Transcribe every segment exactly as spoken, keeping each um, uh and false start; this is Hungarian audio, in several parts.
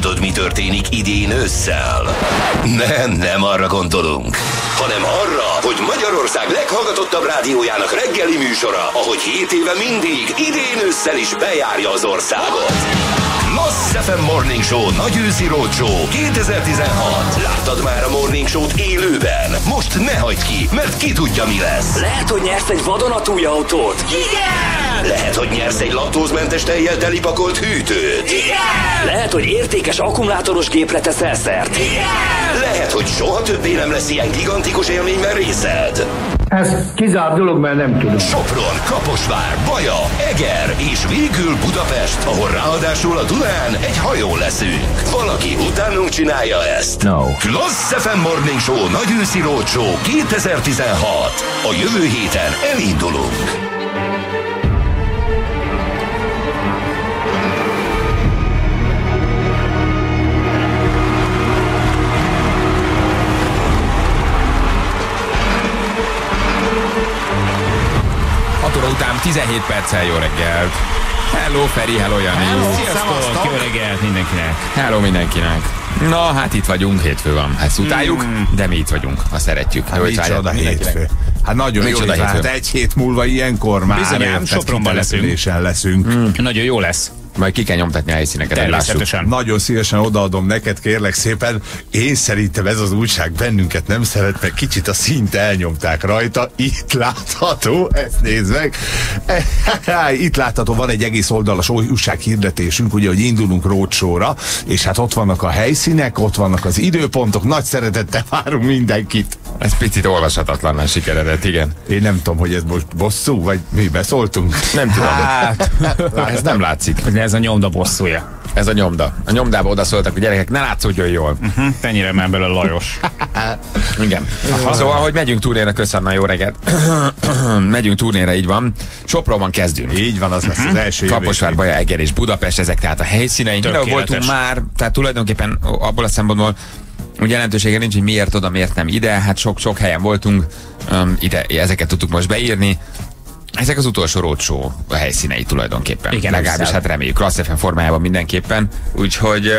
tudod, mi történik idén ősszel? Nem, nem arra gondolunk, hanem arra, hogy Magyarország leghallgatottabb rádiójának reggeli műsora, ahogy hét éve mindig, idén ősszel is bejárja az országot. Class ef em Morning Show nagyőszi roadshow kétezer-tizenhat. Láttad már a Morning Show-t élőben? Most ne hagyd ki, mert ki tudja, mi lesz. Lehet, hogy nyersz egy vadonatúj autót. Igen! Lehet, hogy nyersz egy laktózmentes tejjel telipakolt hűtőt. Igen! Lehet, hogy értékes akkumulátoros gépre teszel szert. Igen! Lehet, hogy soha többé nem lesz ilyen gigantikus élményben részed. Ez kizárt dolog, mert nem tudom. Sopron, Kaposvár, Baja, Eger és végül Budapest, ahol ráadásul a Dunán egy hajó leszünk. Valaki utánunk csinálja ezt. No. Class ef em Morning Show nagyőszi roadshow kétezer-tizenhat. A jövő héten elindulunk. Után tizenhét perccel jó reggelt! Hello Feri, hello Jani! Hello, sziasztok! Jó reggelt mindenkinek! Hello mindenkinek! Na, hát itt vagyunk, hétfő van. Ezt utáljuk, mm. de mi itt vagyunk, ha szeretjük. Hát micsoda hétfő. Hát nagyon jó, hogy hát egy hét múlva ilyenkor már bizonyám, Sopronban leszünk. leszünk. Mm. Nagyon jó lesz. Majd ki kell nyomtatni a helyszíneket, lássuk. Nagyon szívesen odaadom neked, kérlek szépen. Én szerintem ez az újság bennünket nem szeret, mert kicsit a színt elnyomták rajta. Itt látható, ezt nézd meg. Itt látható, van egy egész oldalas újság hirdetésünk, ugye, hogy indulunk roadshow-ra, és hát ott vannak a helyszínek, ott vannak az időpontok, nagy szeretettel várunk mindenkit. Ez picit olvashatatlan sikeredett, igen. Én nem tudom, hogy ez most bosszú, vagy mi beszóltunk? Nem tudom. Hát, ez nem látszik. Ez a nyomda bosszúja. Ez a nyomda. A nyomdába odaszóltak, hogy gyerekek, ne látszódjon jól. Uh-huh. Tenyire ment bele Lajos. Igen. Szóval, hogy megyünk turnéra, köszönöm, jó reggelt. Megyünk turnéra, így van. Sopronban kezdünk. Így van, az lesz az első. Kaposvár, Baja, Eger és Budapest, ezek tehát a helyszíneink. Tökéletes. Voltunk már, tehát tulajdonképpen abból a szempontból, úgy jelentősége nincs, hogy miért oda, miért nem ide. Hát sok-sok helyen voltunk, um, ide, ezeket tudtuk most beírni. Ezek az utolsó roadshow a helyszínei tulajdonképpen. Igen, legalábbis szám. Hát reméljük, Class ef em formájában mindenképpen. Úgyhogy...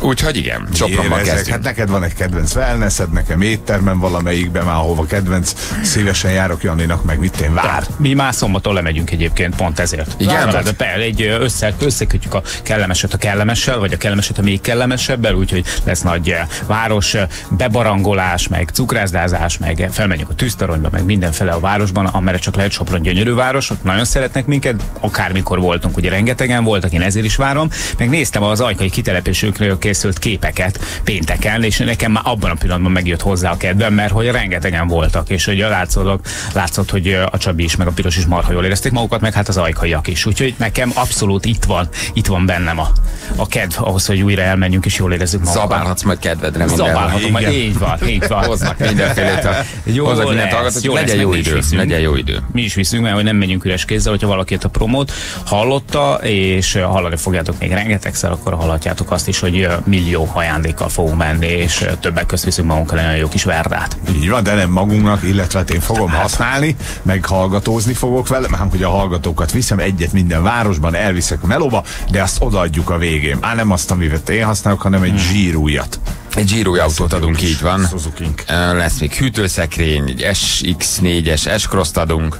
Úgyhogy igen, Sopronban kezdünk. Hát neked van egy kedvenc wellnessed, nekem éttermem valamelyikben már, ahova kedvenc. Szívesen járok Janninak, meg mit én vár. Tehát, mi már szombaton lemegyünk egyébként, pont ezért. Igen? Várad, például egy össze, összekötjük a kellemeset a kellemessel, vagy a kellemeset a még kellemesebbel, úgyhogy lesz nagy város bebarangolás, meg cukrászdázás, meg felmenjünk a tűztaronyba, meg mindenfele a városban, amerre csak lehet. Sopron gyönyörű város, ott nagyon szeretnek minket, akármikor voltunk, ugye rengetegen voltak, én ezért is várom. Meg néztem az ajkai kitelepésünkről készült képeket pénteken, és nekem már abban a pillanatban megjött hozzá a kedvem, mert hogy rengetegen voltak, és ugye látszott, látszott, hogy a Csabi is, meg a Piros is marha jól érezték magukat, meg hát az ajkaiak is. Úgyhogy nekem abszolút itt van, itt van bennem a, a kedv ahhoz, hogy újra elmenjünk és jól érezzük magukat. Zabálhatsz majd kedvedre. Zabálhatom, majd így van, így van. Hoznak mindenfélét. Jó, hozzak mindent hallgatok, jó, legyen jó idő, legyen jó idő. Mi is viszünk, mert hogy nem menjünk üres kézzel, hogyha valakit a promót hallotta, és hallani fogjátok még rengetegszer, akkor hallhatjátok azt is, hogy millió ajándékkal fogunk menni, és többek közt viszünk magunkkal nagyon jó kis verdát. Így van, de nem magunknak, illetve én fogom hát használni, meg hallgatózni fogok vele, mert hogy a hallgatókat viszem, egyet minden városban elviszek a melóba, de azt odaadjuk a végén. Á, nem azt, amivet én használok, hanem egy hmm. zsírújat. Egy zsírói autót adunk, így van. Suzukink. Lesz még hűtőszekrény, egy es iksz négyes S-Cross-t adunk,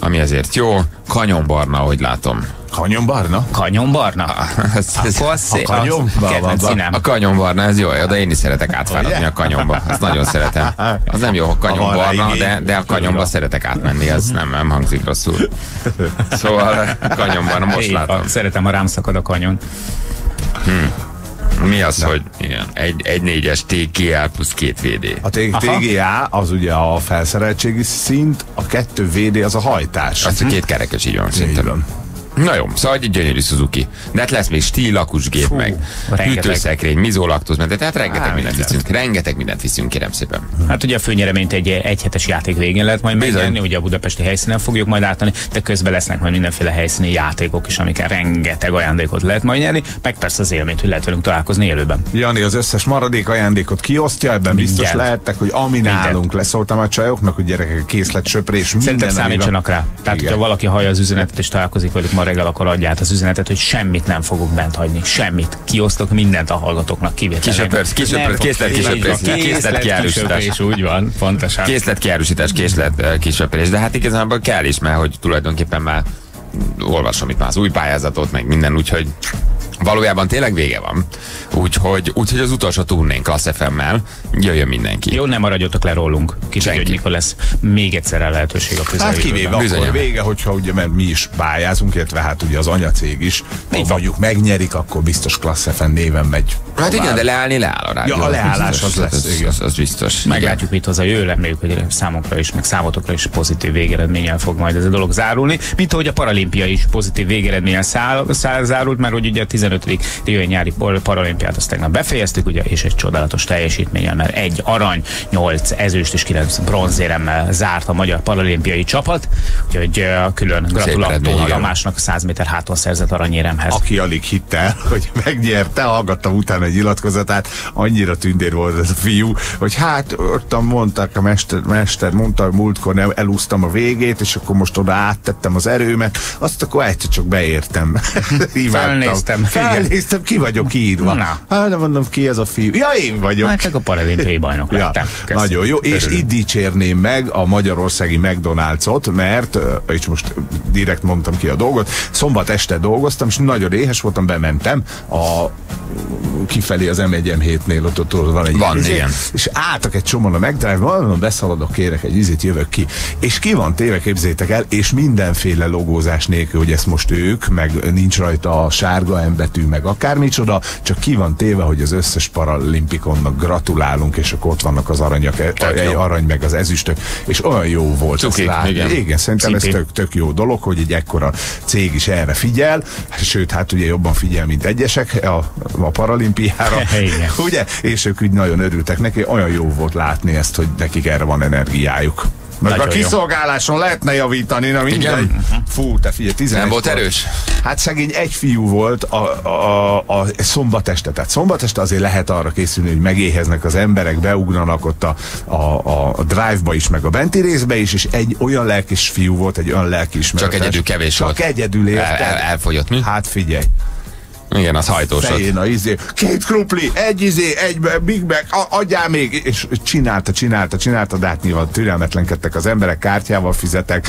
ami azért jó. Kanyonbarna, ahogy látom. Kanyonbarna? Kanyonbarna? A kanyonbarna, ez jó, de én is szeretek átfáradni a kanyonba. Azt nagyon szeretem. Az nem jó, a kanyonbarna, de, de a kanyonba szeretek átmenni, az nem, nem hangzik rosszul. Szóval kanyonbarna, most látom. Szeretem, ha rám szakad a kanyon. Hm. Mi az, de. Hogy igen, egy, egy négyes té gé á plusz két vé dé? A té gé á az ugye a felszereltségi szint, a kettő vé dé az a hajtás. Azt a két kerekes, így van, szintén. Na jó, szóval egy gyönyörű Suzuki. De hát lesz még stílakusgép, fú, meg hűtőszekrény, mizólaktóz, mert tehát rengeteg á, mindent viszünk. Rengeteg mindent viszünk, kérem szépen. Hát ugye a főnyereményt egy egyhetes játék végén lehet majd megnyerni, ugye a budapesti helyszínen fogjuk majd átadni, de közben lesznek majd mindenféle helyszíni játékok is, amikkel rengeteg ajándékot lehet majd nyerni, meg persze az élményt, hogy lehet velünk találkozni élőben. Jani az összes maradék ajándékot kiosztja, ebben mindent. Biztos lehettek, hogy ami nálunk leszóltam a csajoknak, hogy gyerekek, készletsöprés, minden. Szerintem számítsanak rá. Tehát, hogyha valaki hallja az üzenetet és találkozik velük, reggel, akkor adj át az üzenetet, hogy semmit nem fogok bent hagyni. Semmit. Kiosztok mindent a hallgatóknak kivételem. Kisöpörsz, készletkiárusítás. Készletkiárusítás, úgy van, pontosan. Készletkiárusítás, készletkisöpörés. De hát igazából kell is, mert hogy tulajdonképpen már olvasom itt már az új pályázatot, meg minden, úgyhogy valójában tényleg vége van. Úgyhogy, úgyhogy az utolsó turnénk Class ef emmel jöjjön mindenki. Jó, nem maradjatok le rólunk. Kicsit, mikor lesz még egyszer a lehetőség a közeljövőben. Hát kivéve akkor bizonyan vége, hogyha ugye, mert mi is pályázunk, illetve hát ugye az anyacég is. Ha mondjuk megnyerik, akkor biztos Class ef em néven megy. Hát tovább. Igen, de leállni leáll a rádió. Ja, a leállás az, az lesz. Az, az, az biztos. Meglátjuk, mit hozzá jövő, reméljük, hogy számunkra is, meg számotokra is pozitív végeredménnyel fog majd ez a dolog zárulni. Mint ahogy a paralimpia is pozitív végeredménnyel szá, szá, zárult, mert hogy ugye a tizenötödik riói nyári paralimpiát azt tegnap befejeztük, ugye, és egy csodálatos teljesítménnyel, mert egy arany, nyolc ezüst és kilenc bronzéremmel zárt a magyar paralimpiai csapat, úgyhogy külön gratulálok a másnak a száz méter háton szerzett aranyéremhez. Aki alig hitte, hogy megnyerte, hallgattam utána egy nyilatkozatát, annyira tündér volt ez a fiú, hogy hát ottan mondták a mester, mester mondta, múltkor nem elúsztam a végét, és akkor most oda áttettem az erőmet, azt akkor egyszer csak beértem. Felnéztem. Felnéztem, ki vagyok írva. Na. Hát nem mondom, ki ez a fiú. Ja, én vagyok. Hát csak a paralimpiai bajnok lettem. Ja, nagyon jó, és itt dicsérném meg a magyarországi McDonald's-ot, mert, és most direkt mondtam ki a dolgot, szombat este dolgoztam, és nagyon éhes voltam, bementem a kifelé az em egy em hétnél, ott, ott, ott van egy van, izé, és álltak egy csomóan a McDonald's-ban, mondom, beszaladok, kérek egy izit, jövök ki. És ki van téve, képzétek el, és mindenféle logózás nélkül, hogy ezt most ők, meg nincs rajta a sárga embetű, meg akármicsoda, csak ki van téve, hogy az összes paralimpikonnak gratulálunk, és akkor ott vannak az aranyak, a, arany, meg az ezüstök, és olyan jó volt Cuki, ezt látni. Igen, igen, szerintem Cipi. Ez tök, tök jó dolog, hogy egy ekkora cég is erre figyel, sőt, hát ugye jobban figyel, mint egyesek a, a paralimpiára, ugye? És ők úgy nagyon örültek neki, olyan jó volt látni ezt, hogy nekik erre van energiájuk. Mert a kiszolgáláson jó. Lehetne javítani, na mindegy. Fú, te figyelj, tizenegy nem volt erős? Hát szegény egy fiú volt a, a, a, a szombat este. Tehát szombat este azért lehet arra készülni, hogy megéheznek az emberek, beugranak ott a, a, a drive-ba is, meg a benti részbe is, és egy olyan lelkis fiú volt, egy olyan lelkiismeretes. Csak egyedül kevés csak volt. Csak egyedül érted. El, el, elfogyott mi? Hát figyelj. Igen, az hajtósod. Izé, két krupli, egy izé, egy Big Mac, adjál még! És csinálta, csinálta, csinálta, de hát nyilván türelmetlenkedtek az emberek, kártyával fizetek,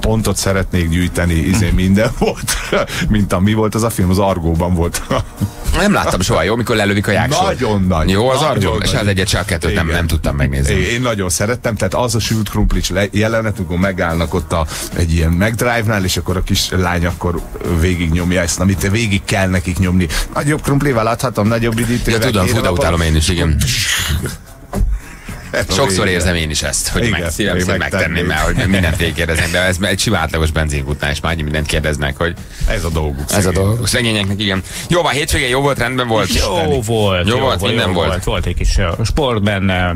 pontot szeretnék gyűjteni, izé minden volt. Mint a mi volt az a film, az Argóban volt. Nem láttam soha, jó, mikor lelövik a jáksor. Nagyon nagy. Jó, az Argó, és az egyet, se a kettőt nem, nem tudtam megnézni. Én nagyon szerettem, tehát az a sült krumplics jelenet, amikor megállnak ott a, egy ilyen McDrive-nál, és akkor a kis lány akkor végignyomja ezt, amit végig kell neki nyomni. Nagyobb krumplival adhatom, nagyobb idítővel. Ja, tudom, fura utálom én is, igen. Sokszor érzem én is ezt, hogy igen, meg szívem szépen megtenném el, hogy mindent végigkérdeznek, de ez egy sima átlagos benzinkútnál is már annyi mindent kérdeznek, hogy ez a dolguk. Ez a dolguk szegényeknek, igen. Jó, a hétvége jó volt, rendben volt. Jó volt, jó volt, minden volt. Volt egy kis sport benne,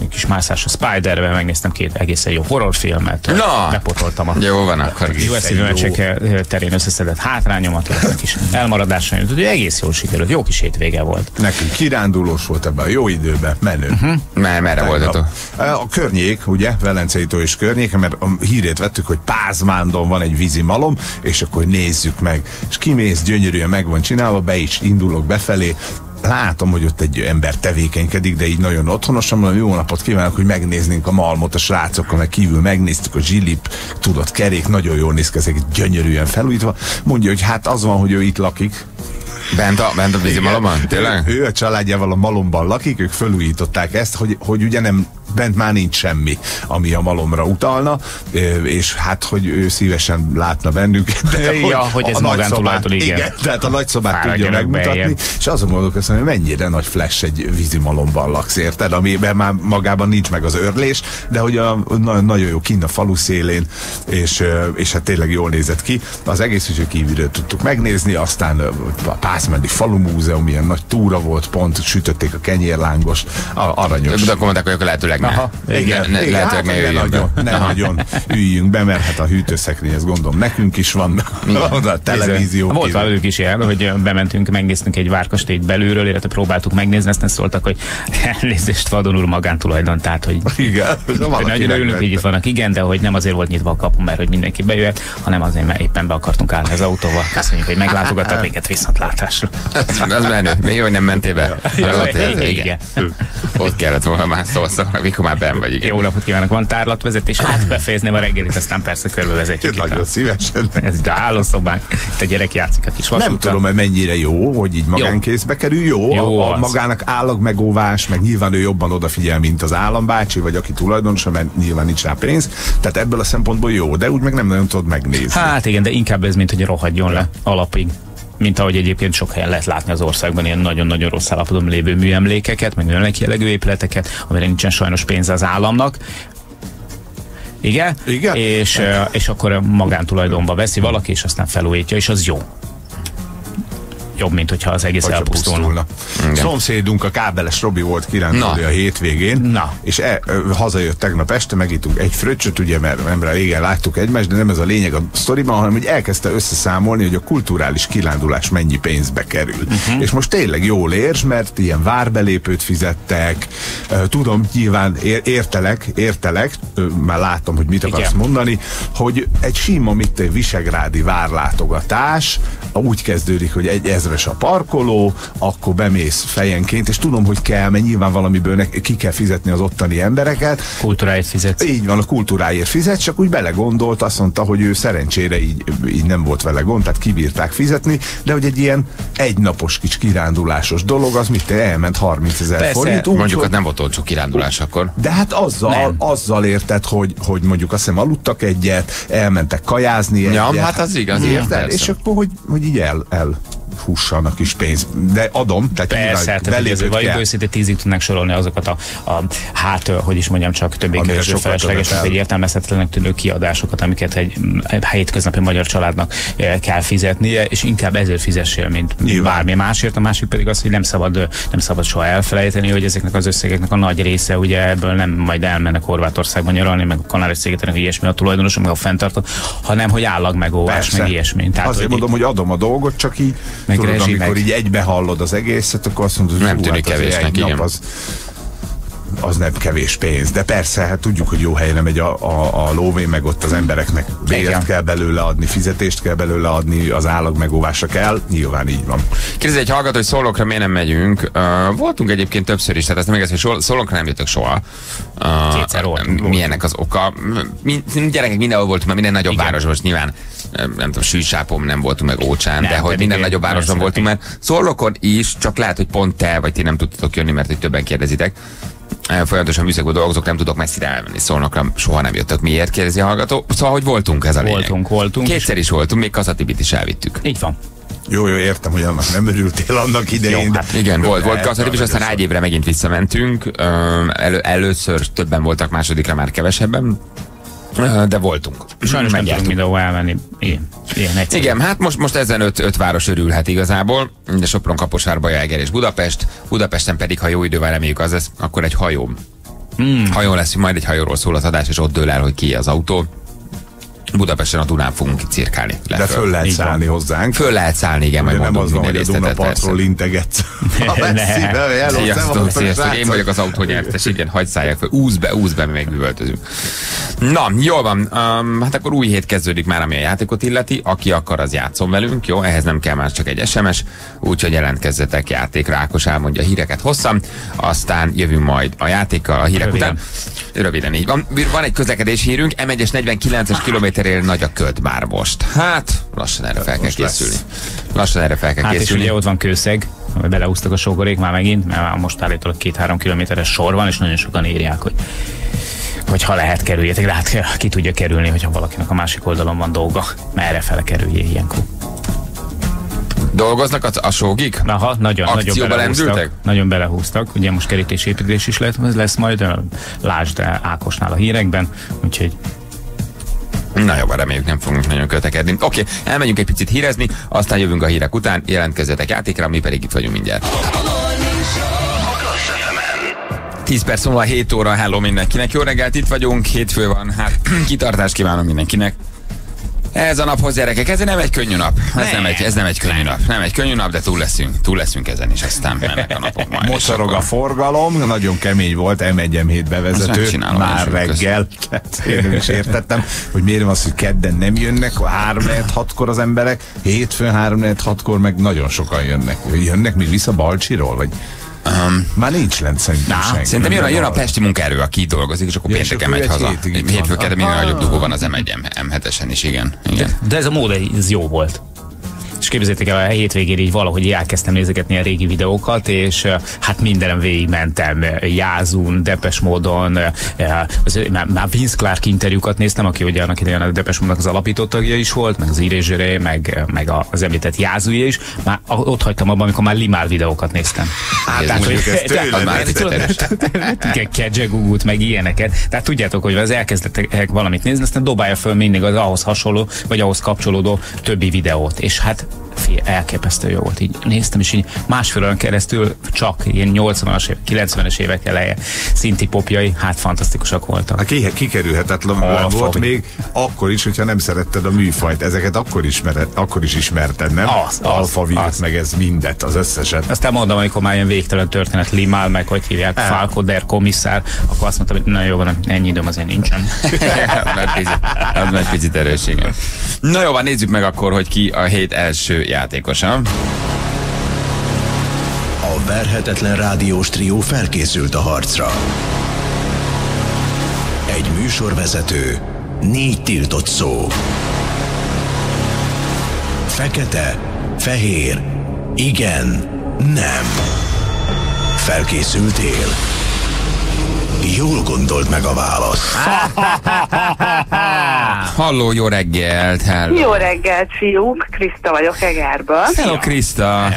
egy kis mászás a Spider-ben, megnéztem két egészen jó horrorfilmet. Na! Bepotoltam a jó van akkor. Jó eszívülmetsek terén összeszedett hátrányomat, egy kis elmaradáson jutott, hogy egész jól sikerült, jó kis hétvége volt. Nekünk kirándulós volt ebben a jó időben, menő. Merre voltatok? A, a környék, ugye, Velencei tó és környék, mert a hírét vettük, hogy Pázmándon van egy vízimalom, és akkor nézzük meg. És kimész, gyönyörűen meg van csinálva, be is indulok befelé, látom, hogy ott egy ember tevékenykedik, de így nagyon otthonosan, mondom, jó napot kívánok, hogy megnéznénk a malmot a srácokkal, meg kívül megnéztük a zsilip, tudott kerék, nagyon jól néz ki, ezek gyönyörűen felújítva. Mondja, hogy hát az van, hogy ő itt lakik. Bent a, bent a vízimalomban? Tényleg? Ő, ő a családjával a malomban lakik, ők felújították ezt, hogy, hogy ugye nem, bent már nincs semmi, ami a malomra utalna, és hát, hogy ő szívesen látna bennünket. De ja, hogy, hogy ez a magánszobát, igen. igen. Tehát a nagyszobát Fára tudja megmutatni, beljön. És azon gondolkoztam, hogy mennyire nagy flash egy vízimalomban laksz, érted? Amiben már magában nincs meg az örlés, de hogy a, na, nagyon jó kint a falu szélén, és, és hát tényleg jól nézett ki. Az egész ügyök kívülről tudtuk megnézni, aztán a Pászmendi Falu Múzeum, ilyen nagy túra volt, pont sütötték a kenyérlángost, aranyos. De akkor mondták, hogy akkor lehetőleg ne. Aha, igen, igen, igen, hát ne nagyon, ne nagyon üljünk be, mert hát a hűtőszekrény, ez gondolom nekünk is van, van a televízió. Volt velük is ilyen, hogy bementünk, megnéztünk egy várkastélyt belülről, illetve próbáltuk megnézni, aztán szóltak, hogy elnézést, Vadon úr magántulajdon, tehát hogy igen, nagyon örülünk, hogy itt vannak, igen, de hogy nem azért volt nyitva a kapu, mert hogy mindenki bejöhet, hanem azért, mert éppen be akartunk állni az autóval. Köszönjük, hogy meglátogattak minket, viszontlátásra. Az menő, még jó, hogy nem mentél be. Igen. Ott kellett volna már szó, szóval, mikor már benn vagy. Igen. Jó napot kívánok, van tárlatvezetés, hát befejezném a reggelit, aztán persze körbevezetjük. Nagyon szívesen. Ez a hálószobánk, itt a gyerek játszik a kis vasúttal. Nem tudom, hogy mennyire jó, hogy így magánkézbe kerül. Jó, jó a, a magának állagmegóvás, meg nyilván ő jobban odafigyel, mint az állambácsi, vagy aki tulajdonosa, mert nyilván nincs rá pénz. Tehát ebből a szempontból jó, de úgy meg nem nagyon tudod megnézni. Hát igen, de inkább ez, mint hogy rohadjon le alapig. Mint ahogy egyébként sok helyen lehet látni az országban ilyen nagyon-nagyon rossz állapotban lévő műemlékeket, meg olyan jellegű épületeket, amire nincsen sajnos pénz az államnak. Igen? Igen? És, és akkor magántulajdonba veszi valaki, és aztán felújítja, és az jó. Jobb, mint hogyha az egész elpusztulna. Szomszédunk, a kábeles Robi volt kirándulni a hétvégén, na. és e, e, hazajött tegnap este, megittunk egy fröccsöt, ugye, mert nem régen láttuk egymást, de nem ez a lényeg a sztoriban, hanem hogy elkezdte összeszámolni, hogy a kulturális kirándulás mennyi pénzbe kerül. Uh-huh. És most tényleg jól érts, mert ilyen várbelépőt fizettek, tudom, nyilván ér, értelek, értelek, már látom, hogy mit akarsz mondani, hogy egy sima, mint egy visegrádi várlátogatás úgy kezdődik, hogy egy ezre a parkoló, akkor bemész fejenként, és tudom, hogy kell, mert nyilván valamiből ki kell fizetni az ottani embereket. Kultúráért fizetsz. Így van, a kultúráért fizetsz, csak úgy belegondolt, azt mondta, hogy ő szerencsére így, így nem volt vele gond, tehát kibírták fizetni, de hogy egy ilyen egynapos kis kirándulásos dolog, az mit elment harmincezer forint. Úgy, mondjuk hogy... az nem volt olcsó kirándulás akkor. De hát azzal, azzal érted, hogy, hogy mondjuk azt hiszem aludtak egyet, elmentek kajázni egyet. Ja, hát az igaz, érted? És akkor, hogy, hogy így el, el. hússanak is pénz, de adom. Tehát persze, vagyok őszinte, tízig tudnánk sorolni azokat a, a hát, hogy is mondjam, csak többé-kevésbé felesleges, vagy értelmezhetetlenek tűnő kiadásokat, amiket egy hétköznapi magyar családnak kell fizetnie, és inkább ezért fizessél, mint nyilván bármi másért. A másik pedig az, hogy nem szabad, nem szabad soha elfelejteni, hogy ezeknek az összegeknek a nagy része, ugye ebből nem majd elmennek Horvátországban nyaralni, meg a Kanári-szigeteken, ilyesmi a tulajdonos, meg a fenntartó, hanem hogy állagmegóvás, meg ilyesmi. Tehát, azért hogy mondom, így, hogy adom a dolgot, csak így. Tudod, amikor meg... így egybehallod az egészet, akkor azt mondod, hogy nem tűnik hát kevésnek, igen. Az, az nem kevés pénz. De persze, hát tudjuk, hogy jó helyre megy a, a, a lóvé, meg ott az embereknek bért kell belőle adni, fizetést kell belőle adni, az állagmegóvásra kell, nyilván így van. Kérdezi egy hallgató, hogy Szolnokra miért nem megyünk. Uh, voltunk egyébként többször is, tehát ezt nem igaz, hogy Szolnokra nem jutok soha. Uh, Kétszer volt. Milyennek az oka? Mi, gyerekek, mindenhol voltunk, mert minden nagyobb város most nyilván nem tudom, Sűsápon nem voltunk, meg Ócsán, nem, de hogy minden nagyobb városban voltunk, mert Szolnokon is, csak lehet, hogy pont te vagy ti nem tudtatok jönni, mert hogy többen kérdezitek. Folyamatosan műszakban dolgozok, nem tudok messzire elmenni, Szolnokra soha nem jöttök. Miért, kérdezi a hallgató? Szóval, hogy voltunk, ez a lényeg. Voltunk, voltunk. Kétszer is voltunk, még Kazatibit is elvittük. Így van. Jó, jó, értem, hogy annak nem örültél annak idején. Jó, hát igen, volt, volt Kazatib, és aztán egy évre megint visszamentünk. Elő, először többen voltak, másodikra már kevesebben. De voltunk. Sajnos nem tudunk mindenhol elmenni. Ilyen, ilyen igen, hát most, most ezen öt, öt város örülhet igazából. De Sopron, Kaposvár, Baja-Eger és Budapest. Budapesten pedig, ha jó idővel reméljük az lesz, akkor egy hajó. Mm. Hajó lesz, majd egy hajóról szól az adás, és ott dől el, hogy ki az autó. Budapesten a Dunán fogunk cirkálni. De föl lehet szállni hozzánk. Föl lehet szállni, igen, majd mondom minden részletet. Nem az van, hogy a Dunapartról integetsz. Sziasztok, sziasztok, én vagyok az autó nyertes, igen, hagyd szálljak föl. Úsz be, úsz be, mi megüvöltözünk. Na, jól van, um, hát akkor új hét kezdődik már, ami a játékot illeti. Aki akar, az játszon velünk, jó? Ehhez nem kell más, csak egy es em es, úgyhogy jelentkezzetek játékra. Ákos elmondja a híreket hosszan, aztán jövünk majd a játékkal a hírek röviden. Után. Röviden így van. Van egy közlekedés hírünk, em egyes negyvenkilences kilométerére nagy a köd már most. Hát, lassan erre fel kell készülni. Lassan erre fel kell hát készülni. És ugye ott van Kőszeg, belehúztak a sógorék már megint, mert most állítólag két-három kilométeres sor van, és nagyon sokan írják, hogy hogy ha lehet, kerüljétek, de hát ki tudja kerülni, hogyha valakinek a másik oldalon van dolga, merre fele kerüljél ilyenkor. Dolgoznak a, a sógik? Aha, nagyon, nagyon belehúztak, nagyon belehúztak, ugye most kerítésépítés is lehet, lesz majd, lásd Ákosnál a hírekben, úgyhogy... Na jó, reméljük nem fogunk nagyon kötekedni. Oké, okay, elmegyünk egy picit hírezni, aztán jövünk a hírek után, jelentkezzetek játékra, mi pedig itt vagyunk mindjárt. tíz perc múlva hét óra, hello mindenkinek, jó reggelt, itt vagyunk, hétfő van, hát kitartást kívánom mindenkinek. Ez a naphoz, gyerekek, ez nem egy könnyű nap. Ez nem, nem egy, ez nem egy könnyű nap. Nem egy könnyű nap, de túl leszünk. Túl leszünk ezen, és aztán mennek a napok majd. Mosorog a forgalom, nagyon kemény volt, em egy em hét bevezető, már reggel. Én is értettem, hogy miért az, hogy kedden nem jönnek, három negyven hatkor az emberek, hétfőn három negyven hatkor meg nagyon sokan jönnek. Jönnek még vissza Balcsiról, vagy... Um, Már nincs lent szerintem nah, senki. Szerintem jön a, jön a pesti munkaerő, aki dolgozik, és akkor ja, pénteken megy haza. Hétfőkére minden nagyobb dugó van az em egy em hetesen is, igen. igen. De, de ez a mód, ez jó volt. És képzeljétek el, a hétvégén így valahogy elkezdtem nézegetni a régi videókat, és hát mindenem végigmentem, Jázun, Depeche Módon, az, már, már Vince Clark interjúkat néztem, aki ugye annak idején a Depeche Módnak az alapító tagja is volt, meg az Erasure, meg, meg az említett Jázúja is. Már ott hagytam abban, amikor már Limál videókat néztem. Hát, tehát, hogy Kedzsegugút, meg ilyeneket. Tehát tudjátok, hogy az elkezdtek valamit nézni, aztán dobálja föl mindig az ahhoz hasonló, vagy ahhoz kapcsolódó többi videót. És hát elképesztő jó volt. Így néztem, és így másfél órán keresztül csak ilyen nyolcvanas, kilencvenes évek eleje szinti popjai, hát fantasztikusak voltak. Hát kikerülhetetlen volt fog. Még akkor is, hogyha nem szeretted a műfajt. Ezeket akkor, ismered, akkor is ismerted, nem? Az, Alphaville, meg ez mindet, az összeset. Aztán mondom, amikor már ilyen végtelen történet Limál, meg hogy hívják, Falko, der komisszár, akkor azt mondtam, hogy na jó, van, ennyi időm azért nincsen. Az már picit erősségem. Na jó, van, nézzük meg akkor, hogy ki a hét első játékosa. A verhetetlen rádiós trió felkészült a harcra. Egy műsorvezető, négy tiltott szó. Fekete, fehér, igen, nem. Felkészültél? Jól gondolt meg a választ. Halló, jó reggelt! Hello. Jó reggelt, fiúk! Kriszta vagyok Egerből. Hello, Kriszta!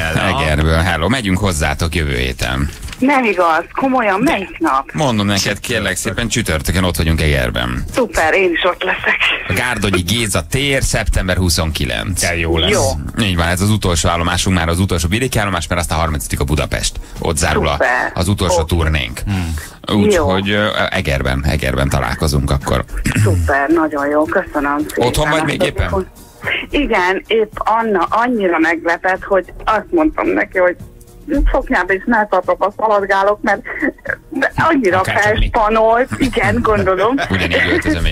Egerből, hello! Megyünk hozzátok jövő héten. Nem igaz, komolyan, melyik nap? Mondom neked, kérlek szépen, csütörtökön ott vagyunk Egerben. Szuper, én is ott leszek. A Gárdonyi Géza tér, szeptember huszonkilencedike. Ja, jó lesz. Jó. Így van, ez az utolsó állomásunk, már az utolsó vidéki állomás, mert aztán harmincadika a Budapest. Ott zárul a, az utolsó oh. turnénk. Hmm. Úgyhogy Egerben, Egerben találkozunk akkor. Szuper, nagyon jó, köszönöm. Otthon vagy még éppen? Igen, épp Anna annyira meglepett, hogy azt mondtam neki, hogy szoknyába is melltartokba szaladgálok, mert annyira felspanolt, igen, gondolom.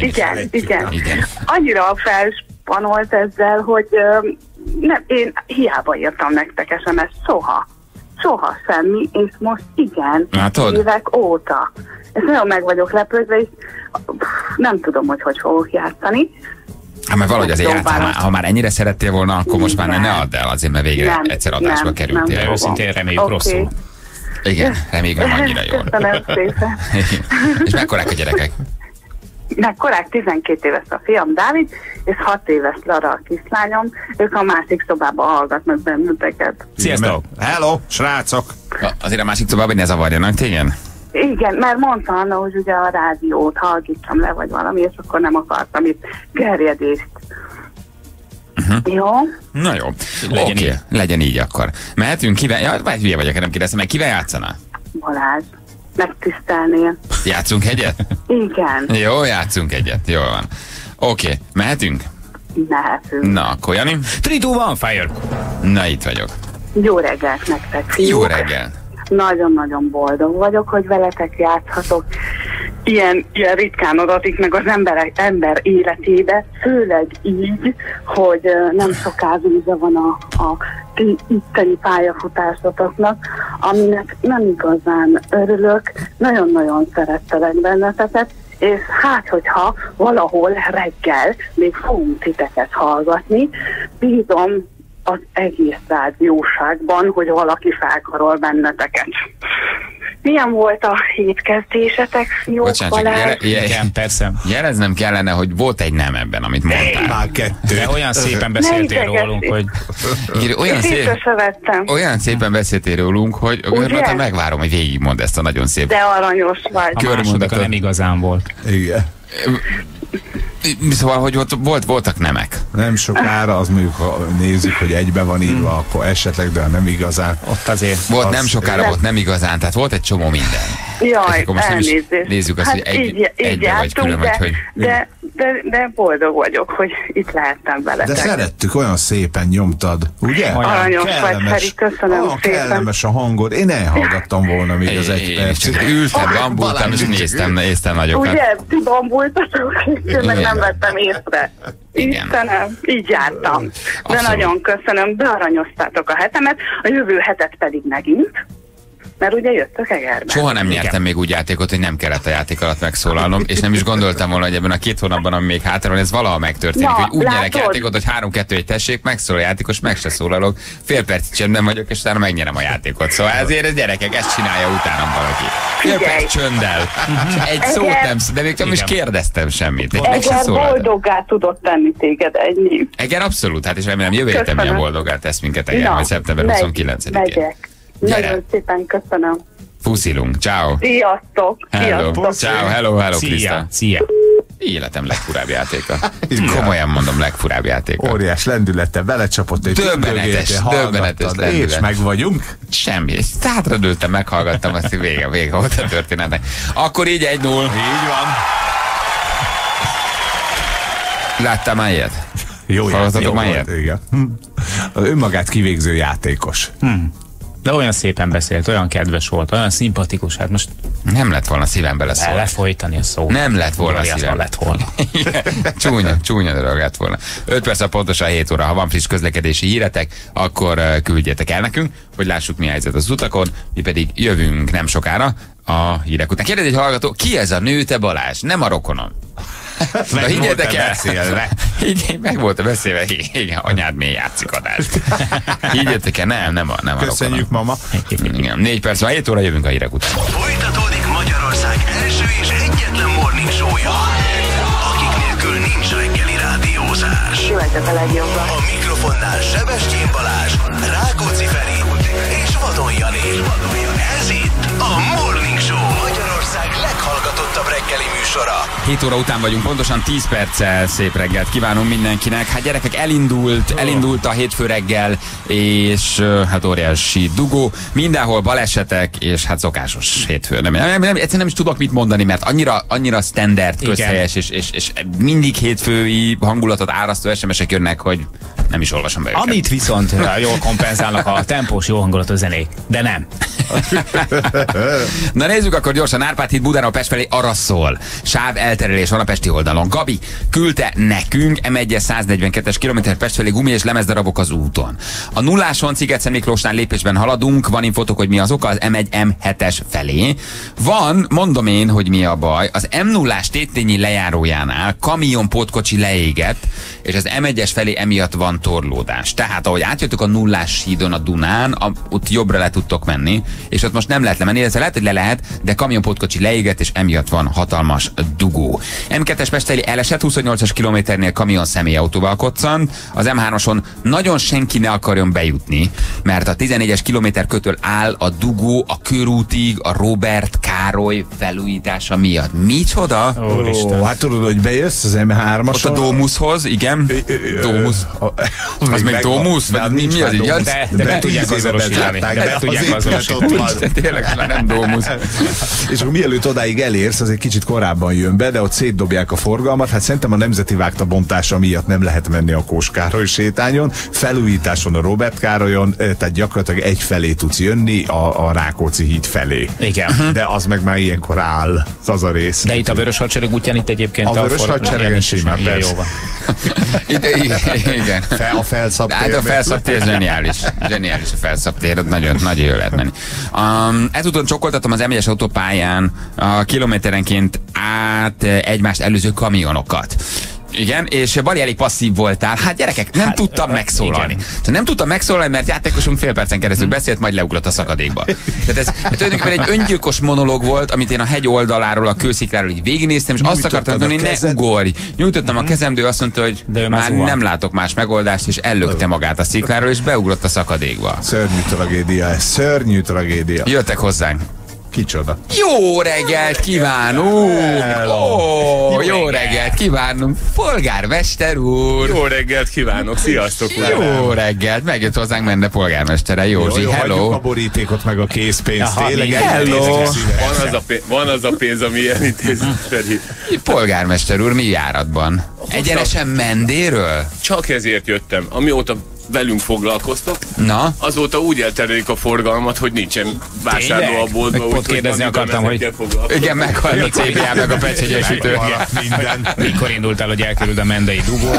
igen, igen. igen. Annyira felspanolt ezzel, hogy nem, én hiába írtam nektek es em es-t, soha. Soha semmi, és most igen, látod? Évek óta. És nagyon meg vagyok lepődve, és nem tudom, hogy hogy fogok játszani. Hát mert valahogy azért játsz, ha már, ha már ennyire szerettél volna, akkor most már ne, ne add el, azért mert végre nem, egyszer adásba kerültél. Nem, őszintén reméljük okay. rosszul. Igen, reméljük nem annyira jól. És mekkorák a gyerekek? Mekkorák, tizenkét éves a fiam Dávid, és hat éves Lara a kislányom, ők a másik szobában hallgatnak benneteket. Sziasztok! Hello, srácok! Azért a másik szobában ne zavarjanak téged? Igen, mert mondta Anna, hogy ugye a rádiót hallgassam le, vagy valami, és akkor nem akartam itt gerjedést. Uh-huh. Jó? Na jó, legyen, okay. így. legyen így akkor. Mehetünk, kivel, ja, vagy hülye vagyok, nem kérdeztem, meg kivel játszanál? Balázs, megtisztelnél. Játszunk egyet? Igen. Jó, játszunk egyet, jól van. Oké, okay. mehetünk? Mehetünk. Na, akkor Jani? három, kettő, egy, fire! Na, itt vagyok. Jó reggelt nektek. Jó reggelt. Nagyon-nagyon boldog vagyok, hogy veletek játszhatok. Ilyen, ilyen ritkán adatik meg az emberek, ember életébe, főleg így, hogy nem soká víza van a, a itteni pályafutásotoknak, aminek nem igazán örülök. Nagyon-nagyon szerettelek benneteket, és hát, hogyha valahol reggel még fogunk titeket hallgatni, bízom az egész rádióságban, hogy valaki felkarol benneteket. Milyen volt a hétkezdésetek, fiók? Bocsánat, jele, jele, igen, persze. Jeleznem kellene, hogy volt egy nem ebben, amit mondtál. Már kettő. De olyan szépen beszéltél rólunk, hogy... Olyan, szép, olyan szépen beszéltél rólunk, hogy körülbelül megvárom, hogy végigmond ezt a nagyon szép... De aranyos vagy. A másodika nem igazán volt. Igen. Szóval, hogy volt, voltak nemek. Nem sokára, az mondjuk, ha nézzük, hogy egybe van írva, hmm. akkor esetleg, de nem igazán. Ott azért. Volt az nem sokára, nem. volt nem igazán, tehát volt egy csomó minden. Jaj, elnézést. Nézzük azt, hát hogy egy, így, így egybe jártunk, vagy külön, de, vagy hogy... De, de, de boldog vagyok, hogy itt láttam veletek. De szerettük, olyan szépen nyomtad, ugye? Aranyos vagy, Feri, köszönöm olyan szépen. Kellemes a hangod. Én elhallgattam volna még az egy percet. Ültem, bambultam, és néztem, néztem nagyokat. Ugye, ti bambultatok, én meg nem vettem észre. Igen. Istenem, így jártam. De nagyon köszönöm, bearanyoztátok a hetemet, a jövő hetet pedig megint. Mert ugye jöttök Egerben. Soha nem nyertem igen. még úgy játékot, hogy nem kellett a játék alatt megszólalnom, és nem is gondoltam volna, hogy ebben a két hónapban, ami még hátra van, ez valaha megtörténik, na, hogy úgy látod? Nyerek játékot, hogy három kettő egy tessék, megszól a játékos, meg se szólalok, fél percig csöndben vagyok, és utána megnyerem a játékot. Szóval ezért ez gyerekek, ezt csinálja utánam valaki. Fél perc csönddel. Egy Eger... szót nem, de még nem is kérdeztem semmit. Eger boldoggá tudott tenni téged ennyi. Eger abszolút, hát és remélem jövő héten milyen boldoggá tesz minket Eger, majd szeptember huszonkilencedikén. Gyere. Nagyon szépen köszönöm. Puszilunk, ciao. Sziasztok. Hello, ciao, hello, hello, Kriszta. Szia. Életem legfurább játéka. Komolyan mondom, legfurább játéka. Óriás lendülete, belecsapott egy döbbenetes, döbbenetes lendület. És meg vagyunk. Semmi. Tátradőltem, meghallgattam, azt vége, vége volt a történetnek. Akkor így egy null. Így van. Láttam már ilyet? Jó játék. Igen. Önmagát kivégző játékos. Hmm. De olyan szépen beszélt, olyan kedves volt, olyan szimpatikus, hát most... Nem lett volna szívem beleszólni. Lefolytani a szót. Nem lett volna Jaj, szívem. Lett volna. csúnya, csúnya dolog lett volna. öt perc a pontosan hét óra, ha van friss közlekedési híretek, akkor küldjetek el nekünk, hogy lássuk, mi helyzet az utakon, mi pedig jövünk nem sokára a hírek után. Kérdez egy hallgató, ki ez a nő, te Balázs? Nem a rokonom. Na, higgyetek el! Így, meg volt a beszélve, igen, anyád mély játszik adást. Higgyetek el, nem, nem a, nem a köszönjük, mama. Igen, négy perc, már hét óra jövünk a hírek után. Folytatódik Magyarország első és egyetlen morning show-ja, akik nélkül nincs reggeli rádiózás. A mikrofonnál Sebestyén Balázs, Rákóczi Feri és Vadon Jani. Ez itt a Morning Show, Magyarország leghallgatottabb reggeli műsora. hét óra után vagyunk, pontosan tíz perccel. Szép reggelt kívánunk mindenkinek. Hát gyerekek, elindult, elindult a hétfő reggel, és hát óriási dugó. Mindenhol balesetek, és hát szokásos hétfő. Nem, nem, nem, egyszerűen nem is tudok mit mondani, mert annyira, annyira standard, közhelyes, és, és, és mindig hétfői hangulatot árasztó es em esek jönnek, hogy nem is olvasom be őket. Amit viszont jól kompenzálnak a tempós, jó hangulatú zenék, de nem. Na nézzük akkor gyorsan, Árpád híd Budáról Pest felé arra szól. Sáv elterelés van a pesti oldalon. Gabi küldte nekünk, M egyes száznegyvenkettes kilométer Pest felé gumi és lemezdarabok az úton. A nulláson Sziget-Szent Miklósnál lépésben haladunk, van infotok, hogy mi az oka, az M egy M hetes felé. Van, mondom én, hogy mi a baj, az M nullás Tétényi lejárójánál kamionpótkocsi leégett, és az M egyes felé emiatt van torlódás. Tehát ahogy átjöttök a nullás hídon a Dunán, a, ott jobbra le tudtok menni, és ott most nem lehet lemenni, illetve lehet, hogy le lehet, de kamionpótkocsi leégett, és emiatt van hatalmas dugó. M kettes Pest felé elesett, huszonnyolcas kilométernél kamion személyautóval koccant, az M hároson nagyon senki ne akarjon bejutni, mert a tizennégyes kilométer kötől áll a dugó a körútig a Robert Károly felújítása miatt. Micsoda? Ó, hát tudod, hogy bejössz az M hármason? Ott a Dómuszhoz, igen. Dómusz. Az még Dómusz? Mi az így? De be tudják azonosítani. De tudják azonosítani. Tényleg már nem Dómusz. És akkor mielőtt odáig elérsz, az egy kicsit korábban jön be, de ott szétdobják a forgalmat. Hát szerintem a Nemzeti Vágta bontása miatt nem lehet menni a Kóskároly sétányon. Felújításon a Robert Károlyon, tehát gyakorlatilag egyfelé tudsz jönni a, a Rákóczi híd felé. Igen. De az meg már ilyenkor áll. Az a rész. De itt a Vörös Hadsereg útján itt egyébként a Vörös Hadseregen simán persze. Igen. Fel, a felszabtér. Hát a felszabtér zseniális. Zseniális a felszabtér, nagyon nagy jól lehet menni. Um, ezúton csokoltatom az M egyes autópályán a kilométerenként át egymást előző kamionokat. Igen, és Bali elég passzív voltál. Hát gyerekek, nem hát, tudtam megszólalni. Tehát nem tudtam megszólalni, mert játékosunk fél percen keresztül beszélt, majd leugrott a szakadékba. Tehát ez tulajdonképpen egy öngyilkos monológ volt, amit én a hegy oldaláról, a kőszikláról így végignéztem, és nyújtottad azt akartam mondani, ne ugorj. Nyújtottam a kezembe, azt mondta, hogy már zuhan. Nem látok más megoldást, és ellökte magát a szikláról, és beugrott a szakadékba. Szörnyű tragédia, ez szörnyű tragédia. Jöttek hozzánk. Kicsoda? Jó reggelt kívánunk! Ó, jó reggelt kívánunk! Polgármester úr! Jó reggelt kívánok! Sziasztok! Jó reggelt! Megjött hozzánk Mende polgármestere, Józsi. Jó, jó, hello! Hagyjuk a borítékot meg a készpénzt. Aha, tényleg. Hello! Van az, a pénz, van az a pénz, ami elintézünk felé. Polgármester úr, mi járatban? Egyenesen Mendéről? Csak ezért jöttem. Amióta velünk foglalkoztok. Na? Azóta úgy elterüljük a forgalmat, hogy nincsen vásárló a boltba. Pont kérdezni akartam, hogy igen, meghallni a cé bé á, meg a pecsegyesítő. Mikor indult el, hogy elkerüld a mendei dugó?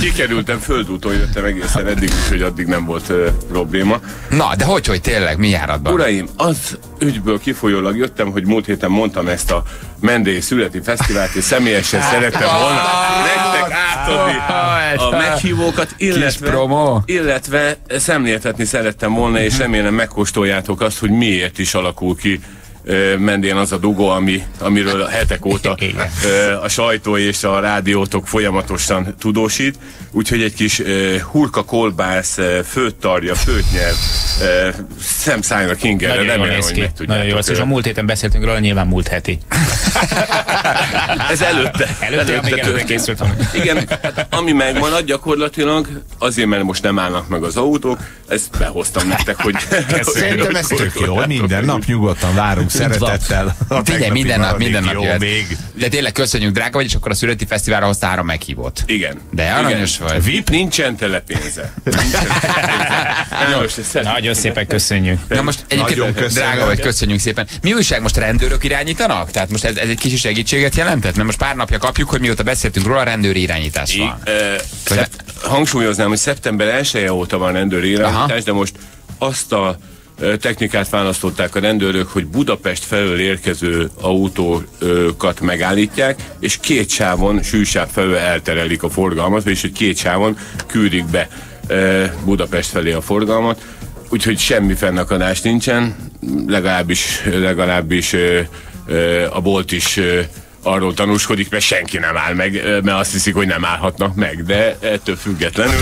Kikerültem, földúton jöttem egészen eddig, úgyhogy addig nem volt uh, probléma. Na, de hogy, hogy tényleg, mi járatban? Uraim, az ügyből kifolyólag jöttem, hogy múlt héten mondtam ezt a mendei születi fesztivált, és személyesen szerettem volna nektek átadni a meghívókat, illetve, illetve szemléltetni szerettem volna, és remélem megkóstoljátok azt, hogy miért is alakul ki Mendén az a dugó, ami, amiről hetek óta a sajtó és a rádiótok folyamatosan tudósít. Úgyhogy egy kis hurka kolbász, főttarja, főtnyelv, szemszájra kingerre, remélem, hogy meg tudjátok. Nagyon jó, és a múlt héten beszéltünk róla, nyilván múlt heti. Ez előtte. Előtte, előtte, előtte készültem. Igen, hát, ami megmarad gyakorlatilag, azért, mert most nem állnak meg az autók, ezt behoztam nektek, hogy... Szerintem ez tök jó, minden nap nyugodtan várunk. Szeretettel. Figyelj, minden nap, minden nap jöhet. De tényleg köszönjük, drága vagy, és akkor a születi fesztiválra hozta három meghívót. Igen. De aranyos vagy. vé i pé nincsen telepénze. Nagyon szépen köszönjük. Na most egyébként, drága vagy, köszönjük szépen. Mi újság, most rendőrök irányítanak? Tehát most ez, ez egy kis segítséget jelentett? Mert most pár napja kapjuk, hogy mióta beszéltünk róla, rendőri irányítás van. Hangsúlyoznám, hogy szeptember elseje óta van rendőri irányítás, de most azt a technikát választották a rendőrök, hogy Budapest felől érkező autókat megállítják, és két sávon, sűsáv felől elterelik a forgalmat, és hogy két sávon küldik be Budapest felé a forgalmat, úgyhogy semmi fennakadás nincsen, legalábbis, legalábbis a bolt is arról tanúskodik, mert senki nem áll meg, mert azt hiszik, hogy nem állhatnak meg, de ettől függetlenül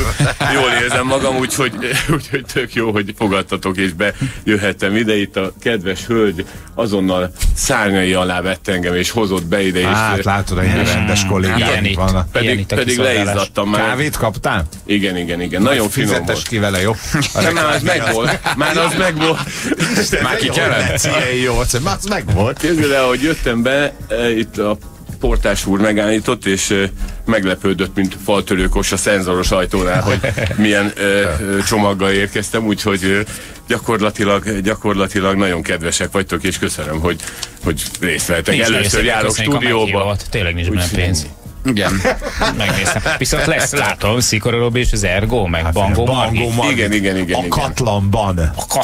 jól érzem magam, úgyhogy, úgyhogy tök jó, hogy fogadtatok, és bejöhettem ide. Itt a kedves hölgy azonnal szárnyai alá vett engem, és hozott be ide. Hát látod, ilyen rendes kollégák vannak. Pedig, pedig leizzadtam már. Kávét kaptál? Igen, igen, igen. Nagyon finom volt. Fizetes ki vele, jó? Már az megvolt. Már az megvolt. Már ki kellett. Már az megvolt. Képzeld el, ahogy jöttem be, itt a portás úr megállított, és uh, meglepődött, mint faltörőkos a szenzoros ajtónál, hogy milyen uh, csomaggal érkeztem, úgyhogy uh, gyakorlatilag, gyakorlatilag nagyon kedvesek vagytok, és köszönöm, hogy, hogy részt vehetek. Először járok stúdióba. Tényleg nincs benne pénz. Igen. Megnéztem. Viszont lesz, látom, Szikorolóbb és az Ergo, meg hát, Bangó Margit. Igen, igen, igen. A Katlanban. A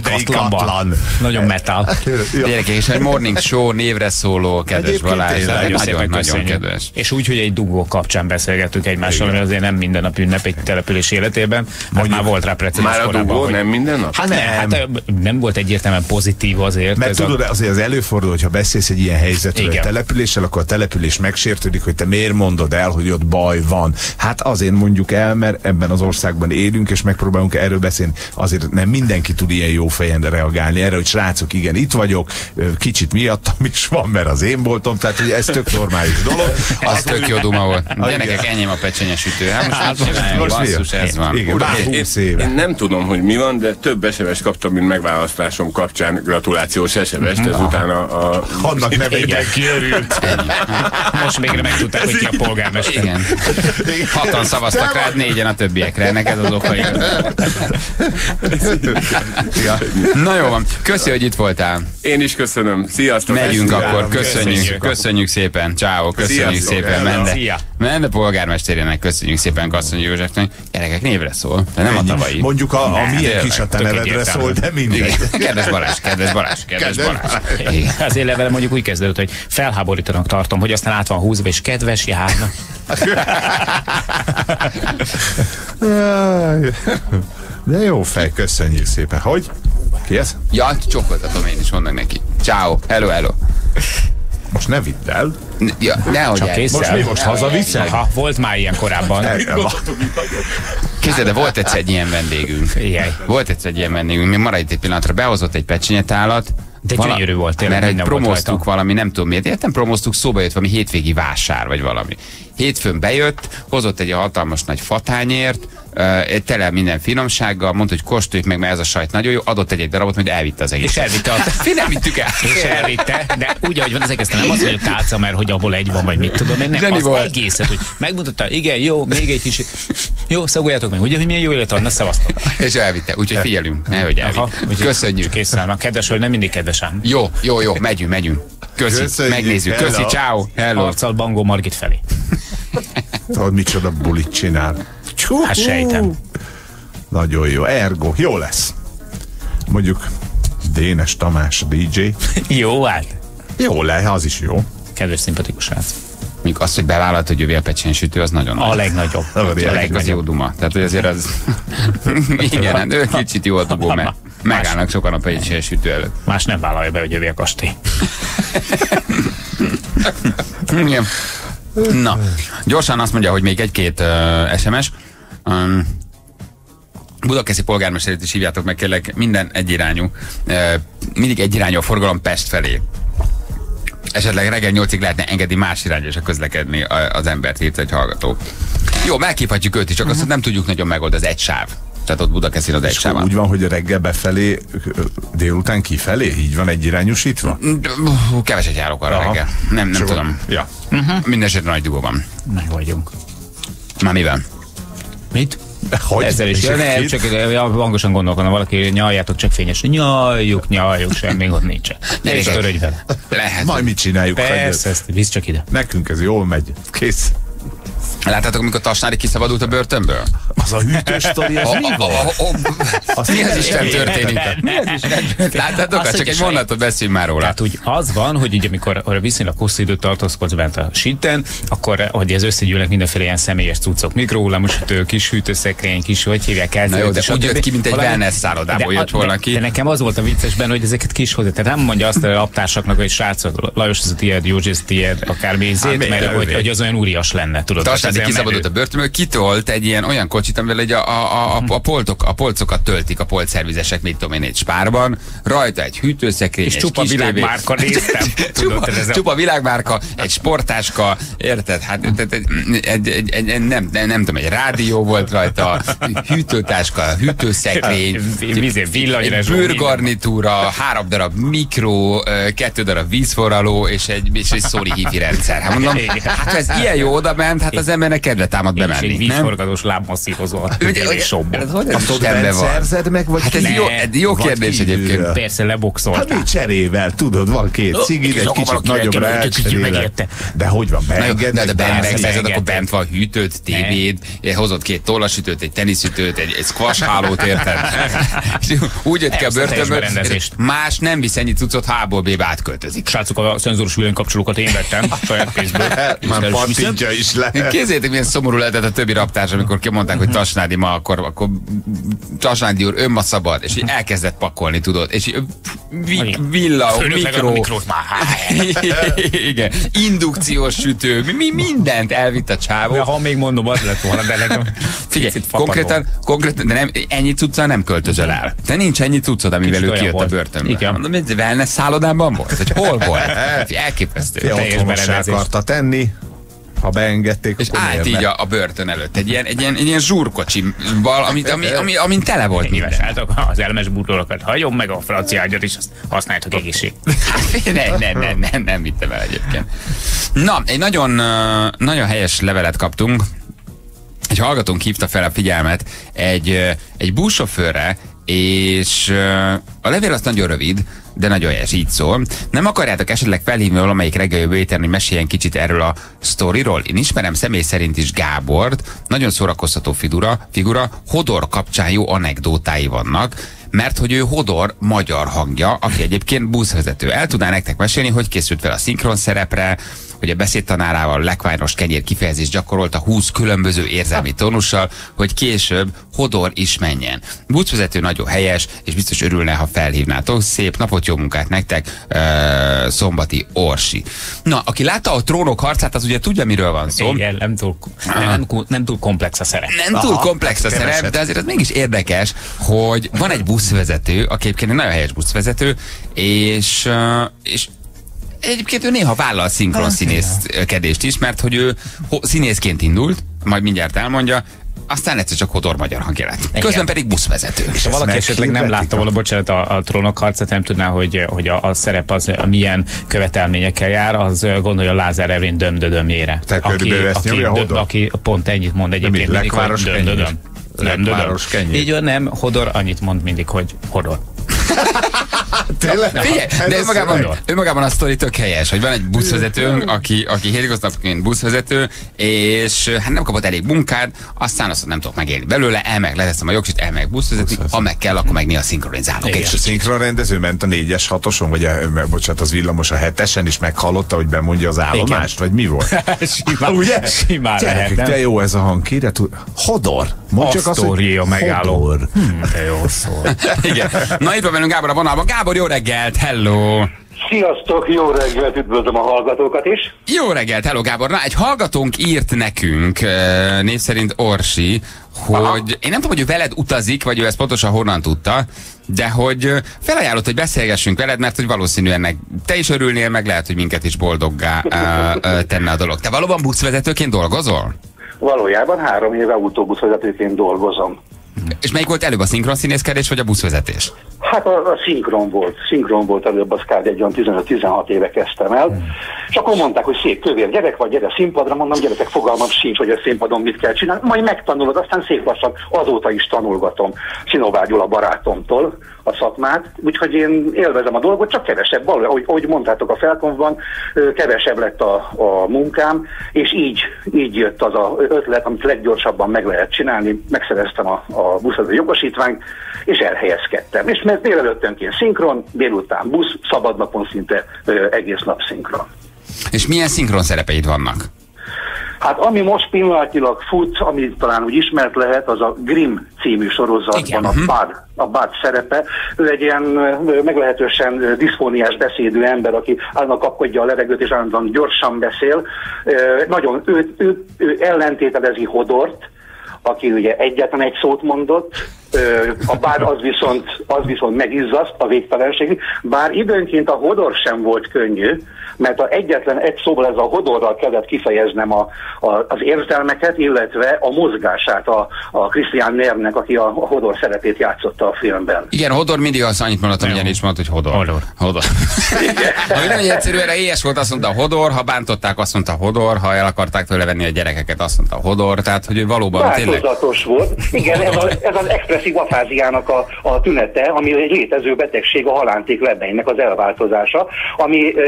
Katlanban. Nagyon metal. Gyerekek, és egy Morning Show névre szóló kedves Balázs. Nagyon-nagyon kedves. És úgy, hogy egy dugó kapcsán beszélgettünk egymással, mert azért nem minden nap ünnep egy település életében. Már volt rá precedens korábban. Már a dugó nem minden nap? Hát nem. Nem volt egyértelműen pozitív azért. Mert tudod, azért az előfordul, hogyha beszélsz egy ilyen helyzetről a településsel, akkor a település megsérül, hogy te miért mondod el, hogy ott baj van. Hát azért mondjuk el, mert ebben az országban élünk, és megpróbálunk erről beszélni. Azért nem mindenki tud ilyen jó fejen reagálni erre, hogy srácok, igen, itt vagyok, kicsit miattam is van, mert az én boltom, tehát hogy ez tök normális dolog. Az tök jó duma volt. Gyerekek, enyém a pecsenyesütő. Hát most, hát, most basszus, ez van. Igen, Ura, én, én nem tudom, hogy mi van, de több es em es-t kaptam, mint megválasztásom kapcsán gratulációs es em es-t, ezután a... a... Annak nevében kiörült. Most végre megtudták, hogy ki a polgármester. Igen. Hatan szavaztak rád, négyen a többiekre. Neked az oka igazán. Ja. Na jó van. Köszi, hogy itt voltál. Én is köszönöm. Sziasztok. Megyünk akkor. Köszönjük. Köszönjük, köszönjük szépen. Ciao. Köszönjük Sziasztok. Szépen. Mende. Mende polgármesterének köszönjük szépen, Gasszonyi Józsefnek. Gyerekek, névre szól. De nem a tavalyi. Mondjuk a, a milyen kis a te nevedre szól, de mindegy. Kedves Balázs, kedves Balázs, kedves Balázs. Az én levelem mondjuk úgy kezdődött, hogy felháborítanak tartom, hogy aztán át van húzva, és kedves járna. De jó fej, köszönjük szépen. Hogy? Ki ez? Ja, csókoltatom én is, mondnak neki. Ciao, hello, hello. Most ne vidd el. Ja, nehogy el. Most mi, most hazaviszed? Volt már ilyen korábban. Képzeld, de volt egyszer egy ilyen vendégünk. Igen. Volt egyszer egy ilyen vendégünk. Mi maradj itt egy pillanatra, behozott egy pecsenyetálat. De vala, gyönyörű volt tényleg. Mert promóztuk valami, nem tudom miért. Értem, promóztuk, szóba jött valami hétvégi vásár, vagy valami. Hétfőn bejött, hozott egy hatalmas nagy fatányért, tele minden finomsággal, mondta, hogy kóstoljuk meg, mert ez a sajt nagyon jó, adott egy-egy darabot, hogy elvitte az egész. És elvitte. Mi nem vittük el. És elvitte, de úgy, ahogy van az egész, nem az, hogy a tálca, mert hogy abból egy van, vagy mit tudom én, nem az volt. Egészet, hogy megmutatta, igen, jó, még egy kicsit, jó, szagoljátok meg, ugye, hogy milyen jó élet van, na szavaztok. És elvitte, úgyhogy figyelünk, nehogy elvitt. Köszönjük. Készen, a kedves, hogy nem mindig kedves ám. Jó, jó, jó, megyünk, megyünk. Köszi, köszönjük, megnézzük, hello. Köszi, ciao, hello. Arccal Bangó Margit felé. Tudod, micsoda bulit csinál. Hát sejtem. Nagyon jó. Ergo, jó lesz. Mondjuk Dénes Tamás dé dzsé. Jó, hát. Jó lesz, az is jó. Kedves, szimpatikus rác. Mondjuk azt, hogy bevállalt, hogy jövő a pecsénsütő, az nagyon nagy. A legnagyobb. A, a legnagyobb. legnagyobb. Az jó duma. Tehát, hogy azért az... Igen, ő kicsit jó a dugó, mert megállnak sokan a pecsénsütő előtt. Más nem vállalja be, hogy jövő a kastély. Igen. Na, gyorsan azt mondja, hogy még egy-két uh, es em es. Um, Budakeszi polgármesterét is hívjátok meg, kérlek, minden egyirányú. Uh, mindig egyirányú a forgalom Pest felé. Esetleg reggel nyolcig lehetne engedni más irányba és közlekedni az embert, hívta egy hallgató. Jó, meghívhatjuk őt is, csak uh-huh. azt nem tudjuk nagyon megold, az egy sáv. Tehát ott Budakeszin az egy sávon. Úgy van, hogy reggel befelé, délután kifelé? Így van egyirányúsítva? Keveset járok arra Aha. reggel. Nem, nem Sokan. tudom. Ja. Uh-huh. Mindenesetre nagy dugó van. Meg vagyunk. Már mivel? Mit? Hogy? Ezzel is. Ja, nem, csak hangosan gondolkodom, valaki nyaljátok csak fényes. Nyaljuk, nyaljuk, semmi ott nincsen. Ne is törődj vele. Lehet. Majd mit csináljuk? Persze, ezt visz csak ide. Nekünk ez jól megy. Kész. Láttátok, amikor Tasnári kiszabadult a börtönből? Az a hűtős sztori, az mi van? Mi az Isten történik? Láttátok? Csak egy mondatot beszéljünk már róla. Tehát úgy az van, hogy így amikor viszonylag hosszú időt tartózkodsz bent a síten, akkor hogy ez összegyűlnek mindenféle ilyen személyes cuccok. Mikrohullámosütő, kis hűtőszekrény, kis, hogy hívják el. Na jó, de úgy jött ki, mint egy wellness szállodából jött volna ki. De nekem az volt a viccesben, hogy ezeket kis hozzá. Tehát nem mondja azt a laptársaknak, hogy srác, Lajos az a tiéd, Józsi az a tiéd, akármézét, mert hogy az olyan úrias lenne, tudod. Tasnádi kiszabadult a börtönből, kitolt egy ilyen olyan kocsit, amivel egy a, a, a, a, poltok, a polcokat töltik a polcszervizesek, mit tudom én, egy Spárban, rajta egy hűtőszekrény, és egy csupa világmárka néztem. Csupa, csupa világmárka, egy sportáska, érted? Hát egy, egy, egy, egy, nem, nem, nem tudom, egy rádió volt rajta, hűtőtáska, hűtőszekrény, egy bőrgarnitúra, három darab mikró, kettő darab vízforraló, és egy, és egy szóri hívi rendszer. Hát mondom, hát ez ilyen jó odament, hát az embernek kedve támad bemenni. És egy vízforgatós lábmasszírozó. Azt ember szerzed meg, vagy hát ez ne, jó, jó kérdés kívül. Egyébként. Persze leboxoltál. Hát mi cserével, tudod, van két cigid, egy kicsit nagyobb rácserével. De hogy van, beengednek? De beengednek, akkor bent van hűtőd, tévéd, hozott két tollasütőt, egy teniszütőt, egy squashhálót, érted? Úgy jött ki a börtönből, más nem visz ennyi cuccot, H-ból B-be átköltözik. Srácok, a szenzorus villanykapcsolókat én vettem saját pénzből. Már partintja is le. Képzeljétek, milyen szomorú lehetett a többi raptárs, amikor kimondták, hogy Tasnádi ma, akkor, akkor Tasnádi úr, ön ma szabad, és így elkezdett pakolni, tudod, és vi, villa, mikró, igen, indukciós sütő, mi, mi mindent elvitt a csávó. Ha még mondom, az lett volna, de nekem picit konkrétan, konkrétan, de nem, ennyi cuccal nem költözöl el. Te nincs ennyi cuccod, amivel ő kijött a börtönből. Igen. Mondom, ez wellness szállodában volt? Hogy hol volt? Elképesztő. Otthonossá akarta tenni. Ha beengedték, és állt így a, a börtön előtt egy ilyen, egy ilyen, egy ilyen zsúrkocsival, amit, ami, ami, amin tele volt minden. Az elmes bútorokat hagyom meg a francia ágyat, és azt használjátok egészség. nem, nem, nem, nem, nem vittem el egyébként. Na, egy nagyon, nagyon helyes levelet kaptunk. Egy hallgatónk hívta fel a figyelmet egy, egy buszsofőrre, és a levél az nagyon rövid, de nagyon helyes, így szól. Nem akarjátok esetleg felhívni valamelyik reggel jövő héten, hogy meséljen kicsit erről a sztoriról? Én ismerem személy szerint is Gábort, nagyon szórakoztató figura, figura, Hodor kapcsán jó anekdótái vannak, mert hogy ő Hodor magyar hangja, aki egyébként buszvezető. El tudná nektek mesélni, hogy készült fel a szinkron szerepre, hogy a beszédtanárával lekványos kenyér kifejezést gyakorolta húsz különböző érzelmi tónussal, hogy később Hodor is menjen. Buszvezető nagyon helyes, és biztos örülne, ha felhívnátok. Szép napot, jó munkát nektek, uh, Szombati Orsi. Na, aki látta a Trónok harcát, az ugye tudja, miről van szó. Igen, nem túl, nem, nem túl komplex a szerep. Nem Aha, túl komplex a szerep, de azért az mégis érdekes, hogy van egy buszvezető, aki egyébként egy nagyon helyes buszvezető, és, és egyébként ő néha vállal szinkron színészkedést is, mert hogy ő színészként indult, majd mindjárt elmondja, aztán egyszer csak Hodor magyar hangja lett. Közben igen. pedig buszvezető. És ha valaki esetleg nem látta volna, bocsánat, a, a Trónok harcát, nem tudná, hogy, hogy a, a szerep az a milyen követelményekkel jár, az gondolja Lázár Evin dömdödömjére. Tehát körülbelül ezt nyomja Hodor? Aki pont ennyit mond egyébként. De mindig, hogy dömdödöm. Lekváros kenyér. Így van, nem, Hodor annyit mond mindig, hogy Hodor. Tényleg? Figyelj, de önmagában, önmagában a sztori tök helyes, hogy van egy buszvezetőnk, aki, aki hétköznapként buszvezető, és hát nem kapott elég munkát, aztán azt nem tudok megélni belőle, elmeg leteszem a jogsit, elmeg buszvezetni, ha meg kell, akkor meg néha szinkronizálok. És a szinkronrendező ment a négyes hatoson, vagy a, bocsánat, az villamos a hetesen, és meghallotta, hogy bemondja az állomást, vagy mi volt? Simán, ugye? Simán lehet, nem? De jó ez a hangkír, Hodor! Asztória megálló. De jó szó. Igen. Na, itt van velünk Gábor a vonalban. Gábor, jó reggelt, hello! Sziasztok, jó reggelt, üdvözlöm a hallgatókat is. Jó reggelt, hello Gábor. Na, egy hallgatónk írt nekünk, név szerint Orsi, hogy Aha. én nem tudom, hogy ő veled utazik, vagy ő ezt pontosan honnan tudta, de hogy felajánlott, hogy beszélgessünk veled, mert hogy valószínűen ennek te is örülnél, meg lehet, hogy minket is boldoggá tenne a dolog. Te valóban buszvezetőként dolgozol? Valójában három éve autóbuszvezetőként dolgozom. És melyik volt előbb, a szinkron színészkedés vagy a buszvezetés? Hát a, a szinkron volt. Szinkron volt előbb, az kb. Egy olyan tizenöt-tizenhat éve kezdtem el. Hmm. És akkor mondták, hogy szép kövér gyerek vagy, gyere színpadra, mondom, gyerekek, fogalmam sincs, hogy a színpadon mit kell csinálni. Majd megtanulod, aztán szép lassan, azóta is tanulgatom Sinovágyul a barátomtól a szakmát, úgyhogy én élvezem a dolgot, csak kevesebb, valójában, ahogy, ahogy mondtátok a felkonfban, kevesebb lett a, a munkám, és így, így jött az a ötlet, amit leggyorsabban meg lehet csinálni, megszereztem a, a buszvezető jogosítványt, és elhelyezkedtem. És mert délelőttönként szinkron, délután busz, szabadnapon szinte ö, egész nap szinkron. És milyen szinkron szerepeid vannak? Hát ami most pillanatilag fut, ami talán úgy ismert lehet, az a Grimm című sorozatban a Bud, a Bud szerepe. Ő egy ilyen meglehetősen diszfóniás beszédű ember, aki állandóan kapkodja a levegőt és állandóan gyorsan beszél. Nagyon ő, ő, ő ellentételezi Hodort, aki ugye egyetlen egy szót mondott, a bár az viszont, az viszont megizzaszt a végtelenségig, bár időnként a Hodor sem volt könnyű, mert a egyetlen egy szóval ez a Hodorral kellett kifejeznem a, a, az érzelmeket, illetve a mozgását a, a Christian Nernek, aki a, a Hodor szerepét játszotta a filmben. Igen, Hodor mindig azt annyit mondott, amilyen is mondott, hogy Hodor. Hodor. Hodor. Ami nem egy egyszerű, erre éhes volt, azt mondta Hodor, ha bántották, azt mondta Hodor, ha el akarták tőle venni a gyerekeket, azt mondta Hodor, tehát hogy valóban tényleg... volt. Igen, ez, a, ez az express afáziának a, a tünete, ami egy létező betegség, a halánték lebeinek az elváltozása, ami e,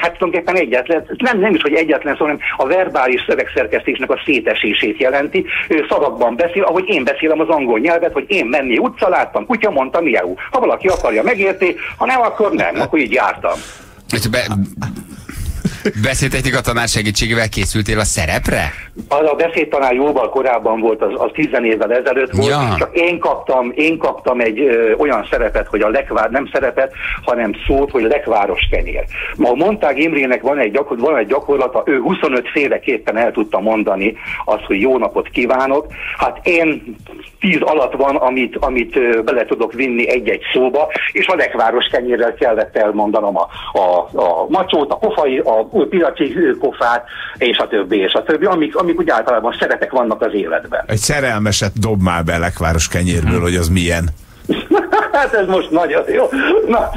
hát tulajdonképpen egyetlen, nem, nem is, hogy egyetlen szó, hanem a verbális szövegszerkesztésnek a szétesését jelenti. Ő szavakban beszél, ahogy én beszélem az angol nyelvet, hogy én menni utca, láttam kutya, mondtam miau. Ha valaki akarja, megérti, ha nem, akkor nem, akkor így jártam. Beszédtechnika tanár segítségével készültél a szerepre? Az a beszédtanár jóval korábban volt, az, az tíz évvel ezelőtt volt, ja. Csak én kaptam, én kaptam egy ö, olyan szerepet, hogy a lekvár, nem szerepet, hanem szót, hogy lekváros kenyér. Ma Montág Imrének van egy, gyakor, van egy gyakorlata, ő huszonöt féleképpen el tudta mondani azt, hogy jó napot kívánok. Hát én tíz alatt van, amit, amit ö, bele tudok vinni egy-egy szóba, és a lekváros kenyérrel kellett elmondanom a, a, a macsót, a pofai, a piaci kofát, és a többi, és a többi, amik, amik úgy általában szeretek vannak az életben. Egy szerelmeset dob már be lekváros kenyérből, hmm. hogy az milyen. Hát ez most nagyon jó. Na,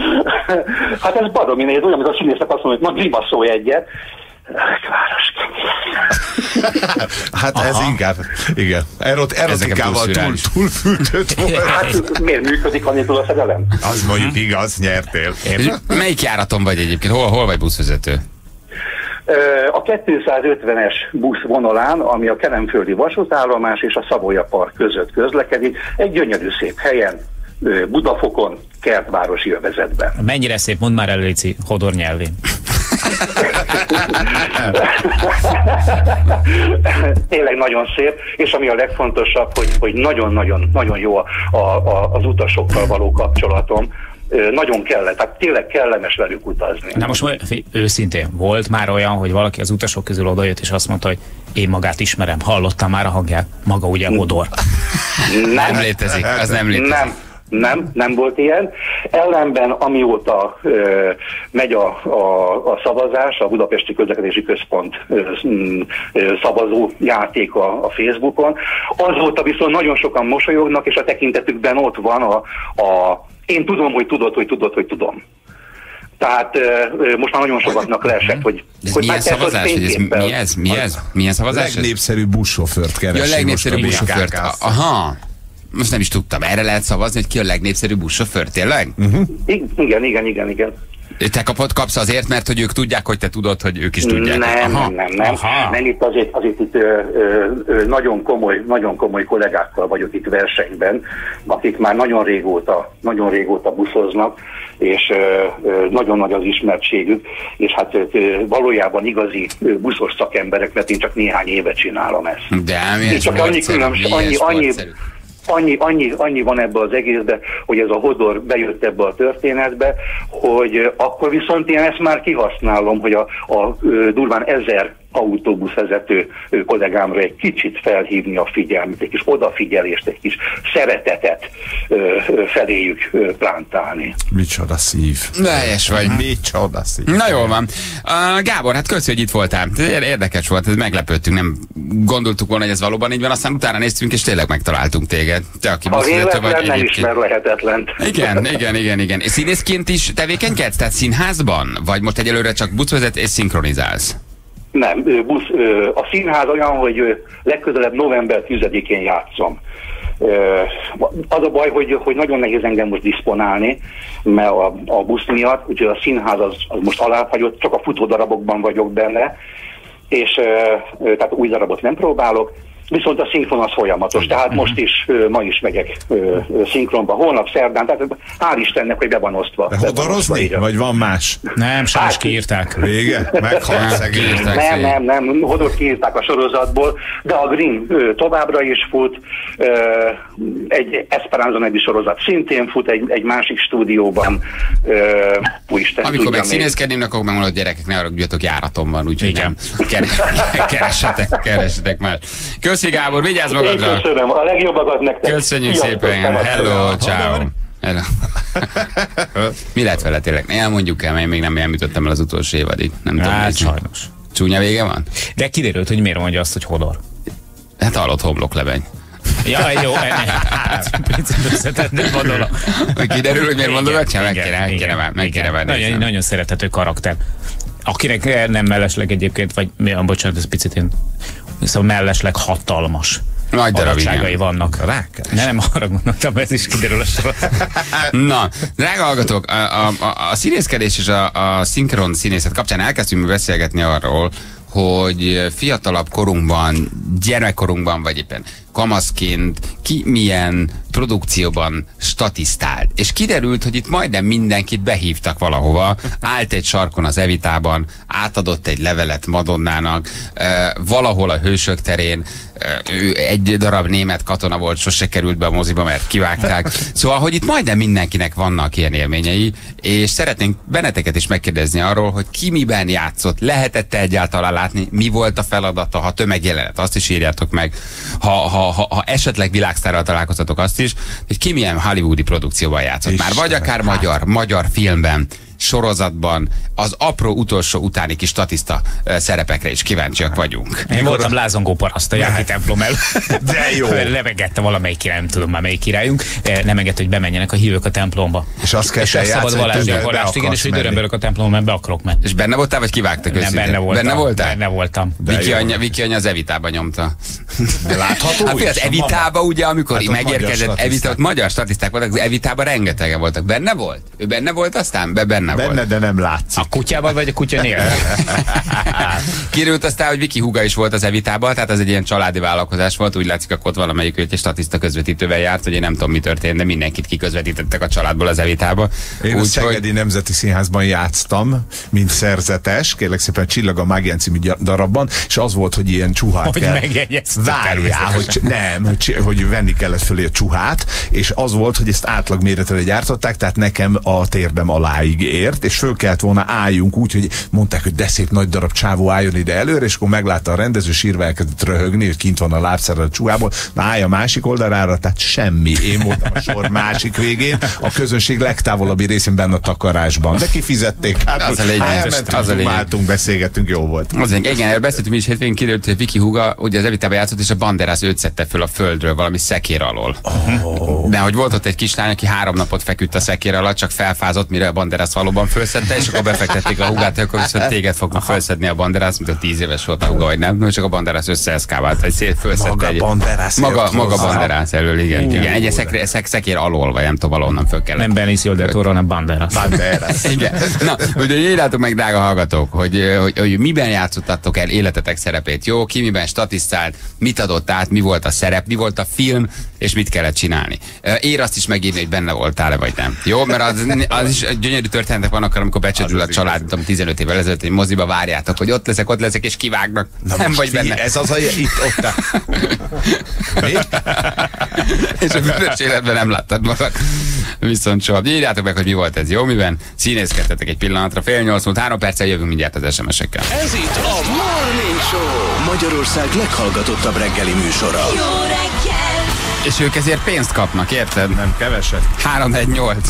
hát ez baromi néz, olyan, mint a színésznek azt mondom, hogy ma grimaszolj egyet. Lekváros kenyér. Hát Aha. ez inkább, igen. Erot, erotikával túl, túl fűtött volt. Hát miért működik anélkül a szerelem? Az mondjuk igaz, nyertél. Melyik járaton vagy egyébként? Hol, hol vagy buszvezető? A kétszázötvenes busz vonalán, ami a Kelenföldi vasútállomás és a Szabolya Park között közlekedik, egy gyönyörű szép helyen, Budafokon, kertvárosi övezetben. Mennyire szép, mondd már előci Hodor nyelvén. Tényleg nagyon szép, és ami a legfontosabb, hogy nagyon-nagyon jó a, a, az utasokkal való kapcsolatom. Nagyon kellett, tehát tényleg kellemes velük utazni. Na most őszintén, volt már olyan, hogy valaki az utasok közül odajött, és azt mondta, hogy én magát ismerem, hallottam már a hangját, maga ugye Hodor. Nem, nem létezik, ez nem létezik. Nem. Nem, nem volt ilyen. Ellenben amióta ö, megy a, a, a szavazás, a Budapesti Közlekedési Központ ö, ö, szavazó játéka a Facebookon, azóta viszont nagyon sokan mosolyognak, és a tekintetükben ott van a, a én tudom, hogy tudod, hogy tudod, hogy tudom. Tehát ö, most már nagyon sokatnak leesett, hogy... De ez hogy milyen szavazás? Hogy ez, mi ez? Mi ez? Milyen szavazás? A legnépszerűbb buszsofőrt keresünk. Ja, a legnépszerűbb buszsofőrt. Aha. Most nem is tudtam, erre lehet szavazni, hogy ki a legnépszerűbb buszsofőr, tényleg? Uh-huh. Igen, igen, igen, igen. Te kapod, kapsz azért, mert hogy ők tudják, hogy te tudod, hogy ők is tudják. Nem, aha, nem, nem. Aha. Nem, itt azért, azért itt ö, ö, ö, nagyon komoly, nagyon komoly kollégákkal vagyok itt versenyben, akik már nagyon régóta, nagyon régóta buszoznak, és ö, ö, nagyon nagy az ismertségük, és hát ö, valójában igazi ö, buszos szakemberek, mert én csak néhány éve csinálom ezt. De én csak annyi különbség, annyi, annyi Annyi, annyi, annyi van ebbe az egészbe, hogy ez a Hodor bejött ebbe a történetbe, hogy akkor viszont én ezt már kihasználom, hogy a, a durván ezer autóbuszvezető kollégámra egy kicsit felhívni a figyelmet, egy kis odafigyelést, egy kis szeretetet feléjük plántálni. Micsoda szív. Lejes vagy. Micsoda szív. Na jól van. Uh, Gábor, hát köszi, hogy itt voltál. Érdekes volt, ez meglepődtünk, nem gondoltuk volna, hogy ez valóban így van, aztán utána néztünk, és tényleg megtaláltunk téged. Te, aki buszvezető vagy. Nem ismer lehetetlen. Igen, igen, igen, igen. És színészként is tevékenykedsz? Tehát színházban? Vagy most egyelőre csak buszvezet és szinkronizálsz? Nem, busz, a színház olyan, hogy legközelebb november tizedikén játszom. Az a baj, hogy, hogy nagyon nehéz engem most diszponálni, mert a, a busz miatt, úgyhogy a színház az, az most alábbhagyott, csak a futódarabokban vagyok benne, és tehát új darabot nem próbálok, viszont a szinkron az folyamatos, tehát most is, ma is megyek szinkronba, holnap, szerdán, tehát hál' Istennek, hogy be van osztva. De hodorozni? Vagy van más? Nem, Sárs kiírták. Vége? Meghalt, kiírták. Nem, nem, nem, Hodort kiírták a sorozatból, de a Grimm továbbra is fut, egy Esperanza nevű sorozat szintén fut, egy, egy másik stúdióban. Úristen, amikor meg színészkedném, akkor megmondod, gyerekek, ne haragudjatok, járatom van, úgyhogy nem. Keressetek, keressetek már. Köszi, Gábor, vigyázz magadra! Köszönöm, a legjobbakat nektek! Köszönjük Fiat szépen! Hello, ciao! Hello. Mi lett vele tényleg? Elmondjuk el, mert én még nem elműtöttem el az utolsó évadig. Nem tudom, hát, sajnos. Csúnya vége van? De kiderült, hogy miért mondja azt, hogy Hodor. Hát hallott homloklebeny. Jaj, jó, nem gondolom. Kiderül, hogy miért mondod, hogy meg kéne várni. Nagyon szerethető karakter. Akinek nem mellesleg egyébként, vagy bocsánat, ez picit én... Szóval mellesleg hatalmas nagy darabságai vannak. Rákás. Ne, nem arra gondoltam, ez is kiderül a sorozat. Na, drága hallgatók, a, a, a színészkedés és a, a szinkron színészet kapcsán elkezdtünk beszélgetni arról, hogy fiatalabb korunkban, gyermekkorunkban, vagy éppen kamaszként ki milyen produkcióban statisztált. És kiderült, hogy itt majdnem mindenkit behívtak valahova, állt egy sarkon az Evitában, átadott egy levelet Madonnának, valahol a Hősök terén, ő egy darab német katona volt, sose került be a moziba, mert kivágták. Szóval, hogy itt majdnem mindenkinek vannak ilyen élményei, és szeretnénk benneteket is megkérdezni arról, hogy ki miben játszott, lehetett-e egyáltalán látni, mi volt a feladata, ha tömegjelenet, azt is írjátok meg, ha, ha Ha, ha esetleg világsztárral találkoztatok, azt is, hogy ki milyen hollywoodi produkcióban játszott. Isten, már vagy akár hát. magyar, magyar filmben, sorozatban, az apró utolsó utáni kis statiszta szerepekre is kíváncsiak vagyunk. Én voltam lázongó paraszt a Jáki templom előtt. De jó. Levegette valamelyik király, nem tudom már melyik királyunk, nem engedte, hogy bemenjenek a hívők a templomba. És azt kell játszani, szabad valásgyakorlást, igen, és hogy dörömbölök a templomban, be akarok menni. És benne voltál, vagy kivágtak őszintén? Nem, benne voltam. Benne voltál? Benne voltam. Viki anyja, Viki anyja az Evitában nyomta. De látható? Hát az Evitában ugye, amikor megérkezett Evita, ott magyar statiszták voltak, az Evitában rengetegen voltak. Benne volt? Ő benne volt aztán? Be benne kutyával. Benne, de nem látszik. A kutyával vagy a kutya nélkül? Kiderült aztán, hogy Viki húga is volt az Evitában, tehát ez egy ilyen családi vállalkozás volt, úgy látszik, akkor ott valamelyik egy statiszta közvetítővel járt, hogy én nem tudom, mi történt, de mindenkit kiközvetítettek a családból az Evitába. Én úgy, a Szegedi hogy... Nemzeti Színházban játsztam, mint szerzetes, kérlek szépen Csillag a mágián című darabban, és az volt, hogy ilyen csuhát hogy kell. Várjál, hogy nem, hogy, hogy venni kellett fölé a csuhát, és az volt, hogy ezt átlag méretre gyártották, tehát nekem a térdem aláig ért, és föl kellett volna álljunk úgy, hogy mondták, hogy de szép nagy darab csávó álljon ide előre, és akkor meglátta a rendező, sírva elkezdett röhögni, hogy kint van a lábszára a csuhából, állj a másik oldalára, tehát semmi. Én voltam a sor másik végén, a közönség legtávolabbi részén benne a takarásban. De kifizették, hát az hogy elmentünk, álltunk, beszélgettünk, jó volt. Azért, igen, erről beszéltünk, mi is hétvégén kiderült, hogy Viki húga ugye az Evitában játszott, és a Banderász őt szedte föl a földről valami szekér alól. Oh. De hogy volt ott egy kislány, aki három napot feküdt a szekér alatt, csak felfázott, mire a Banderász valóban fölszedte, és akkor befektették a húgát, akkor viszont téged fognak fölszedni a Banderász, mint a tíz éves volt a húga, vagy nem, csak a Banderász összeeszkávált, egy szép fölszedte. Maga Banderász. Maga, maga Banderász elől, igen. Ú, igen, egy szek, szek, szekér alól, vagy nem tudom, onnan föl kellett. Nem Benicio del Toro, hanem Banderász. Banderász. Igen. Na, ugye írjátok meg, drága hallgatók, hogy, hogy, hogy miben játszottatok el életetek szerepét, jó, ki miben statisztált, mit adott át, mi volt a szerep, mi volt a film, és mit kellett csinálni. Ér azt is megírni, hogy benne voltál-e, vagy nem. Jó, mert az, az is gyönyörű történetek vannak, amikor becsődül a család, tudom, tizenöt évvel ezelőtt egy moziba, várjátok, hogy ott leszek, ott leszek, és kivágnak. Na nem vagy benne. Ez az, hogy itt, ott. És a bűnös életben nem láttad magad. Viszont soha. Írjátok meg, hogy mi volt ez, jó, miben színészkedtetek egy pillanatra, fél nyolc múlt, három perccel jövünk mindjárt az es em es-ekkel. Ez itt a Morning Show, Magyarország leghallgatottabb reggeli műsora. Jó reggel! És ők ezért pénzt kapnak, érted? Nem, keveset. három negyvennyolc.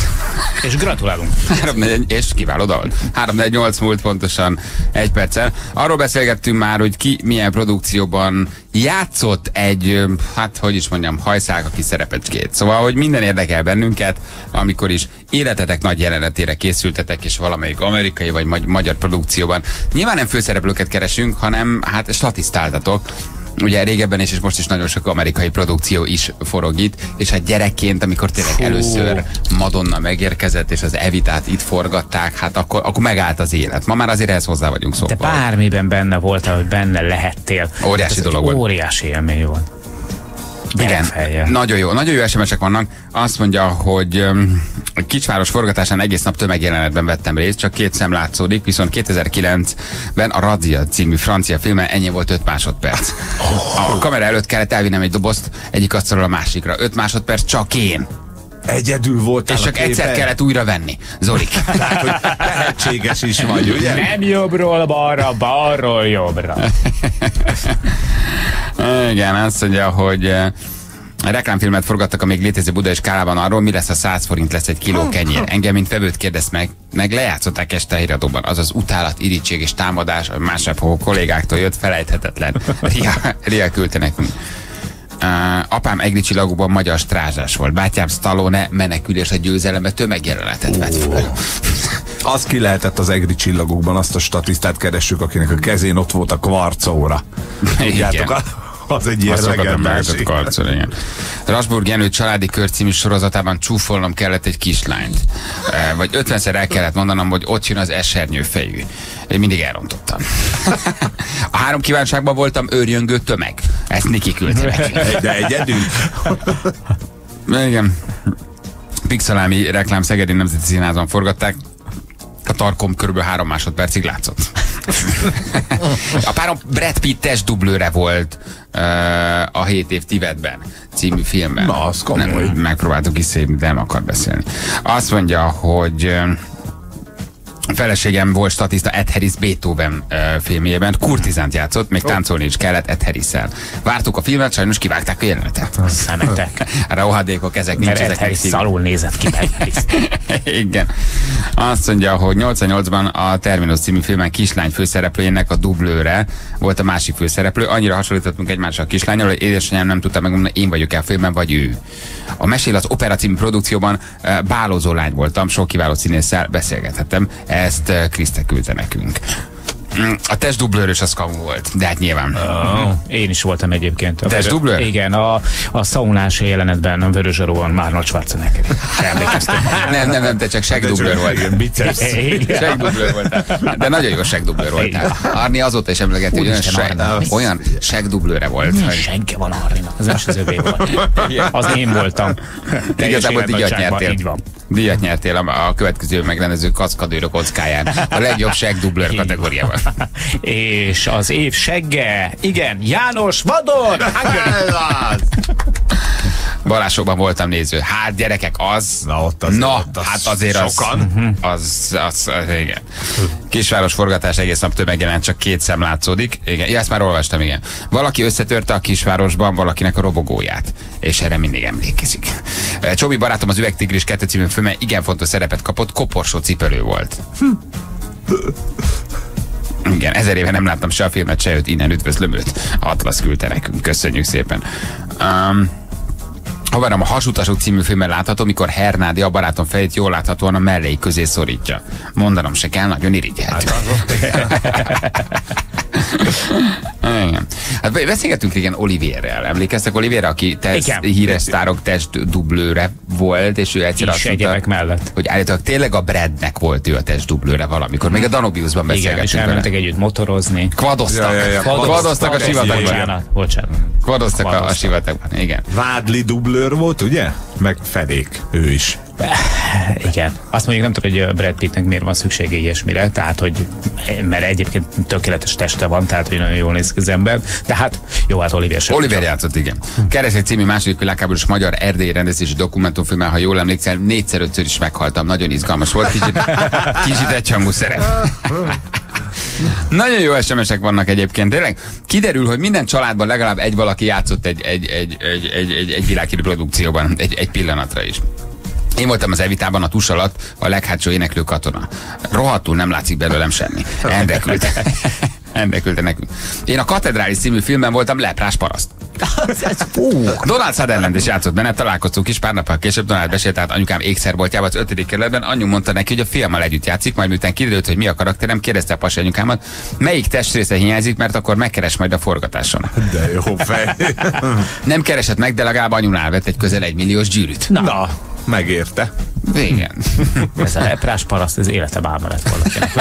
És gratulálunk. három negyvennyolc, és kiváló dal. három negyvennyolc múlt pontosan egy perccel. Arról beszélgettünk már, hogy ki milyen produkcióban játszott egy, hát hogy is mondjam, hajszálka kis szerepecskét. Szóval, hogy minden érdekel bennünket, amikor is életetek nagy jelenetére készültetek, és valamelyik amerikai vagy magy magyar produkcióban. Nyilván nem főszereplőket keresünk, hanem hát statisztáltatok. Ugye régebben is, és most is nagyon sok amerikai produkció is forog itt, és hát gyerekként, amikor tényleg először Madonna megérkezett, és az Evitát itt forgatták, hát akkor, akkor megállt az élet. Ma már azért ehhez hozzá vagyunk szokva. De bármiben benne voltál, hogy benne lehettél. Óriási dolog volt. Óriási élmény volt. Igen, nagyon jó, nagyon jó es em es-ek vannak. Azt mondja, hogy um, a kisváros forgatásán egész nap tömegjelenetben vettem részt, csak két szem látszódik, viszont kétezer-kilencben a Radia című francia filmen ennyi volt öt másodperc. A kamera előtt kellett elvinnem egy dobozt egyik asztalról a másikra. öt másodperc csak én. Egyedül voltál. És csak egyszer kellett újra venni. Zorik. Tehát, hogy tehetséges is vagy, ugye? Nem jobbról balra, balról jobbra. Igen, azt mondja, hogy reklámfilmet forgattak a még létező budai skálában arról, mi lesz, a száz forint lesz egy kiló kenyér. Engem, mint vevőt kérdezt meg, meg lejátszották este a híradóban. Azaz utálat, irítség és támadás a másodfokú kollégáktól jött, felejthetetlen. Ria, Ria küldte nekünk. Uh, apám egri csillagokban magyar strázsás volt. Bátyám Stallone menekülés a győzelembe tömegjelenetet vett fel. Az ki lehetett az egri csillagokban, azt a statisztát keressük, akinek a kezén ott volt a kvarcóra. Tudjátok, az egy ilyen legendáség. Rasburg Jenő családi kör című sorozatában csúfolnom kellett egy kislányt. Uh, vagy ötvenszer el kellett mondanom, hogy ott jön az esernyő fejű. Én mindig elrontottam. A három kívánságban voltam őrjöngő tömeg. Ezt Niki küldte nekünk. De egyedül. Igen. Pixalámi reklám Szegedi Nemzeti Színházban forgatták. A tarkom kb. három másodpercig látszott. A párom Brad Pitt testdublőre volt uh, a hét év Tibetben című filmben. Na, az komoly. Megpróbáltuk kiszélni, de nem akar beszélni. Azt mondja, hogy... A feleségem volt statiszta Ed Harris Beethoven uh, filmjében, kurtizánt játszott, még táncolni is kellett Ed Harris-szel. Vártuk a filmet, sajnos kivágták a jelenetet. Szemetek. Rohadékok, ezek nincs, ezek Ed Harris szalul nézett ki. Igen. Azt mondja, hogy nyolcvannyolcban a Terminus című filmen kislány főszereplőjének a dublőre volt a másik főszereplő. Annyira hasonlítottunk egymásra a kislányról, hogy édesanyám nem tudta megmondani, én vagyok el filmben, vagy ő. A Mesél az Opera című produkcióban uh, bálózó lány voltam, sok kiváló színésszel beszélgethettem. Ezt Kriszta küldte nekünk. A testdublőrös az kamu volt, de hát nyilván. Oh, én is voltam egyébként. A testdublőr? Igen, a, a szaunás jelenetben a Vörösváron már nagy Schwarzenegger. Nem, nem, nem, te csak segdublőr voltál. Biceps. Segdublőr voltál. De nagyon jó segdublőr voltál. Arni azóta is emlegeti, hogy olyan segdublőre volt. Milyen segge van Arninak? Az nem is az övé volt. Az én voltam. Igazából díjat nyertél. Így van. Díjat nyertél a következő megrendező kaszkadőrök kockáján. A legjobb segdublőr kategóriában. És az év segge, igen, János Vador! Balázsokban voltam néző. Hát gyerekek, az... Na, ott azért, na ott az hát azért az... Sokan. Az, az, az, igen. Kisváros forgatás egész nap tömegjelent, csak két szem látszódik. Igen, ja, ezt már olvastam, igen. Valaki összetörte a kisvárosban valakinek a robogóját. És erre mindig emlékezik. Csobi barátom az Üvegtigris kettő című filmben igen fontos szerepet kapott, koporsó cipelő volt. Hm. Igen, ezer éve nem láttam se a filmet, se őt, innen üdvözlöm őt. Atlasz küldte nekünk, köszönjük szépen. Um, Havarom, a Hasutasok című filmen látható, mikor Hernádi a barátom fejét jól láthatóan a mellei közé szorítja. Mondanom se kell, nagyon irigyelt. Igen. Hát beszélgetünk régen Olivérrel. Emlékeztek Olivérre, aki tesz, híres sztárok testdublőre volt, és ő egyszer azt mondta, mellett. Hogy állítólag tényleg a Bradnek volt ő a testdublőre valamikor. Még a Danubiusban beszélgettünk. Igen, és elmentek vele együtt motorozni. Kvadoztak. Ja, ja, ja. Kvadoztak a sivatagban. Bocsánat, bocsánat. Kvadoztak a, a sivatagban, igen. Vádli dublőr volt, ugye? Meg Fedék, ő is. Igen. Azt mondjuk nem tudom, hogy Brad Pittnek miért van szüksége ilyesmire, tehát, hogy mert egyébként tökéletes teste van, tehát, hogy nagyon jól néz ki az ember, de hát jó, hát Oliver sem. Oliver játszott, igen. Keresek című második világháborús magyar erdélyi rendezési dokumentumfilmmel, ha jól emlékszem, négyszer-ötször is meghaltam, nagyon izgalmas volt, kicsit, kicsit egyhangú szerep. Nagyon jó es em esek vannak egyébként, tényleg. Kiderül, hogy minden családban legalább egy valaki játszott egy, egy, egy, egy, egy, egy, egy világhírű produkcióban, egy, egy pillanatra is. Én voltam az Evitában a tus alatt a leghátsó éneklő katona. Rohadtul nem látszik belőlem semmi. Enrekülte. Enrekülte nekünk. Én a Katedrális című filmben voltam leprás paraszt. Donald Sutherland is játszott benne, találkoztunk is pár nappal később. Donald besélt át anyukám ékszerboltjába az ötödik kerületben. Anyu mondta neki, hogy a filmmel együtt játszik, majd miután kiderült, hogy mi a karakterem, kérdezte a pasi anyukámat, melyik testrésze hiányzik, mert akkor megkeres majd a forgatáson. De jó fej. Nem keresett meg, de legalább anyunál vett egy közel egy milliós gyűrűt. Na. Na. Megérte. Igen. Ez a leprás paraszt, ez életem álma lett valakinek.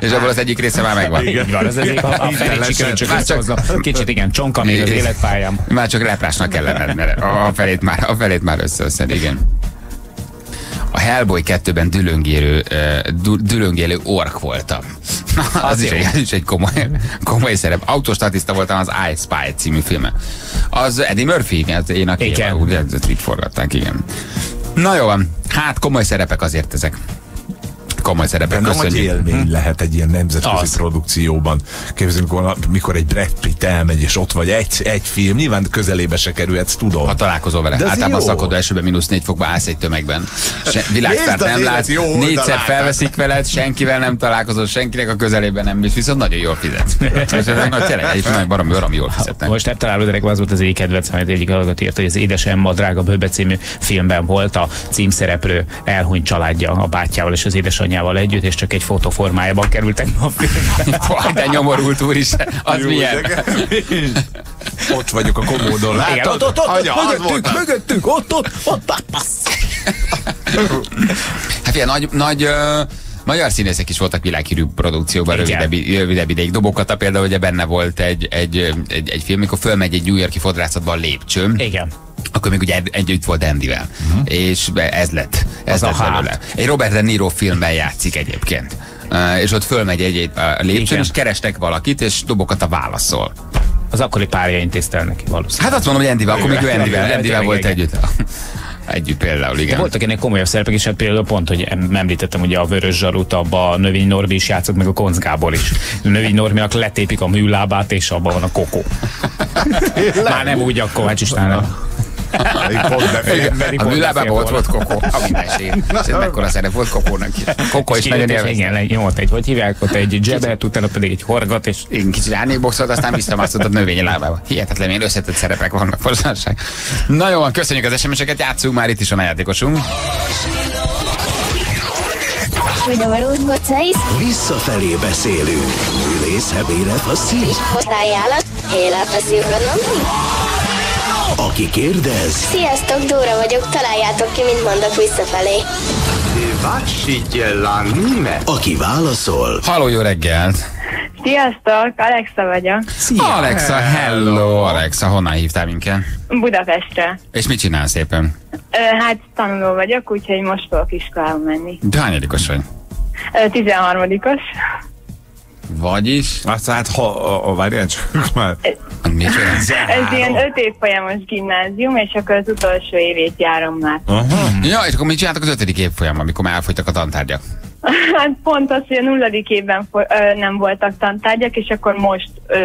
És abból az egyik része már megvan. Igen. Így van, ez egyik a, a felét sikerül csak kicsit igen, csonka még az életpályám. Már csak leprásnak kellene, mert a felét már, a felét már összeösszed, igen. A Hellboy kettőben dülöngélő, dülöngélő ork voltam. Na, az, az, is egy, az is egy komoly, komoly szerep. Autostatiszta voltam az I Spy című filmen. Az Eddie Murphy, az én a képen, úgy itt forgatták, igen. Na jó, hát komoly szerepek azért ezek. Komoly szerepek, de köszönjük. Nagy élmény lehet egy ilyen nemzetközi az. Produkcióban. Képzeljünk, mikor egy Brad Pitt elmegy, és ott vagy egy, egy film, nyilván közelébe se kerülhetsz, tudom. Ha találkozol vele. Általában szakadó esőben mínusz négy fokban állsz egy tömegben. Világsztárt nem látsz, négyszer felveszik veled, senkivel nem találkozol, senkinek a közelében nem, és viszont nagyon jól fizet. Tényleg, baromi baromi jól fizetnek. Most nem találod, de az volt az egyik kedvenc, amit egyik hallgató írt, hogy az Édesem a drága bőbe című filmben volt a címszereplő elhunyt családja a bátyjával és az édesanyja együtt, és csak egy fotóformájában kerültek a filmbe. De nyomorult úr is, az jó, milyen. Ott vagyok a komódon, látod? Igen, ott, ott, ott, anya, mögöttünk, mögöttünk, ott, ott, ott, passz. Hát ilyen nagy, nagy uh, magyar színészek is voltak világhírű produkcióban rövidebb, rövidebb ideig. Dobokata például, ugye benne volt egy, egy, egy, egy film, mikor fölmegy egy New York-i fodrászatban a lépcsőn. Igen. Akkor még ugye együtt volt Andyvel. Uh-huh. És ez lett. Ez az lett a belőle. Egy Robert De Niro filmben játszik egyébként. Uh, és ott fölmegy egy, egy a lépcsőn, igen. És keresnek valakit, és Dobokata válaszol. Az akkori párja intézte neki valószínűleg. Hát azt mondom, hogy Andyvel, akkor még ő Andyvel, Andyvel volt együtt. Együtt például, igen. De voltak ennél komolyabb szerepek, és hát például pont, hogy említettem ugye a Vörös Zsarút, abban a Növény Norbi is játszott, meg a Koncz Gábor is. A Növény Norbinak letépik a műlábát, és abban van a Koko. Már nem úgy, a Kovács István. A műlábában ott volt Koko, a mindenség. És ez mekkora szerep volt Kokónak. Koko is nagyon élvezett. Igen, nyomott egy, hogy hívják, ott egy dzsebelt, utána pedig egy horgat, és kicsit ránéboxolt, aztán visszamászott a növény lábába. Hihetetlen, én összetett szerepek vannak, forzánság. Na jó, köszönjük az es em eseket, játsszunk már itt is a játékosunk. Vigyorult kocáisz. Visszafelé beszélünk. Ülészebb élet a szív. Hozzájállat, élet a szívben. Aki kérdez. Sziasztok, Dóra vagyok, találjátok ki, mint mondok visszafelé. Aki válaszol. Halló, jó reggelt! Sziasztok, Alexa vagyok. Szia. Alexa, hello! Alexa, honnan hívtál minket? Budapestre. És mit csinálsz éppen? Ö, hát tanuló vagyok, úgyhogy most fogok iskolába menni. De hányadikos vagy? tizenharmadikos. Vagyis? Azt hát, ha, várjál csak már. Ez ilyen öt év folyamos gimnázium, és akkor az utolsó évét járom már. Ja, és akkor mit csináltak az ötödik évfolyamban, amikor már elfogytak a tantárgyak? Hát pont az, hogy a nulladik évben ö, nem voltak tantárgyak, és akkor most ö,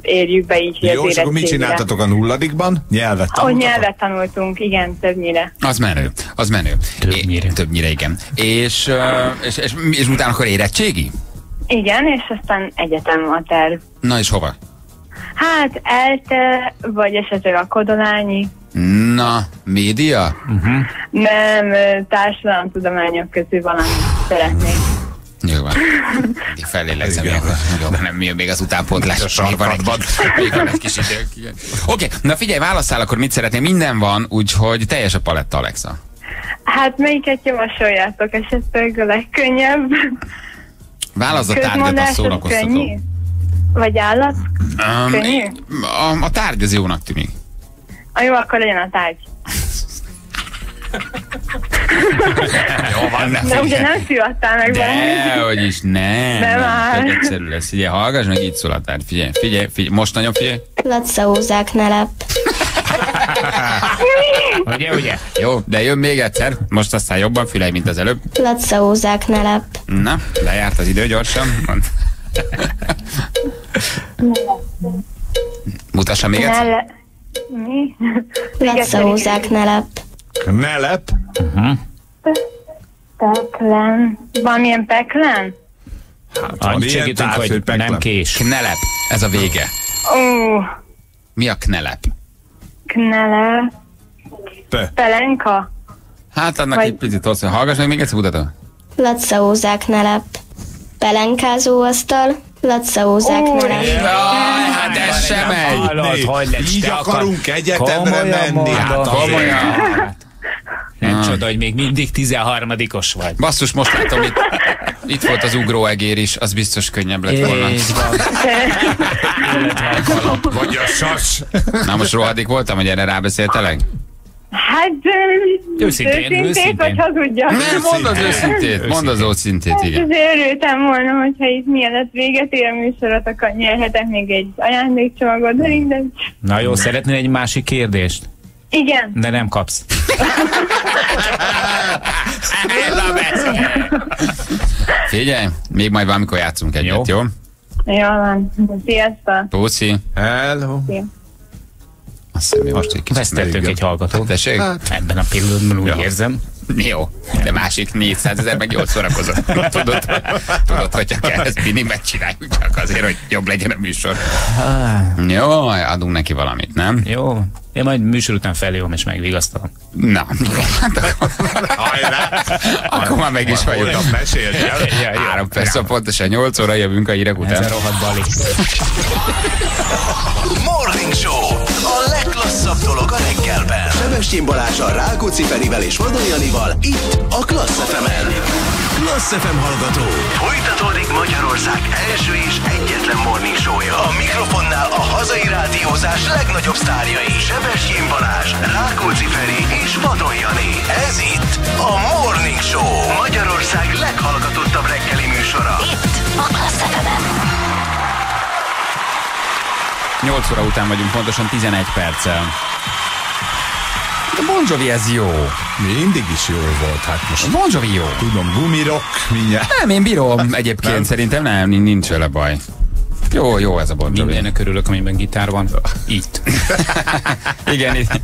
érjük be így. Jó, és akkor mit csináltatok a nulladikban? Nyelvet tanultatok? Ó, nyelvet tanultunk, igen, többnyire. Az menő, az menő. Többnyire. É, többnyire, igen. És, ö, és, és, és, és utána akkor érettségi? Igen, és aztán egyetem a terv. Na és hova? Hát Elte, vagy esetleg a Kodolányi. Na, média? Uh-huh. Nem, társadalomtudományok közül valamit szeretnék. Nyilván. Én fellélegzem, nem jön még az utánpótlás a sarkadban. Még van egy kis idők. Oké, na figyelj, válasszál akkor mit szeretnél. Minden van, úgyhogy teljes a paletta, Alexa. Hát melyiket javasoljátok, esetleg a legkönnyebb? Válaszza tárgyat, azt szórakoztató. Vagy állat? Um, könnyű? A, a tárgy az jónak tűnik. A jó, akkor legyen a tárgy. Jó van, ne figyelj. De ugye nem szívattál meg valamit. De, vagyis nem. De már. Tök egyszerű lesz. Figyelj, hallgass meg, így szól a tárgy. Figyelj, figyelj, figyelj. Most nagyon figyelj. Lacaózák ne lep. Ugye, ugye? Jó, de jön még egyszer. Most aztán jobban fülej, mint az előbb. Lacaózák ne lep. Na, lejárt az idő gyorsan. Mondd. Mutassa még egyszer. Ne lep. Mi? Lacaózák ne lep. Ne lep? Uh-huh. Peklen. Van ilyen peklen? Hát, annyi segítünk, hogy nem kés. Knelep. Ez a vége. Oh. Mi a knelep? Knelep. Pe. Pelenka. Hát annak vagy... egy picit hosszú. Hallgass meg még egyszer, mutatom. Lacaózák ne lep. Pelenkázó asztal. Lacaózák ne lep. Hát ez sem megy. Így akarunk egyetemre menni. Hát komolyan. Nem csoda, hogy még mindig tizenharmadikos vagy. Basszus, most látom, itt, itt volt az ugróegér is, az biztos könnyebb lett volna. Vagy a sas. Na most rohadik voltam, hogy erre rábeszéltelek? Hát, őszintén, őszintén, vagy hazudja. Nem, mondd az őszintét, mondd az őszintét, igen. Hát örültem volna, hogyha itt mielőtt véget ér a műsorot, akkor nyerhetek még egy ajándékcsomagot, de mindegy. Na jó, szeretnél egy másik kérdést? Igen. De nem kapsz. Figyelj, még majd valamikor játszunk egyet, jó? Jó van. Sziasztok. Puszi. Hello. Szia. Azt hiszem, most egy kicsit vesztettünk egy hallgatót. Tessék? Hát. Ebben a pillanatban úgy érzem. Jó, de másik négyszázezer meg jól szórakozott. Tudod, tudod, hogyha kell ezt mindig megcsináljuk csak azért, hogy jobb legyen a műsor. Jó, adunk neki valamit, nem? Jó. Én majd műsor után feljövöm és megvigasztalom. Na, hát akkor már meg is vagyunk. Három perc, pontosan nyolc óra jövünk a hírek után. Ez a rohadt bali. Morning Show, a legklasszabb dolog a reggelben. Sebestyén Balázs a Rákóczi Ferivel és Vadon Janival, itt a Class ef emen. Class ef em hallgató. Folytatódik Magyarország első és egyetlen morning show-ja. A mikrofonnál a hazai rádiózás legnagyobb sztárjai. Sebestyén Balázs, Rákóczi Feri és Vadon Jani. Ez itt a Morning Show. Magyarország leghallgatottabb reggeli műsora. Itt a Class ef emen. nyolc óra után vagyunk, pontosan tizenegy perccel. De Bon Jovi, ez jó. Mindig is jó volt, hát most. Bon Jovi jó. Tudom, gumirok, mindjárt. Nem, én bírom egyébként, nem. Szerintem nem, nincs vele baj. Jó, jó ez a Bon Jovi. Mindennek örülök, amiben gitár van. Itt. Igen, itt.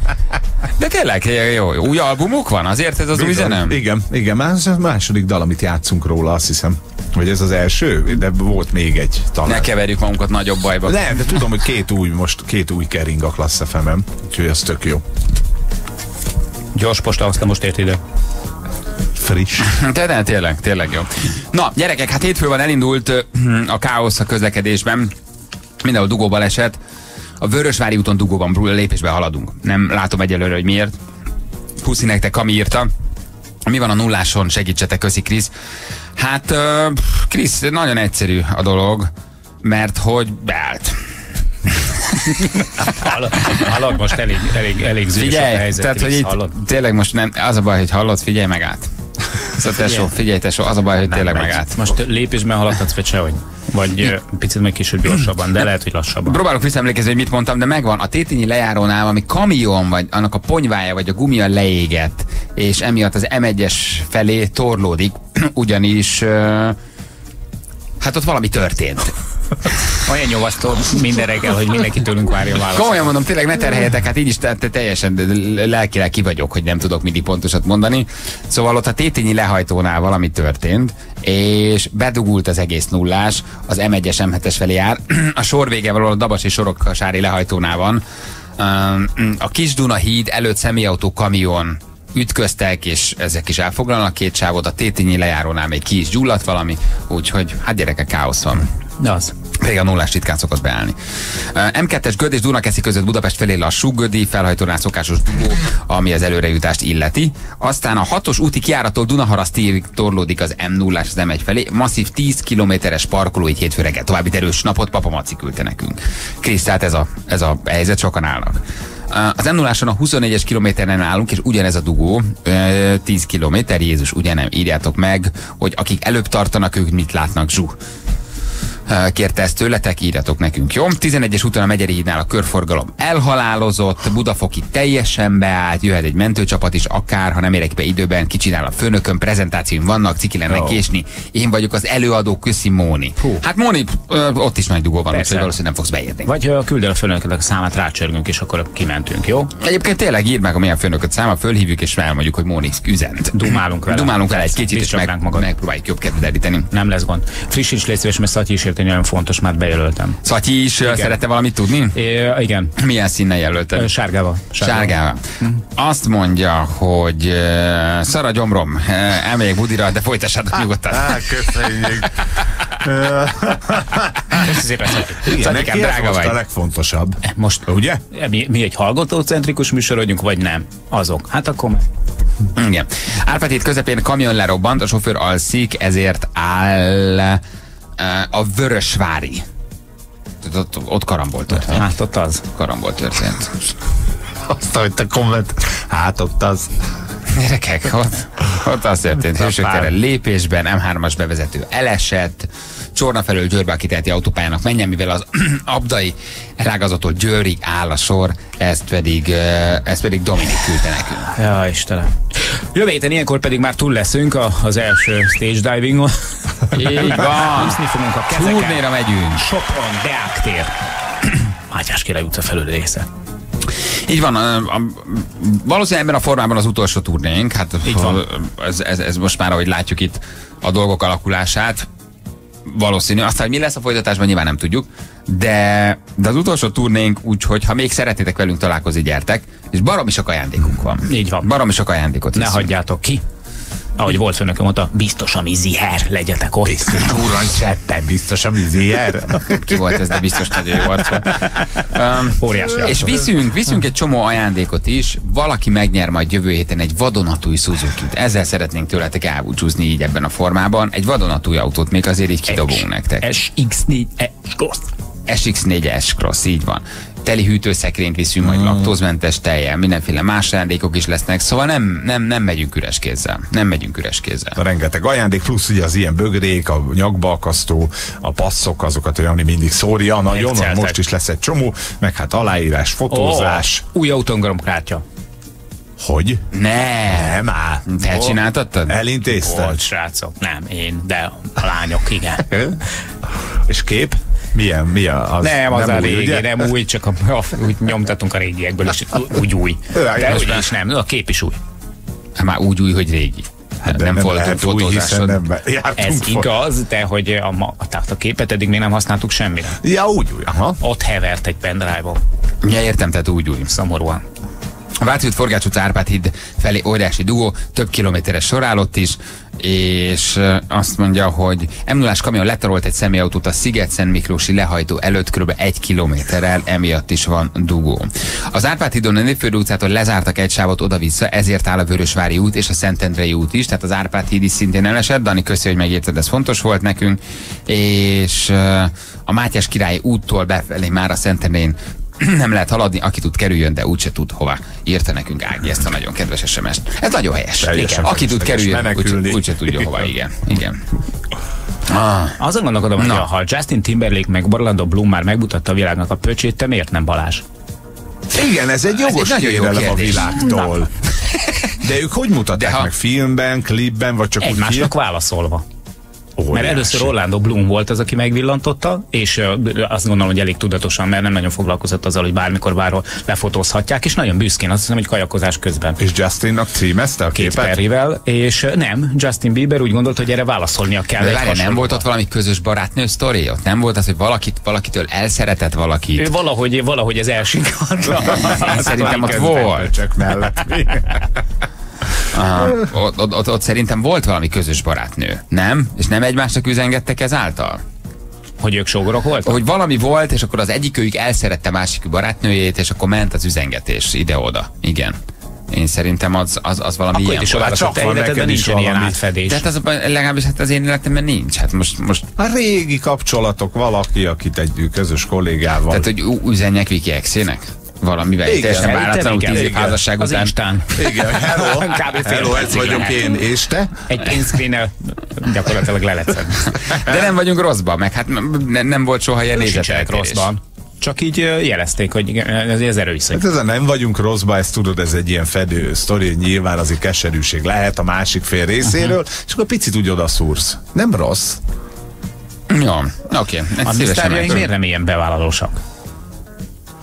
De tényleg, jó, jó. Új albumuk van, azért ez az új zenem? Igen, igen, ez a második dal, amit játszunk róla, azt hiszem. Vagy ez az első, de volt még egy talán. Ne keverjük magunkat nagyobb bajba. Nem, de tudom, hogy két új most, két új kering a Class ef emen, úgyhogy ez tök jó. Gyors posta, aztán most ért ide. friss. De, de tényleg, tényleg jó. Na, gyerekek, hát hétfőn elindult a káosz a közlekedésben. Mindenhol dugó baleset. A Vörösvári úton dugóban lépésben haladunk. Nem látom egyelőre, hogy miért. Puszi nektek, ami írta. Mi van a nulláson? Segítsetek, köszi Krisz. Hát, uh, Krisz, nagyon egyszerű a dolog, mert hogy beállt. Hallod, most elég, elég, elég zűrös a helyzet. Tehát, hogy itt tényleg most nem, az a baj, hogy hallod, figyelj meg át. Szóval tesó, figyelj tesó, az a baj, hogy nem, tényleg megállt. Most lépésben haladhatsz, vagy sehogy. Vagy picit meg később gyorsabban, de lehet, hogy lassabban. Próbálok visszaemlékezni, hogy mit mondtam, de megvan. A tétényi lejárónál, ami kamion, vagy annak a ponyvája, vagy a gumia leégett, és emiatt az em egyes felé torlódik, ugyanis hát ott valami történt. Olyan nyomasztó minden reggel, hogy mindenki tőlünk várja a választ. Komolyan mondom, tényleg ne terheljetek, hát így is teljesen lelkileg ki vagyok, hogy nem tudok mindig pontosat mondani. Szóval ott a tétényi lehajtónál valami történt, és bedugult az egész nullás, az em egyes, em hetes felé jár. A sor vége való a Dabasi Soroksári lehajtónál van. A Kis-Duna híd előtt személyautó kamion ütköztek, és ezek is elfoglalnak két sávot, a tétényi lejárónál még ki is gyulladt valami, úgyhogy hát gyerekek, káosz van. De az. Pedig a nullás ritkán szokott beállni. em kettes Göd és Dunakeszi között Budapest felé lassú, Gödi felhajtónál szokásos dugó, ami az előrejutást illeti. Aztán a hatos úti kijárattól Dunaharasztig torlódik az em nullás az em egy felé. Masszív tíz kilométeres parkoló így hétfő reggel. További erős napot Papa Maci küldte nekünk. Krisz, tehát ez a, ez a helyzet, sokan állnak. Az em nulláson a huszonnégyes kilométeren állunk, és ugyanez a dugó, tíz kilométer, Jézus, ugyanem, írjátok meg, hogy akik előbb tartanak, ők mit látnak, zsú. Kérte ezt tőletek, írjatok nekünk, jó? tizenegyes úton a Megyeri hídnál a körforgalom elhalálozott, Budafoki teljesen beállt, jöhet egy mentőcsapat is, akár, ha nem érek be időben, kicsinál a főnökön, prezentációim vannak, ciki lenne késni, én vagyok az előadó, köszi Móni. Hú. Hát Móni, ö, ott is nagy dugó van, úgyhogy valószínűleg nem fogsz beérni. Vagy küld el a főnöködnek a számát, rácsörgünk, és akkor kimentünk, jó? Egyébként tényleg írd meg, amilyen főnököt száma, fölhívjuk, és elmondjuk, hogy Móni üzent. Dumálunk vele. Dumálunk vele egy kicsit, és meg, megpróbáljuk jobb kedvet elíteni. Nem lesz gond. Frissíts légy szíves, mert Szatyi is ért, nagyon fontos, már bejelöltem. Szatyi is szerette valamit tudni? É, igen. Milyen színnel jelölted? Sárgával. Sárgával. Sárgával. Mm. Azt mondja, hogy uh, szar a gyomrom, uh, elmegyek Budira, de folytassátok nyugodtan. Á, köszönjük. Köszönjük szépen, Szatyi. Igen, neki ez most a legfontosabb. Most, ugye? Mi, mi egy hallgatócentrikus műsor vagyunk, vagy nem? Azok. Hát akkor... Igen. Árpád híd közepén kamion lerobbant, a sofőr alszik, ezért áll... a Vörösvári. Ott, ott karambol történt. Hát ott az. Karambol történt. Azt, hogy te komment. Hát ott az. Gyerekek, ott, ott az történt. Hősök lépésben, em hármas bevezető elesett, Csorna felől Győrbe a kiterti autópályának menjen, mivel az Abdai elágazattól Győrig áll a sor, ezt pedig, ezt pedig Dominik küldte nekünk. Ja, Istenem. Jövő héten ilyenkor pedig már túl leszünk a, az első stage divingon. Így van. Úszni fogunk a kezeken. Turnéra megyünk. Sopron, Deák tér. Mátyás Király utca felül része. Így van, a, a, valószínűleg ebben a formában az utolsó turnénk. Hát ez, ez, ez most már, ahogy látjuk itt a dolgok alakulását, valószínű. Aztán, hogy mi lesz a folytatásban, nyilván nem tudjuk, de, de az utolsó turnénk, úgyhogy ha még szeretnétek velünk találkozni, gyertek, és baromi sok ajándékunk van. Így van. Baromi sok ajándékot ne viszont. Hagyjátok ki. Ahogy volt főnököm, mondta, biztos a miziher, legyetek ott. Biztos, úranysetten, biztos a miziher. Ki volt ez, de biztos nagyon jó arcban. Um, Óriási. És viszünk, viszünk egy csomó ajándékot is, valaki megnyer majd jövő héten egy vadonatúj Suzukit. Ezzel szeretnénk tőletek elbúcsúzni így ebben a formában. Egy vadonatúj autót még azért így kidobunk nektek. es iksz négy es cross. es iksz négy es cross, így van. Teli hűtőszekrényt viszünk, majd laktózmentes tejjel, mindenféle más ajándékok is lesznek, szóval nem, nem, nem megyünk üres kézzel. Nem megyünk üres kézzel. A rengeteg ajándék, plusz ugye az ilyen bögrék, a nyakbalkasztó, a passzok, azokat olyan, ami mindig szórja, nagyon, most is lesz egy csomó, meg hát aláírás, fotózás. Oh, új autóngromkártya. Hogy? Nem. Nem áll. Te oh, csináltattad? Elintézted? Volt, srácok. Nem, én, de a lányok, igen. És kép? Milyen, mi az? Nem, az nem a régi, ugye? Nem új, csak a, úgy nyomtatunk a régiekből, és úgy új. De úgy is nem, a kép is új. Hát már úgy új, hogy régi. Hát nem, nem volt fotózásod. Nem ez fog. Igaz, de hogy a, ma, tehát a képet eddig még nem használtuk semmire. Ja, úgy új, aha. Ott hevert egy pendrive-on. Ja, értem, tehát úgy új. Szomorúan. A Váci út, Forgács utca, Árpád híd felé óriási dugó, több kilométeres sorállott is, és azt mondja, hogy em nullás kamion letarolt egy személyautót a Sziget-Szent Miklósi lehajtó előtt kb. egy kilométerrel, emiatt is van dugó. Az Árpád hídon a Népföld utcától lezártak egy sávot oda-vissza, ezért áll a Vörösvári út és a Szentendrei út is, tehát az Árpád híd is szintén elesett. Dani, köszi, hogy megérted, ez fontos volt nekünk. És a Mátyás királyi úttól befelé már a Szentendrén nem lehet haladni, aki tud kerüljön, de úgyse tud hová. Írta nekünk Ági ezt a nagyon kedves es em es-t. Ez nagyon helyes. Igen. Aki tud kerüljön, úgyse, úgyse tudja hova. Igen. Igen. Ah. Azon gondolkodom, hogy ha Justin Timberlake meg Orlando Bloom már megmutatta a világnak a pöcsét, te miért nem Balázs? Igen, ez egy jogos kérelem a világtól. Na. De ők hogy mutatták ha... meg? Filmben, klipben, vagy csak egymásnak úgy Egymásnak válaszolva. Óriási. Mert először Orlando Bloom volt az, aki megvillantotta, és azt gondolom, hogy elég tudatosan, mert nem nagyon foglalkozott azzal, hogy bármikor bárhol lefotózhatják, és nagyon büszkén, azt hiszem, hogy kajakozás közben. És Justinnak címezte a képet? Két perrivel, és nem, Justin Bieber úgy gondolt, hogy erre válaszolnia kell. De várjál, nem volt ott valami közös barátnő sztori? Ott nem volt az, hogy valakit, valakitől elszeretett valakit? Ő valahogy, valahogy ez elsikadta. Szerintem ott volt. Csak mellett. Aha. Ott, ott, ott, ott szerintem volt valami közös barátnő, nem? És nem egymásnak üzengettek ezáltal? Hogy ők sógorok voltak? Hogy valami volt, és akkor az egyikőjük elszerette másik barátnőjét, és akkor ment az üzengetés ide-oda. Igen. Én szerintem az, az, az valami akkor ilyen is volt. Csak van neked is valami átfedés. De hát az, legalábbis hát az én életemben nincs. Hát most, most... A régi kapcsolatok, valaki, akit egy közös kollégával... Tehát, hogy üzenjek Viki Exének? Valamivel, igen, teljesen váratlanul tíz év házasság után. Az Instán. Igen, hello, hello, ez vagyok én, és te? Egy pénzkrénnel gyakorlatilag leletszed. De nem vagyunk rosszban, meg hát nem, nem volt soha ilyen nézetek rosszban. Csak így jelezték, hogy ez erőviszony. Hát ezen nem vagyunk rosszba, ezt tudod, ez egy ilyen fedő sztori, nyilván azért keserűség lehet a másik fél részéről, uh-huh. És akkor picit úgy odaszúrsz. Nem rossz. Jó, oké. Okay. A misztárjaink miért nem ilyen bevállalósak?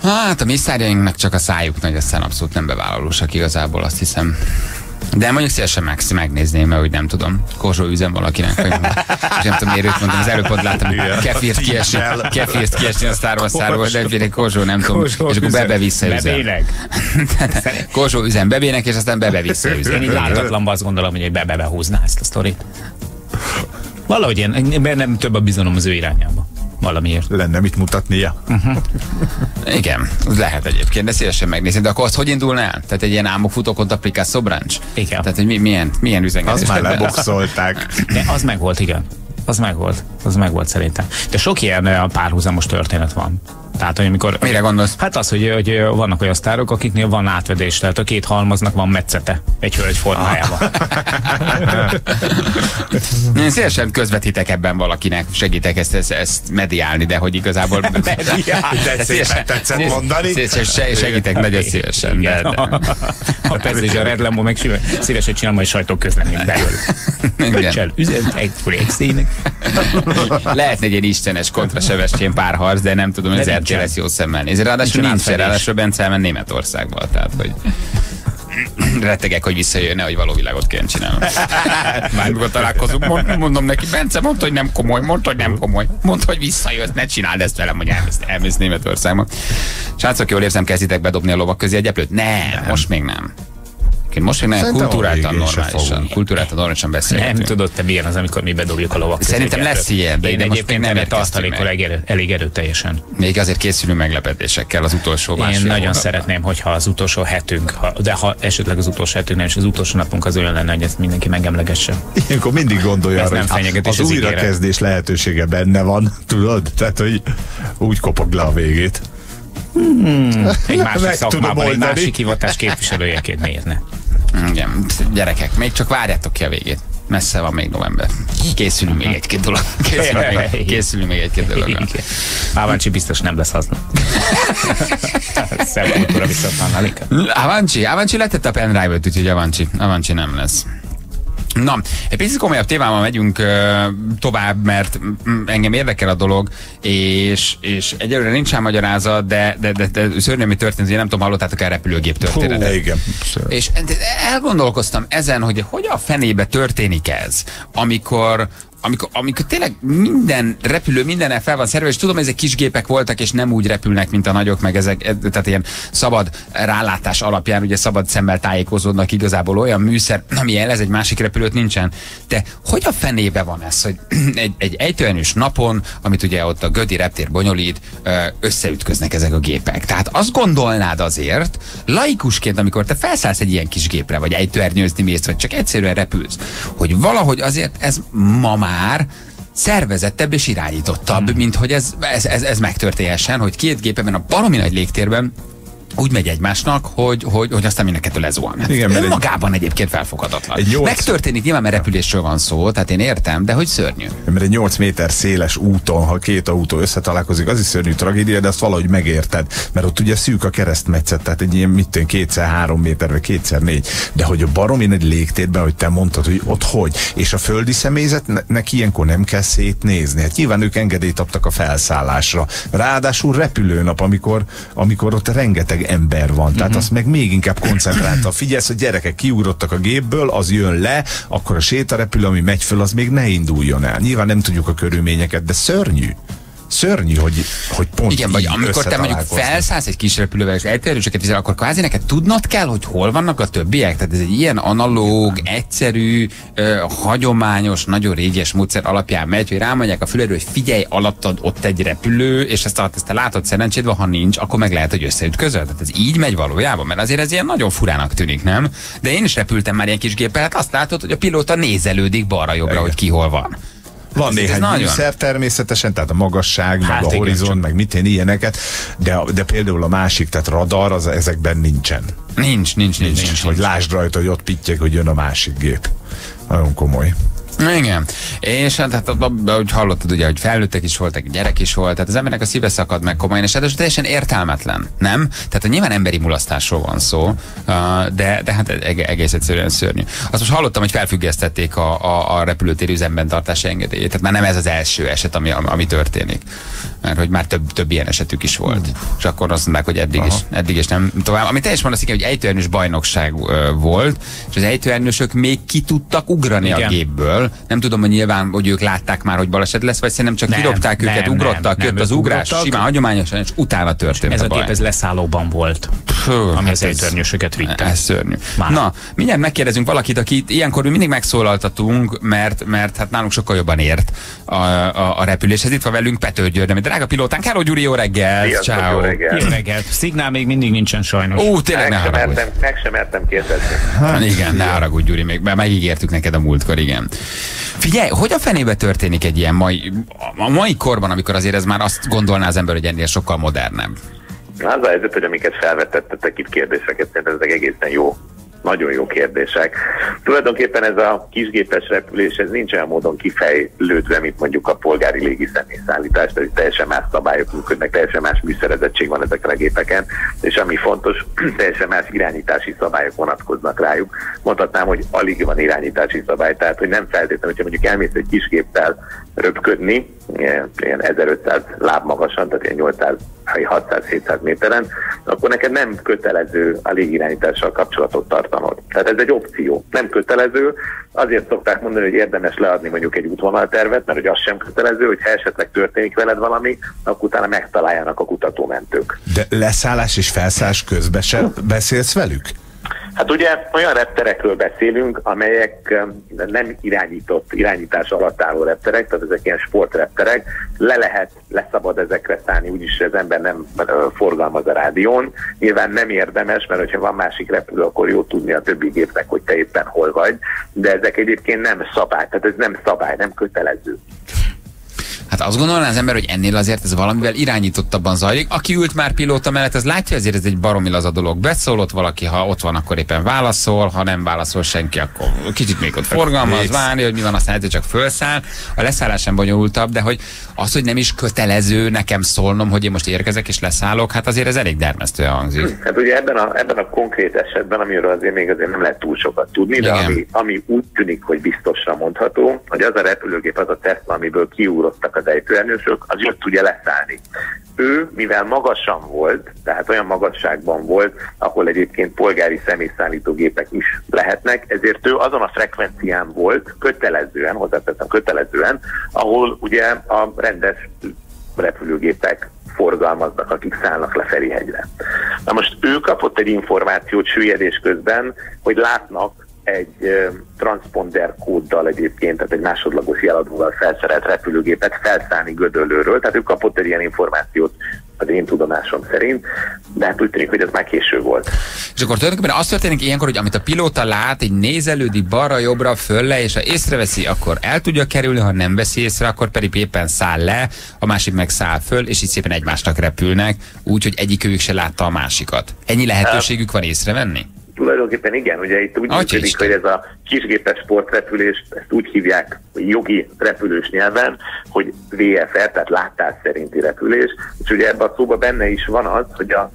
Hát a mi sztárjainknak csak a szájuk nagy, aztán abszolút nem bevállalósak igazából, azt hiszem. De mondjuk szívesen meg, megnézném, mert úgy nem tudom. Korzsó üzem valakinek, hogy nem tudom, miért őt mondtam. Az előbb ott láttam, hogy kefírt kiesni, kefírt kiesni a sztárba sztárba, de egyébként Korzsó, nem tudom, és akkor bebe visszaüzem. Bebének. Korzsó üzem bebének, és aztán bebe visszaüzem. Én így látatlanban azt gondolom, hogy egy bebe behúzná ezt a sztorit. Valahogy én, mert nem több a bizalom az ő irányába. Valamiért. Lenne mit mutatnia. Uh-huh. Igen, az lehet egyébként, de szívesen megnézni. De akkor az hogy indulna el? Tehát egy ilyen álmokfutó kontra Picasso szobrancs? Igen. Tehát, hogy mi, milyen, milyen üzengetés? Azt már leboxolták. De az meg volt, igen. Az meg volt. Az meg volt szerintem. De sok ilyen párhuzamos történet van. Tehát, hogy amikor... Mire gondolsz? Hát az, hogy, hogy vannak olyan sztárok, akiknél van átvedés, tehát a két halmaznak van metszete egy hölgy formájában. Én szívesen közvetítek ebben valakinek, segítek ezt, ezt, ezt mediálni, de hogy igazából... Mediálni, de szépen tetszett mondani. Szépen segítek nagyon szívesen. De, de. Ha persze is a Red Lambo meg szívesen csinál majd sajtóközleményt belőle. Öcsel üzent egy flexének. Lehetne egy ilyen istenes kontra Sebestyén párharc, de nem tudom, hogy te lesz jó szemmel nézni. Ráadásul nincs, ráadásul Bence elment Németországba, tehát hogy rettegek, hogy visszajönne, hogy való világot kell csinálnom. Már mikor találkozunk, mondom neki, Bence, mondd, hogy nem komoly, mondd, hogy nem komoly, mondd, hogy visszajössz, ne csináld ezt velem, hogy elmész, elmész Németországba. Srácok, jól érzem, kezditek bedobni a lovak közé egy gyeplőt? Nem, most még nem. Most még nagyon kultúráltan, normálisan, kultúráltan, normálisan beszélgetünk. Nem tudod, te milyen az, amikor mi bedobjuk a lovakat. Szerintem lesz ilyen, de én egyébként nem tapasztalékol elég erőteljesen. Még azért készülünk meglepetésekkel az utolsó másfél hónapban. Én nagyon szeretném, hogyha az utolsó hetünk, ha, de ha esetleg az utolsó hetünk nem, és az utolsó napunk az olyan lenne, hogy ezt mindenki megemlegesse. Ilyenkor mindig gondolja arra, hogy az újrakezdés lehetősége benne van, tudod? Tehát, hogy úgy kopog le a végét. Hmm, egy másik szakmában, egy másik hivatás képviselőjeként miért ne? Igen, gyerekek, még csak várjátok ki a végét. Messze van még november. Készülünk még egy-két dolog. Készülünk még, készülünk még egy-két dolog. Áváncsi biztos nem lesz hazna. Szebbkultúra visszatállnálik. Áváncsi, Áváncsi letett a pendrive-öt, úgyhogy Áváncsi, Áváncsi nem lesz. Na, egy picit komolyabb témával megyünk uh, tovább, mert engem érdekel a dolog, és, és egyelőre nincs rá magyarázat, de, de, de, de szörnyű, mi történt, én nem tudom, hallottátok el repülőgép történetet. Hú, igen. És elgondolkoztam ezen, hogy hogy a fenébe történik ez, amikor Amikor, amikor tényleg minden repülő, mindennel fel van szerve, és tudom, ezek kis gépek voltak, és nem úgy repülnek, mint a nagyok, meg ezek, tehát ilyen szabad rálátás alapján, ugye szabad szemmel tájékozódnak igazából, olyan műszer, ami ez egy másik repülőt nincsen. De hogy a fenébe van ez, hogy egy, egy ejtőernyős napon, amit ugye ott a Gödi reptér bonyolít, összeütköznek ezek a gépek. Tehát azt gondolnád azért, laikusként, amikor te felszállsz egy ilyen kis gépre, vagy ejtőernyőzni mész, vagy csak egyszerűen repülsz, hogy valahogy azért ez ma már szervezettebb és irányítottabb, hmm. mint hogy ez, ez, ez, ez megtörténhessen, hogy két gép ebben a baromi nagy légtérben úgy megy egymásnak, hogy, hogy, hogy aztán mind a kettő lezuhan. Önmagában egy, egyébként felfoghatatlan. Egy nyolc... Megtörténik, nyilván mert repülésről van szó, tehát én értem, de hogy szörnyű. Mert egy nyolc méter széles úton, ha két autó összetalálkozik, az is szörnyű tragédia, de azt valahogy megérted. Mert ott ugye szűk a keresztmetszet, tehát egy ilyen mit tűn, kétszer három méterre, kétszer négy. De hogy a baromi egy légtérben, hogy te mondtad, hogy ott hogy. És a földi személyzetnek ilyenkor nem kell szétnézni. Hát nyilván ők engedélyt adtak a felszállásra. Ráadásul repülőnap, amikor, amikor ott rengeteg ember van. Tehát uh-huh. azt meg még inkább koncentráltan figyelsz, hogy gyerekek kiugrottak a gépből, az jön le, akkor a sétarepülő, ami megy föl, az még ne induljon el. Nyilván nem tudjuk a körülményeket, de szörnyű. Szörnyű, hogy, hogy pont igen, vagy amikor te mondjuk felszállsz egy kis repülővel, és eltérősöket vizel, akkor kvázi neked tudnod kell, hogy hol vannak a többiek. Tehát ez egy ilyen analóg, egyszerű, ö, hagyományos, nagyon régies módszer alapján megy, hogy rámondják a füledről, hogy figyelj, alattad ott egy repülő, és ezt, ezt te látod, szerencséd van, ha nincs, akkor meg lehet, hogy összeütközöl. Tehát ez így megy valójában, mert azért ez ilyen nagyon furának tűnik, nem? De én is repültem már ilyen kis géppel, hát azt látod, hogy a pilóta nézelődik balra-jobbra, hogy ki hol van. Van ez néhány műszer természetesen, tehát a magasság, hát meg a horizont, meg mit én ilyeneket, de, de például a másik, tehát radar, az ezekben nincsen. Nincs, nincs, nincs. nincs, nincs, nincs. Hogy lásd rajta, hogy ott pittyek, hogy jön a másik gép. Nagyon komoly. Igen. És hát, ahogy hallottad, ugye, hogy felnőttek is voltak, gyerek is volt, tehát az embernek a szíve szakad meg komolyan, és hát teljesen értelmetlen, nem? Tehát nyilván emberi mulasztásról van szó, de, de hát egész egyszerűen szörnyű. Azt most hallottam, hogy felfüggesztették a, a, a repülőtéri üzemben tartási engedélyét, tehát már nem ez az első eset, ami, ami történik. Mert hogy már több, több ilyen esetük is volt. És akkor azt mondták, hogy eddig is, eddig is nem tovább. Ami teljesen mondasz, hogy ejtőernyős bajnokság volt, és az ejtőernyősök még ki tudtak ugrani igen. a gépből. Nem tudom, hogy nyilván, hogy ők látták már, hogy baleset lesz, vagy szerintem csak nem, kidobták nem, őket, nem, ugrottak, nem, jött nem, az ugrás, ugrottak. Simán, hagyományosan, és utána történt és ez a baj. A gép ez leszállóban volt, Pö, ami hát az ejtőernyősöket vitte. Ez szörnyű. Már. Na, mindjárt megkérdezünk valakit, akit ilyenkor mi mindig megszólaltatunk, mert, mert hát nálunk sokkal jobban ért a, a, a repüléshez. Itt van velünk Pető György, ami drága pilótánk. Hello, Gyuri, jó reggel! Ciao. Jó reggel! Jó reggel! Szignál még mindig nincsen sajnos. Ó, tényleg ne haragudj. Meg sem mertem kérdezni. Igen, ne haragudj, Gyuri, még megígértük neked a múltkor, igen. Figyelj, hogy a fenébe történik egy ilyen mai, a mai korban, amikor azért ez már azt gondolná az ember, hogy ennél sokkal modernebb? Na, az a helyzet, hogy amiket felvetettetek itt kérdéseket, szerintem ezek egészen jó, nagyon jó kérdések. Tulajdonképpen ez a kisgépes repülés, ez nincs olyan módon kifejlődve, mint mondjuk a polgári légi személyszállítás, tehát teljesen más szabályok működnek, teljesen más műszerezettség van ezeken a gépeken, és ami fontos, teljesen más irányítási szabályok vonatkoznak rájuk. Mondhatnám, hogy alig van irányítási szabály, tehát hogy nem feltétlenül, hogyha mondjuk elmész egy kisgéppel röpködni, ilyen ezerötszáz láb magasan, tehát ilyen nyolcszáz, hatszáz, hétszáz méteren, akkor neked nem kötelező a légirányítással kapcsolatot tartanod. Tehát ez egy opció, nem kötelező. Azért szokták mondani, hogy érdemes leadni mondjuk egy útvonaltervet, mert hogy az sem kötelező, hogy ha esetleg történik veled valami, akkor utána megtaláljanak a kutatómentők. De leszállás és felszállás közben sem beszélsz velük? Hát ugye olyan repterekről beszélünk, amelyek nem irányított, irányítás alatt álló repterek, tehát ezek ilyen sportrepterek, le lehet, leszabad ezekre szállni, úgyis az ember nem forgalmaz a rádión. Nyilván nem érdemes, mert hogyha van másik repülő, akkor jó tudni a többi gépnek, hogy te éppen hol vagy, de ezek egyébként nem szabály, tehát ez nem szabály, nem kötelező. Hát azt gondolná az ember, hogy ennél azért ez valamivel irányítottabban zajlik. Aki ült már pilóta mellett, az látja, ezért ez egy baromi laza dolog. Beszólott valaki, ha ott van, akkor éppen válaszol, ha nem válaszol senki, akkor kicsit még ott forgalmaz, várni, hogy mi van, aztán egyszer csak felszáll. A leszállás sem bonyolultabb, de hogy az, hogy nem is kötelező nekem szólnom, hogy én most érkezek és leszállok, hát azért ez elég dermesztően hangzik. Hát ugye ebben a, ebben a konkrét esetben, amiről azért még azért nem lehet túl sokat tudni, de ami, ami úgy tűnik, hogy biztosra mondható, hogy az a repülőgép, az a Tesla, amiből kiugrottak voltak az ejtőernyősök, az jött ugye leszállni. Ő, mivel magasan volt, tehát olyan magasságban volt, ahol egyébként polgári személyszállítógépek is lehetnek, ezért ő azon a frekvencián volt, kötelezően, hozzáteszem kötelezően, ahol ugye a rendes repülőgépek forgalmaznak, akik szállnak le Ferihegyre. Na most ő kapott egy információt süllyedés közben, hogy látnak egy euh, transponder kóddal egyébként, tehát egy másodlagos jeladóval felszerelt repülőgépet felszállni Gödöllőről, tehát ő kapott egy ilyen információt az én tudomásom szerint, de hát úgy tűnik, hogy ez már késő volt. És akkor tulajdonképpen az történik ilyenkor, hogy amit a pilóta lát, egy nézelődik balra-jobbra, föl le, és ha észreveszi, akkor el tudja kerülni, ha nem veszi észre, akkor pedig éppen száll le, a másik meg száll föl, és így szépen egymásnak repülnek, úgyhogy egyikőjük se látta a másikat. Ennyi lehetőségük van észrevenni? Tulajdonképpen igen, ugye itt úgy működik, hogy ez a kisgépes sportrepülést, ezt úgy hívják jogi repülős nyelven, hogy vé ef er, tehát látás szerinti repülés, és ugye ebben a szóban benne is van az, hogy az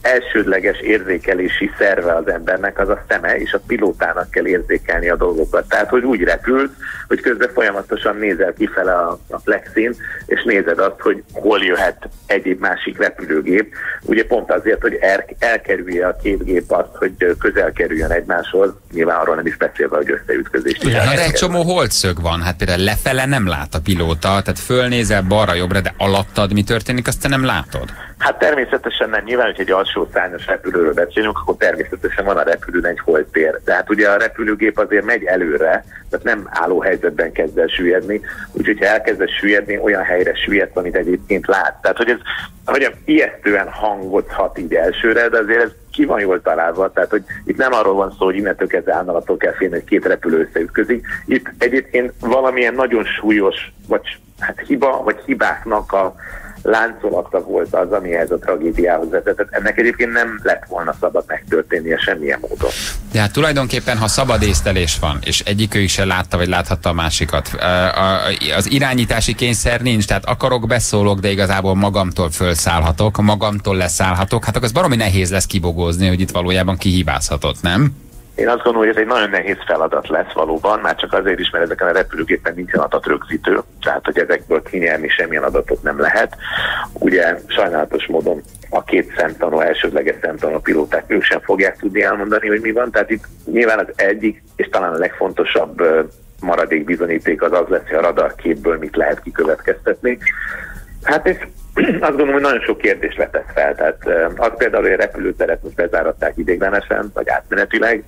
elsődleges érzékelési szerve az embernek az a szeme, és a pilótának kell érzékelni a dolgokat. Tehát, hogy úgy repül, hogy közben folyamatosan nézel kifele a, a plexin, és nézed azt, hogy hol jöhet egyéb másik repülőgép. Ugye pont azért, hogy el, elkerülje a két gép azt, hogy közel kerüljön egymáshoz, nyilván arról nem is beszélve, hogy összeütközést. Igen, de egy csomó holtszög van, hát például lefele nem lát a pilóta, tehát fölnézel balra-jobbra, de alattad mi történik, azt te nem látod. Hát természetesen nem, nyilván, hogy egy alsó szárnyas repülőről beszélünk, akkor természetesen van a repülőn egy holtér. De hát ugye a repülőgép azért megy előre, tehát nem álló helyzetben kezd el süllyedni, úgyhogy ha elkezd el süllyedni, olyan helyre süllyed, amit egyébként lát. Tehát, hogy ez ahogy ijesztően hangozhat így elsőre, de azért ez ki van jól találva, tehát hogy itt nem arról van szó, hogy innentől kezdve állnalattól kell félni, hogy két repülő összeütközik. Itt egyébként valamilyen nagyon súlyos, vagy hát hiba, vagy hibáknak a láncolata volt az, ami ez a tragédiához vezetett. Ennek egyébként nem lett volna szabad megtörténnie semmilyen módon. De hát tulajdonképpen, ha szabad észlelés van, és egyikőjük se látta, vagy láthatta a másikat, az irányítási kényszer nincs, tehát akarok, beszólok, de igazából magamtól fölszállhatok, magamtól leszállhatok, hát akkor az baromi nehéz lesz kibogózni, hogy itt valójában kihibázhatott, nem? Én azt gondolom, hogy ez egy nagyon nehéz feladat lesz valóban, már csak azért is, mert ezeken a repülőgépen nincsen adatrögzítő, tehát hogy ezekből kinyerni semmilyen adatot nem lehet. Ugye sajnálatos módon a két szemtanú, elsődleges szemtanú pilóták, ők sem fogják tudni elmondani, hogy mi van, tehát itt nyilván az egyik, és talán a legfontosabb maradék bizonyíték az az lesz, hogy a radarképből mit lehet kikövetkeztetni. Hát és azt gondolom, hogy nagyon sok kérdés vetett fel, tehát az például, hogy a repülőteret most bezáratták ideiglenesen, vagy átmenetileg,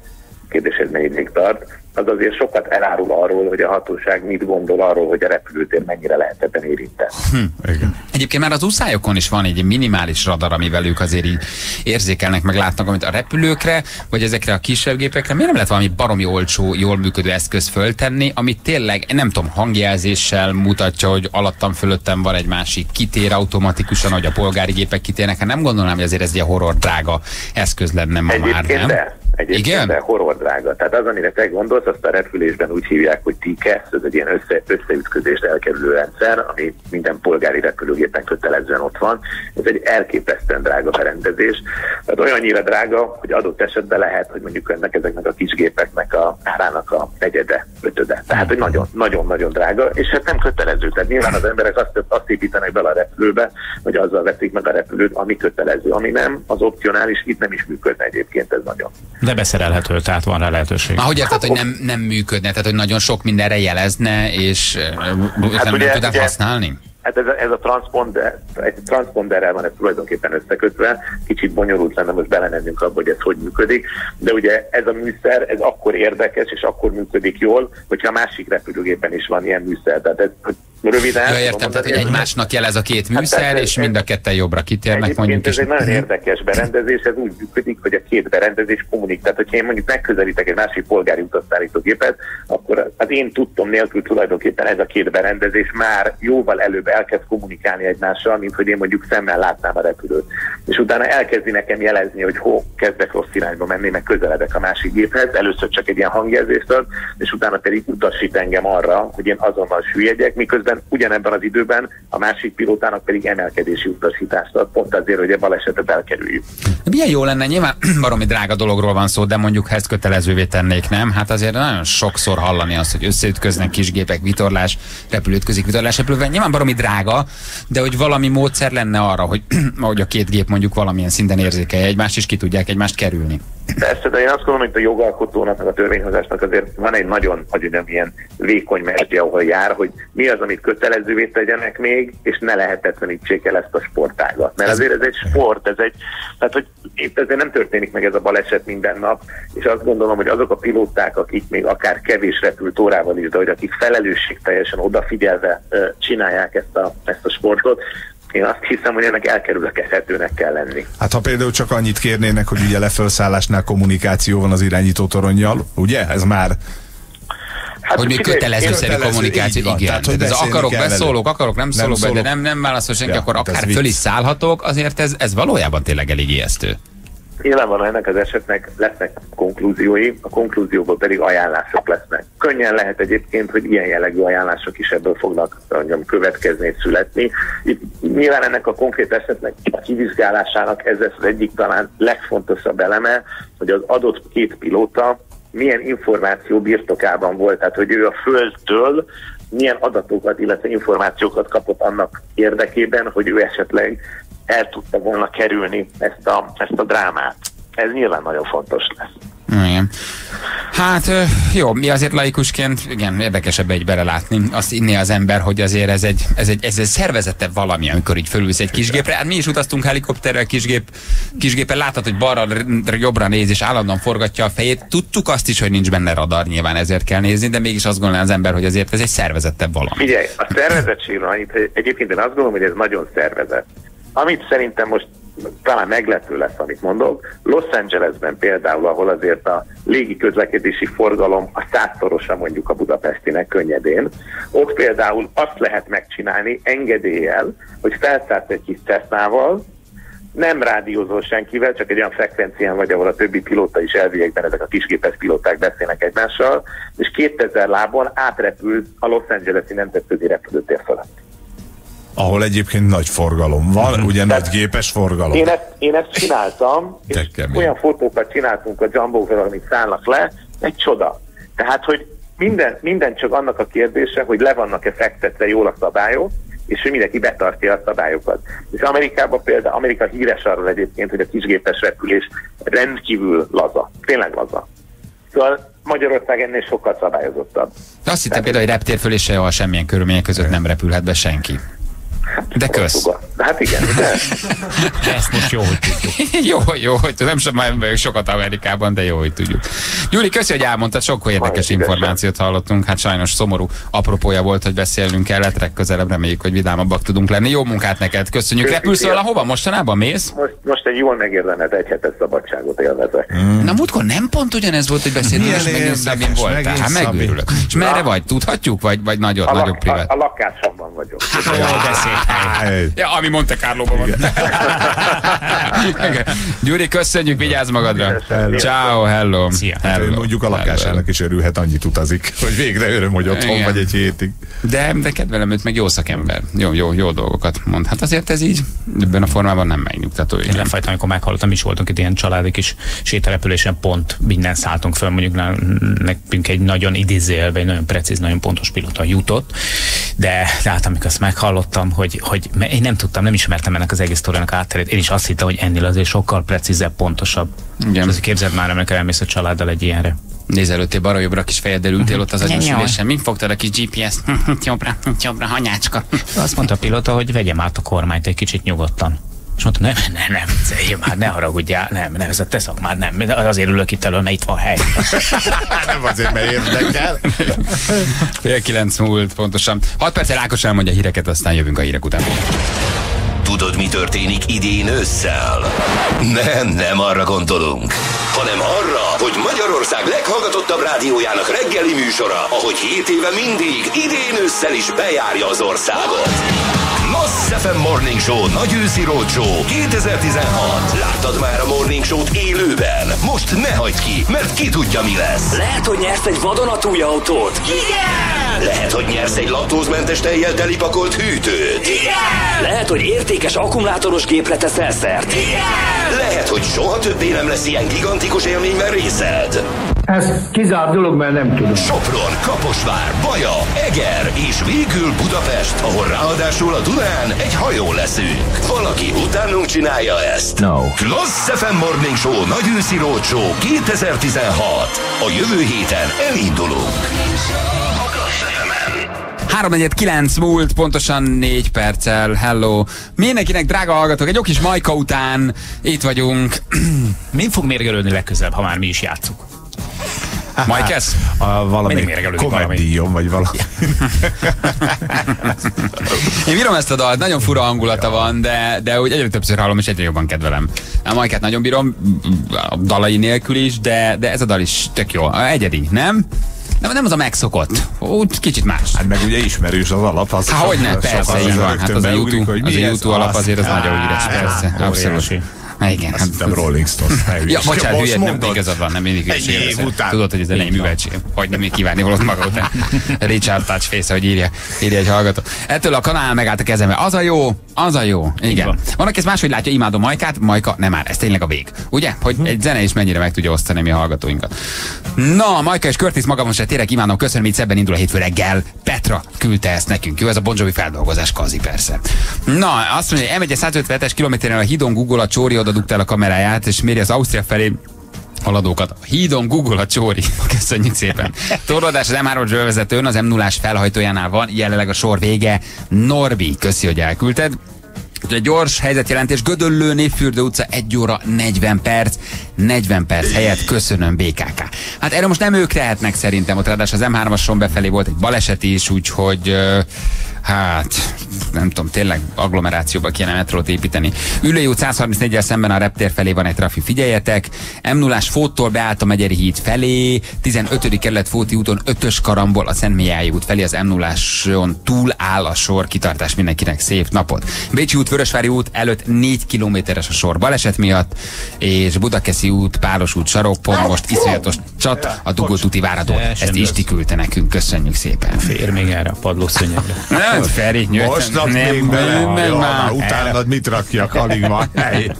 kérdés, ez mennyi ideig tart, az azért sokat elárul arról, hogy a hatóság mit gondol arról, hogy a repülőtér mennyire lehetetlen érintett. Hm, igen. Egyébként már az úszályokon is van egy minimális radar, amivel ők azért így érzékelnek, meg látnak, amit a repülőkre, vagy ezekre a kisebb gépekre. Miért nem lehet valami baromi olcsó, jól működő eszköz föltenni, ami tényleg, nem tudom, hangjelzéssel mutatja, hogy alattam, fölöttem van egy másik, kitér automatikusan, hogy a polgári gépek kitérnek. Hát nem gondolnám, hogy azért ez egy horror drága eszköz lenne ma már, nem? De. Egyébként, de horror drága. Tehát az, amire te gondolsz, azt a repülésben úgy hívják, hogy té ká e es, ez egy ilyen össze, összeütközést elkerülő rendszer, ami minden polgári repülőgépen kötelezően ott van. Ez egy elképesztően drága berendezés. Tehát olyannyira drága, hogy adott esetben lehet, hogy mondjuk ennek ezeknek a kisgépeknek a árának a negyede, ötöde. Tehát, hogy nagyon-nagyon drága, és hát nem kötelező. Tehát nyilván az emberek azt, azt építenek bele a repülőbe, hogy azzal veszik meg a repülőt, ami kötelező. Ami nem, az opcionális, itt nem is működne egyébként ez nagyon. De beszerelhető, tehát van rá lehetőség. Már hogy érted, hogy nem, nem működne, tehát hogy nagyon sok mindenre jelezne, és hát nem, ugye, nem tudnák használni? Hát ez a, ez a transponder, egy transponderrel van ez tulajdonképpen összekötve, kicsit bonyolult lenne most belemennünk abba, hogy ez hogy működik, de ugye ez a műszer, ez akkor érdekes, és akkor működik jól, hogyha a másik repülőgépen is van ilyen műszer, tehát ez, röviden. Ja, értem, tehát egymásnak jelez a két műszer, hát, és ez, mind a ketten jobbra kitérnek, mondjuk. Ez egy nagyon érdekes berendezés, ez úgy működik, hogy a két berendezés kommunik. Tehát, hogyha én mondjuk megközelítek egy másik polgári utasszállítógépet, akkor az én tudtom nélkül tulajdonképpen ez a két berendezés már jóval előbb elkezd kommunikálni egymással, mint hogy én mondjuk szemmel látnám a repülőt. És utána elkezdi nekem jelezni, hogy hó, kezdek rossz irányba menni, meg közeledek a másik géphez, először csak egy ilyen hangjelzést ad, és utána pedig utasít engem arra, hogy én azonnal süllyedjek, miközben évben, ugyanebben az időben, a másik pilótának pedig emelkedési utasítást ad, pont azért, hogy a balesetet elkerüljük. Milyen jó lenne, nyilván baromi drága dologról van szó, de mondjuk ha ezt kötelezővé tennék, nem? Hát azért nagyon sokszor hallani azt, hogy összeütköznek kisgépek, vitorlás, repülőtközik, vitorlás, repülővel, nyilván baromi drága, de hogy valami módszer lenne arra, hogy, hogy a két gép mondjuk valamilyen szinten érzékelje egymást, és ki tudják egymást kerülni. Persze, de én azt gondolom, hogy a jogalkotónak, a törvényhozásnak azért van egy nagyon, hogy nem ilyen vékony mesdje, ahol jár, hogy mi az, amit kötelezővé tegyenek még, és ne lehetetlenítsék el ezt a sportágat. Mert azért ez egy sport, ez egy, tehát hogy itt azért nem történik meg ez a baleset minden nap, és azt gondolom, hogy azok a pilóták, akik még akár kevés repült órával is, de hogy akik felelősségteljesen odafigyelve csinálják ezt a, ezt a sportot, én azt hiszem, hogy ennek elkerülhetetlennek kell lenni. Hát ha például csak annyit kérnének, hogy ugye lefölszállásnál kommunikáció van az irányító toronnyal, ugye? Ez már... Hát, hogy még kötelezőszerű kommunikáció, van, igen. Tehát, hogy ez akarok, beszólok, akarok, nem, nem szólok, szólok be, de nem, nem válaszol senki, ja, akkor akár föl is szállhatok, azért ez, ez valójában tényleg elég ijesztő. Nyilvánvalóan ennek az esetnek lesznek konklúziói, a konklúzióból pedig ajánlások lesznek. Könnyen lehet egyébként, hogy ilyen jellegű ajánlások is ebből fognak mondjam, következni és születni. Itt nyilván ennek a konkrét esetnek a kivizsgálásának ez lesz az egyik talán legfontosabb eleme, hogy az adott két pilóta milyen információ birtokában volt, tehát hogy ő a földtől milyen adatokat, illetve információkat kapott annak érdekében, hogy ő esetleg el tudta volna kerülni ezt a, ezt a drámát. Ez nyilván nagyon fontos lesz. Igen. Hát jó, mi azért laikusként, igen, érdekesebb egy belelátni. Azt inni az ember, hogy azért ez egy, ez egy, ez egy szervezettebb valami, amikor így fölülsz egy kisgépre. Hát mi is utaztunk helikopterrel, kisgép, kisgépen láthatod, hogy balra, jobbra néz és állandóan forgatja a fejét. Tudtuk azt is, hogy nincs benne radar, nyilván ezért kell nézni, de mégis azt gondolja az ember, hogy azért ez egy szervezettebb valami. Figyelj, a szervezettségről, egyébként én azt gondolom, hogy ez nagyon szervezett. Amit szerintem most talán meglepő lesz, amit mondok, Los Angelesben például, ahol azért a légi közlekedési forgalom a százszorosa mondjuk a budapestinek könnyedén, ott például azt lehet megcsinálni engedéllyel, hogy felszállt egy kis Cessnával, nem rádiózol senkivel, csak egy olyan frekvencián vagy, ahol a többi pilóta is elviekben ezek a kisgépes pilóták beszélnek egymással, és kétezer lábon átrepült a Los Angeles-i nemzetközi repülőtér fölött. Ahol egyébként nagy forgalom van, ugye tehát nagy gépes forgalom. Én ezt, én ezt csináltam, és olyan fotókat csináltunk a Jumbo-val, amit szállnak le, egy csoda. Tehát, hogy minden, minden csak annak a kérdése, hogy le vannak-e fektetve jól a szabályok, és hogy mindenki betartja a szabályokat. És Amerikában például, Amerika híres arról egyébként, hogy a kisgépes repülés rendkívül laza, tényleg laza. Szóval Magyarország ennél sokkal szabályozottabb. De azt hittem például, hogy reptérfölése, ahol semmilyen körülmények között nem repülhet be senki. De kösz. Hát igen, de. De ezt most jó, hogy tudjuk. Jó, jó, hogy nem sem sokat Amerikában, de jó, hogy tudjuk. Gyuri, köszi, hogy elmondtad, sok érdekes Majd információt sem. hallottunk. Hát sajnos szomorú apropója volt, hogy beszélnünk el, legközelebb reméljük, hogy vidámabbak tudunk lenni. Jó munkát neked, köszönjük. Köszönjük. Repülsz el, hova mostanában mész? Most, most egy jól megérdemelt egy hetes szabadságot élvezek. Mm. Na múltkor nem pont ugyanez volt, hogy beszélni, és megint Szabin voltál. Hát megőrülök. És merre vagy? Tudhatjuk? Vagy, vagy nagyobb, a nagyobb privát? A, a lakásomban vagyok. Ja, ami Monte Carlo-ban van. Gyuri, köszönjük, vigyázz magadra. Ciao, hello. Szia. hello. Mondjuk a lakásának is örülhet, annyit utazik, hogy végre öröm, hogy otthon igen. vagy egy hétig. De, de kedvelem őt, meg jó szakember. Jó, jó, jó dolgokat mond. Hát azért ez így ebben a formában nem megnyugtató. Ellenfajta, amikor meghallottam, is voltunk itt ilyen családi kis sétarepülésen, pont minden szálltunk föl, mondjuk nekünk egy nagyon idézélve, egy nagyon precíz, nagyon pontos pilóta jutott, de hát amikor azt meghallottam, hogy, hogy én nem tudtam, nem ismertem ennek az egész sztoriának átterét. Én is azt hittem, hogy ennél azért sokkal precízebb, pontosabb. Igen. És azért képzeld már, amikor elmész a családdal egy ilyenre. Nézz előttél balra jobbra, kis fejeddel ültél ott az agyosülésen. Mind fogtad a kis gé pé es-t? jobbra, jobbra, hanyácska. Azt mondta a pilóta, hogy vegyem át a kormányt egy kicsit nyugodtan. És mondtam, nem, nem, nem, én már ne haragudjál, nem, nem, ez a te szakmád, nem, azért ülök itt elől, mert itt van hely. Nem azért, mert érdekel. Fél kilenc múlt, pontosan. Hat perccel Ákos elmondja a híreket, aztán jövünk a hírek után. Tudod, mi történik idén ősszel? Nem, nem arra gondolunk, hanem arra, hogy Magyarország leghallgatottabb rádiójának reggeli műsora, ahogy hét éve mindig, idén ősszel is bejárja az országot. Class ef em Morning Show nagyőszi roadshow kétezer-tizenhat. Láttad már a Morning Show-t élőben? Most ne hagyd ki, mert ki tudja, mi lesz. Lehet, hogy nyersz egy vadonatúj autót. Igen! Lehet, hogy nyersz egy laktózmentes tejjel telipakolt hűtőt. Igen! Lehet, hogy értékes akkumulátoros gépre teszel szert. Igen! Lehet, hogy soha többé nem lesz ilyen gigantikus élményben részed. Ez kizárt dolog, mert nem tudom. Sopron, Kaposvár, Baja, Eger és végül Budapest, ahol ráadásul a Dunán egy hajó leszünk. Valaki utánunk csinálja ezt. No. Class ef em Morning Show nagyőszi roadshow kétezer-tizenhat. A jövő héten elindulunk. háromnegyed kilenc múlt, pontosan négy perccel. Hello. Mindenkinek, drága hallgatók, egy jó kis Majka után itt vagyunk. Min fog mérgelődni legközelebb, ha már mi is játszunk? Majkesz? Valami komedíjon, vagy valami. Én bírom ezt a dalt, nagyon fura hangulata van, de, de úgy egyre többször hallom, és egyre jobban kedvelem. A Majkát nagyon bírom, a dalai nélkül is, de, de ez a dal is tök jó. Egyedi, nem? Nem, nem az a megszokott. Úgy kicsit más. Hát meg ugye ismerős az alap. Az hát hogyne, persze, így van. Hát az a YouTube alap azért az nagyon ügyes, persze. Abszolút. Igen, azt hittem Rolling Stones. Ja, bocsánat, hülyed, nem igazad van, nem mindig is érveszem. Tudod, hogy ez elején műveltség. Hogy nem még kívánni valót maga után. Richard Touch Face, hogy írja, írja egy hallgató. Ettől a kanál megállt a kezembe. Az a jó, az a jó. Igen. Van. van, aki ezt máshogy látja, imádom Majkát, Majka nem már, ez tényleg a vég. Ugye? Hogy hm. egy zene is mennyire meg tudja osztani mi a hallgatóinkat. Na, Majka és Curtis magamon se térek, imádom, köszönöm, így szebben indul a hétfő reggel. Petra küldte ezt nekünk. Jó, ez a Bon Jovi feldolgozás, kazi persze. Na, azt mondja, elmegy száz ötvenes kilométeren a hídon Google a csóri, oda dugta el a kameráját, és méri az Ausztria felé haladókat. A hídon Google a csóri. Köszönjük szépen. Torlódás az em hármas övezetőn, az em nullás felhajtójánál van, jelenleg a sor vége. Norbi, köszi, hogy elküldted. Egy gyors helyzetjelentés, Gödöllő, Népfürdő utca, egy óra negyven perc, negyven perc helyett, köszönöm bé ká ká. Hát erre most nem ők tehetnek szerintem, ott ráadásul az em hármason befelé volt egy baleset is, úgyhogy hát nem tudom, tényleg agglomerációba kéne metrót építeni. Ülői út száz harmincnégyel szemben a reptér felé van egy trafi, figyeljetek. em nullás Fóttól beállt a Megyeri híd felé, tizenötödik kerület Fóti úton ötös karamból a Szentmihály út felé, az em nulláson túl áll a sor, kitartás mindenkinek, szép napot. Bécsi út, Vörösvári út előtt négy kilométeres a sor baleset miatt, és Budakeszi út, Pálos út sarokpon, most iszonyatos csat a dugótúti váradó. Ezt is ti küldte nekünk, köszönjük szépen. Fér még erre a padlószőnyegre. Nem, Feri, nyugodtan. Most nem, nem, nem, nem, már utánad mit rakjak, alig van hely.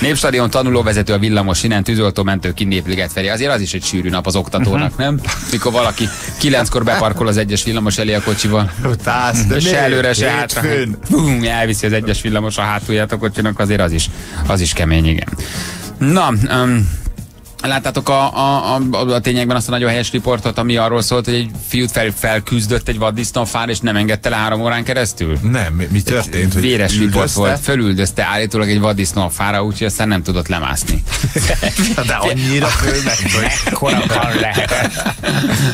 Népstadion tanulóvezető a villamos innen, tűzoltómentő ki Népliget felé. Azért az is egy sűrű nap az oktatónak, nem? Mikor valaki kilenckor beparkol az egyes villamos elé a kocsival. Se előre, se hátra. Bum, elviszi az egyes villamos a hátulját a kocsinak, azért az is, az is kemény, igen. Na, um, láttátok a, a, a, a tényekben azt a nagyon helyes riportot, ami arról szólt, hogy egy fiút fel, felküzdött egy vaddisznófár, és nem engedte le három órán keresztül? Nem, mi történt? Hogy véres üldözte? Riport volt, fölüldözte állítólag egy vaddisznófára, úgyhogy aztán nem tudottlemászni. De annyira fölment, hogy ekkoraban lehetett.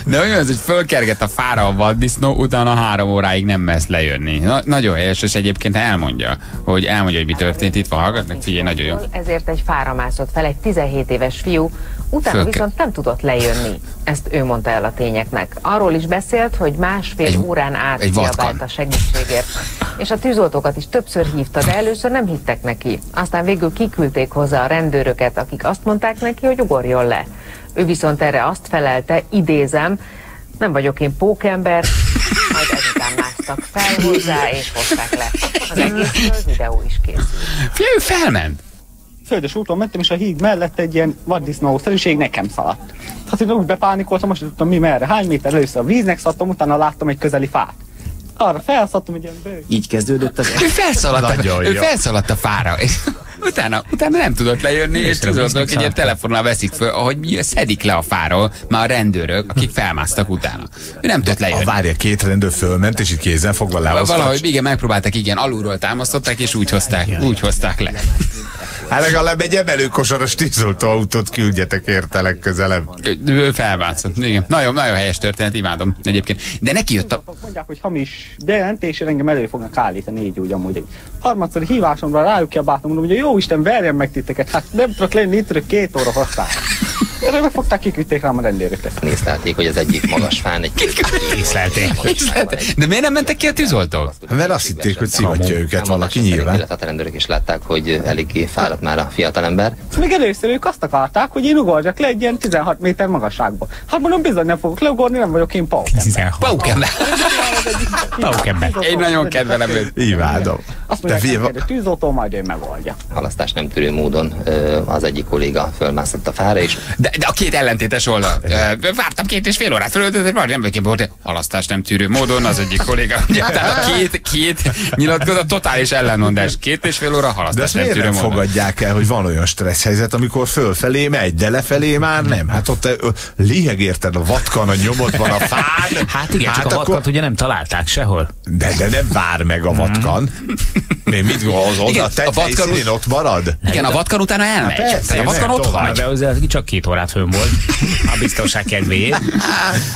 De olyan, hogy fölkergett a fára a vaddisznó, utána három óráig nem mersz lejönni. Na, nagyon helyes, és egyébként elmondja, hogy elmondja, hogy mi történt. Itt van, hallgatnak, figyelj, nagyon jó. Ezért egy fára mászott fel egy tizenhét éves fiú, utána Fölke. viszont nem tudott lejönni. Ezt ő mondta el a tényeknek. Arról is beszélt, hogy másfél egy, órán át kiabált a segítségért. És a tűzoltókat is többször hívta, de először nem hittek neki. Aztán végül kiküldték hozzá a rendőröket, akik azt mondták neki, hogy ugorjon le. Ő viszont erre azt felelte, idézem, nem vagyok én pókember, majd ezután másztak fel hozzá, és hozták le. Az egészről videó is készült. Ő felment! Földes úton mentem, és a híd mellett egy ilyen vaddisznószerűség nekem szaladt. Hát én úgy bepánikoltam, most tudtam mi merre, hány méter, először a víznek szattam, utána láttam egy közeli fát. Arra felszattam egy ilyen bőg. Így kezdődött az... Ő felszaladt, a, ő felszaladt a fára, és utána, utána nem tudott lejönni, és tűzoltók egy ilyen telefonnal veszik föl, ahogy szedik le a fáról már a rendőrök, akik felmásztak utána. Ő nem tudott lejönni. Várja, két rendőr fölment, és itt kézen fogva lehozták. Valahogy igen, megpróbáltak, igen, alulról támasztották, és úgy hozták, úgy hozták le. Hát legalább egy emelőkosaras tűzoltóautót küldjetek érte legközelebb. Ő felváltszott, igen. Nagyon, nagyon helyes történet, imádom egyébként. De neki jött a... Mondják, hogy hamis bejelentésre engem elő fognak állítani, így úgy amúgy. Harmadszor hívásomra rájuk kiabáltam, mondom, hogy jó Isten, verjen meg titeket, hát nem tudok lenni, itt tudok két óra hosszá. Erre megfogták, kiküldték rám a rendőröket. Észlelték, hogy az egyik magas fán egy Észlelték. De miért nem mentek ki a tűzoltók? Mert azt hitték, hogy szivatja őket valaki nyilván. A rendőrök is látták, hogy eléggé fáradt volt már a fiatalember. Még először ők azt akarták, hogy én ugorjak le egy ilyen tizenhat méter magasságba. Hát mondom, bizony nem fogok leugorni, nem vagyok én paukember. Paukember. Paukember. Én nagyon kedvelem őt. Imádom. Azt mondják, hogy a tűzoltó, majd ő megoldja. Halasztás nem tűrő módon az egyik kolléga fölmászott a fára is. De, de a két ellentétes oldal. Vártam két és fél órát, fölöltözött, vagy nem vagyok volt, halasztás nem tűrő módon az egyik kolléga. Tehát a két, két nyilatkozat totális ellenmondás. Két és fél óra halasztás nem tűrő módon. De fogadják el, hogy van olyan stressz helyzet, amikor fölfelé megy, de lefelé már nem. Hát ott liheg érted, a vatkan a nyomot van a fán. Hát igen, hát csak a vatkant akkor... ugye nem találták sehol. De, de nem vár meg a vatkan. Még mit gondolod? Igen, a vatkan után ott marad? Igen, a vatkan utána elmegy. Hát persze, a vatkan ott hagy. Csak két órát fönn volt. A biztonság kedvéért.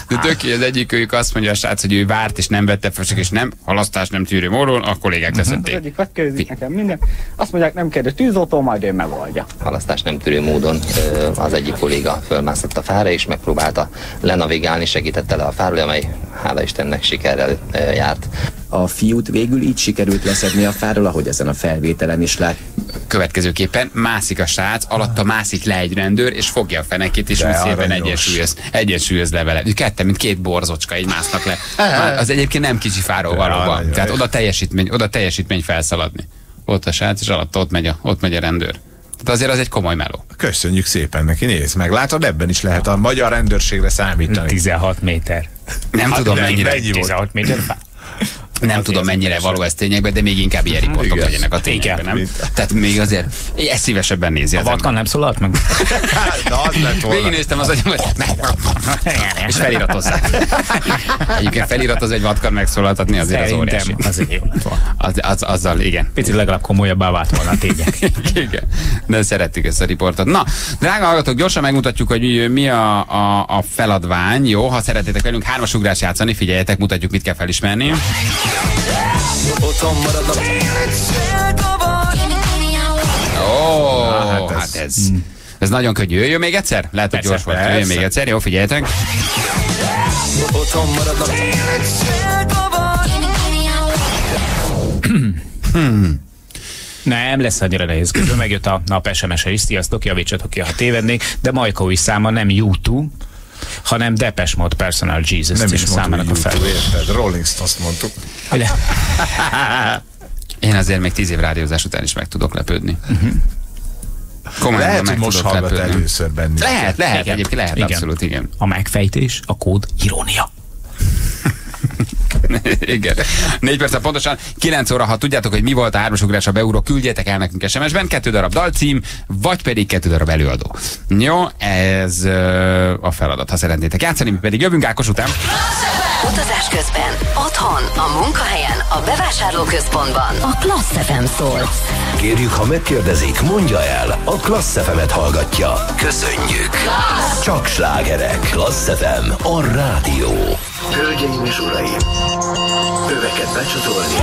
De töké, az egyikőjük azt mondja a srác, hogy ő várt és nem vette fel, és nem, halasztás nem tűrő módon, a kollégák leszették. Az egyik vetkőzik nekem minden. Azt mondják, nem kérde tűzoltó, majd ő megoldja. Halasztás nem tűrő módon az egyik kolléga fölmászott a fára, és megpróbálta lenavigálni, segítette le a fáról, amely hála Istennek sikerrel járt. A fiút végül így sikerült leszedni a fáról, ahogy ezen a felvételen is lát. Következőképpen mászik a srác, alatta mászik le egy rendőr, és fogja a fenekét, és de úgy szépen egyensúlyoz, egyensúlyoz le vele. Ketten, mint két borzocska, így másznak le. Az egyébként nem kicsi fáról valóban. Tehát oda teljesítmény, oda teljesítmény felszaladni. Ott a srác, és alatta ott megy a, ott megy a rendőr. Tehát azért az egy komoly meló. Köszönjük szépen neki, nézd meg. Látod, ebben is lehet a magyar rendőrségre számítani. tizenhat méter. Nem hát tudom, mennyire. Mennyi tizenhat méter. Nem az tudom, mennyire való ez tényekben, de még inkább ilyen riportok legyenek a tényekben, nem? Tehát még azért, ezt szívesebben nézi. A vatkan nem szólalt meg? Na, az lett volna. Végignéztem az agyam, hogy és feliratozzák. Egyébként felirat az egy vatkan megszólaltatni azért az óriási. Azzal, igen. Picit legalább komolyabbá vált volna a tények. Igen, de szerettük ezt a riportot. Na, drága hallgatók, gyorsan megmutatjuk, hogy mi a feladvány. Jó, ha szeretnétek velünk hármas ugrás játszani, figyeljetek, mutatjuk, mit kell felismerni. Otthon maradnak. Ó, hát ez, hát ez, mm. ez nagyon könnyű. Jöjjön még egyszer? Lehet, hogy gyors volt. Jöjjön még egyszer. Jó, figyeljetek. Otthon maradnak. Hmm. Nem, lesz annyira nehéz. Közben megjött a nap es em es-e is. Sziasztok, javítsatok ki, ha tévednék. De Majka új száma nem YouTube, hanem Depeche Mode Personal Jesus című számának a fel. Rolling Stones-t mondtuk. Én azért még tíz év rádiózás után is meg tudok lepődni. Komolyan, lehet, hogy most hallgat először bennünket. Lehet, lehet, igen. Egyébként lehet, igen. Abszolút, igen. A megfejtés, a kód, irónia. Igen. Négy perc pontosan, kilenc óra, ha tudjátok, hogy mi volt a hármas ugrás a beugró, küldjetek el nekünk es em es-ben, kettő darab dalcím, vagy pedig kettő darab előadó. Jó, ez ö, a feladat, ha szeretnétek játszani, mi pedig jövünk Ákos után. Utazás közben, otthon, a munkahelyen, a bevásárlóközpontban. A Class ef em szól. Kérjük, ha megkérdezik, mondja el, a Class ef em-et hallgatja. Köszönjük! Class! Csak slágerek. Class ef em, a rádió. Hölgyeim és uraim, öveket becsatolni.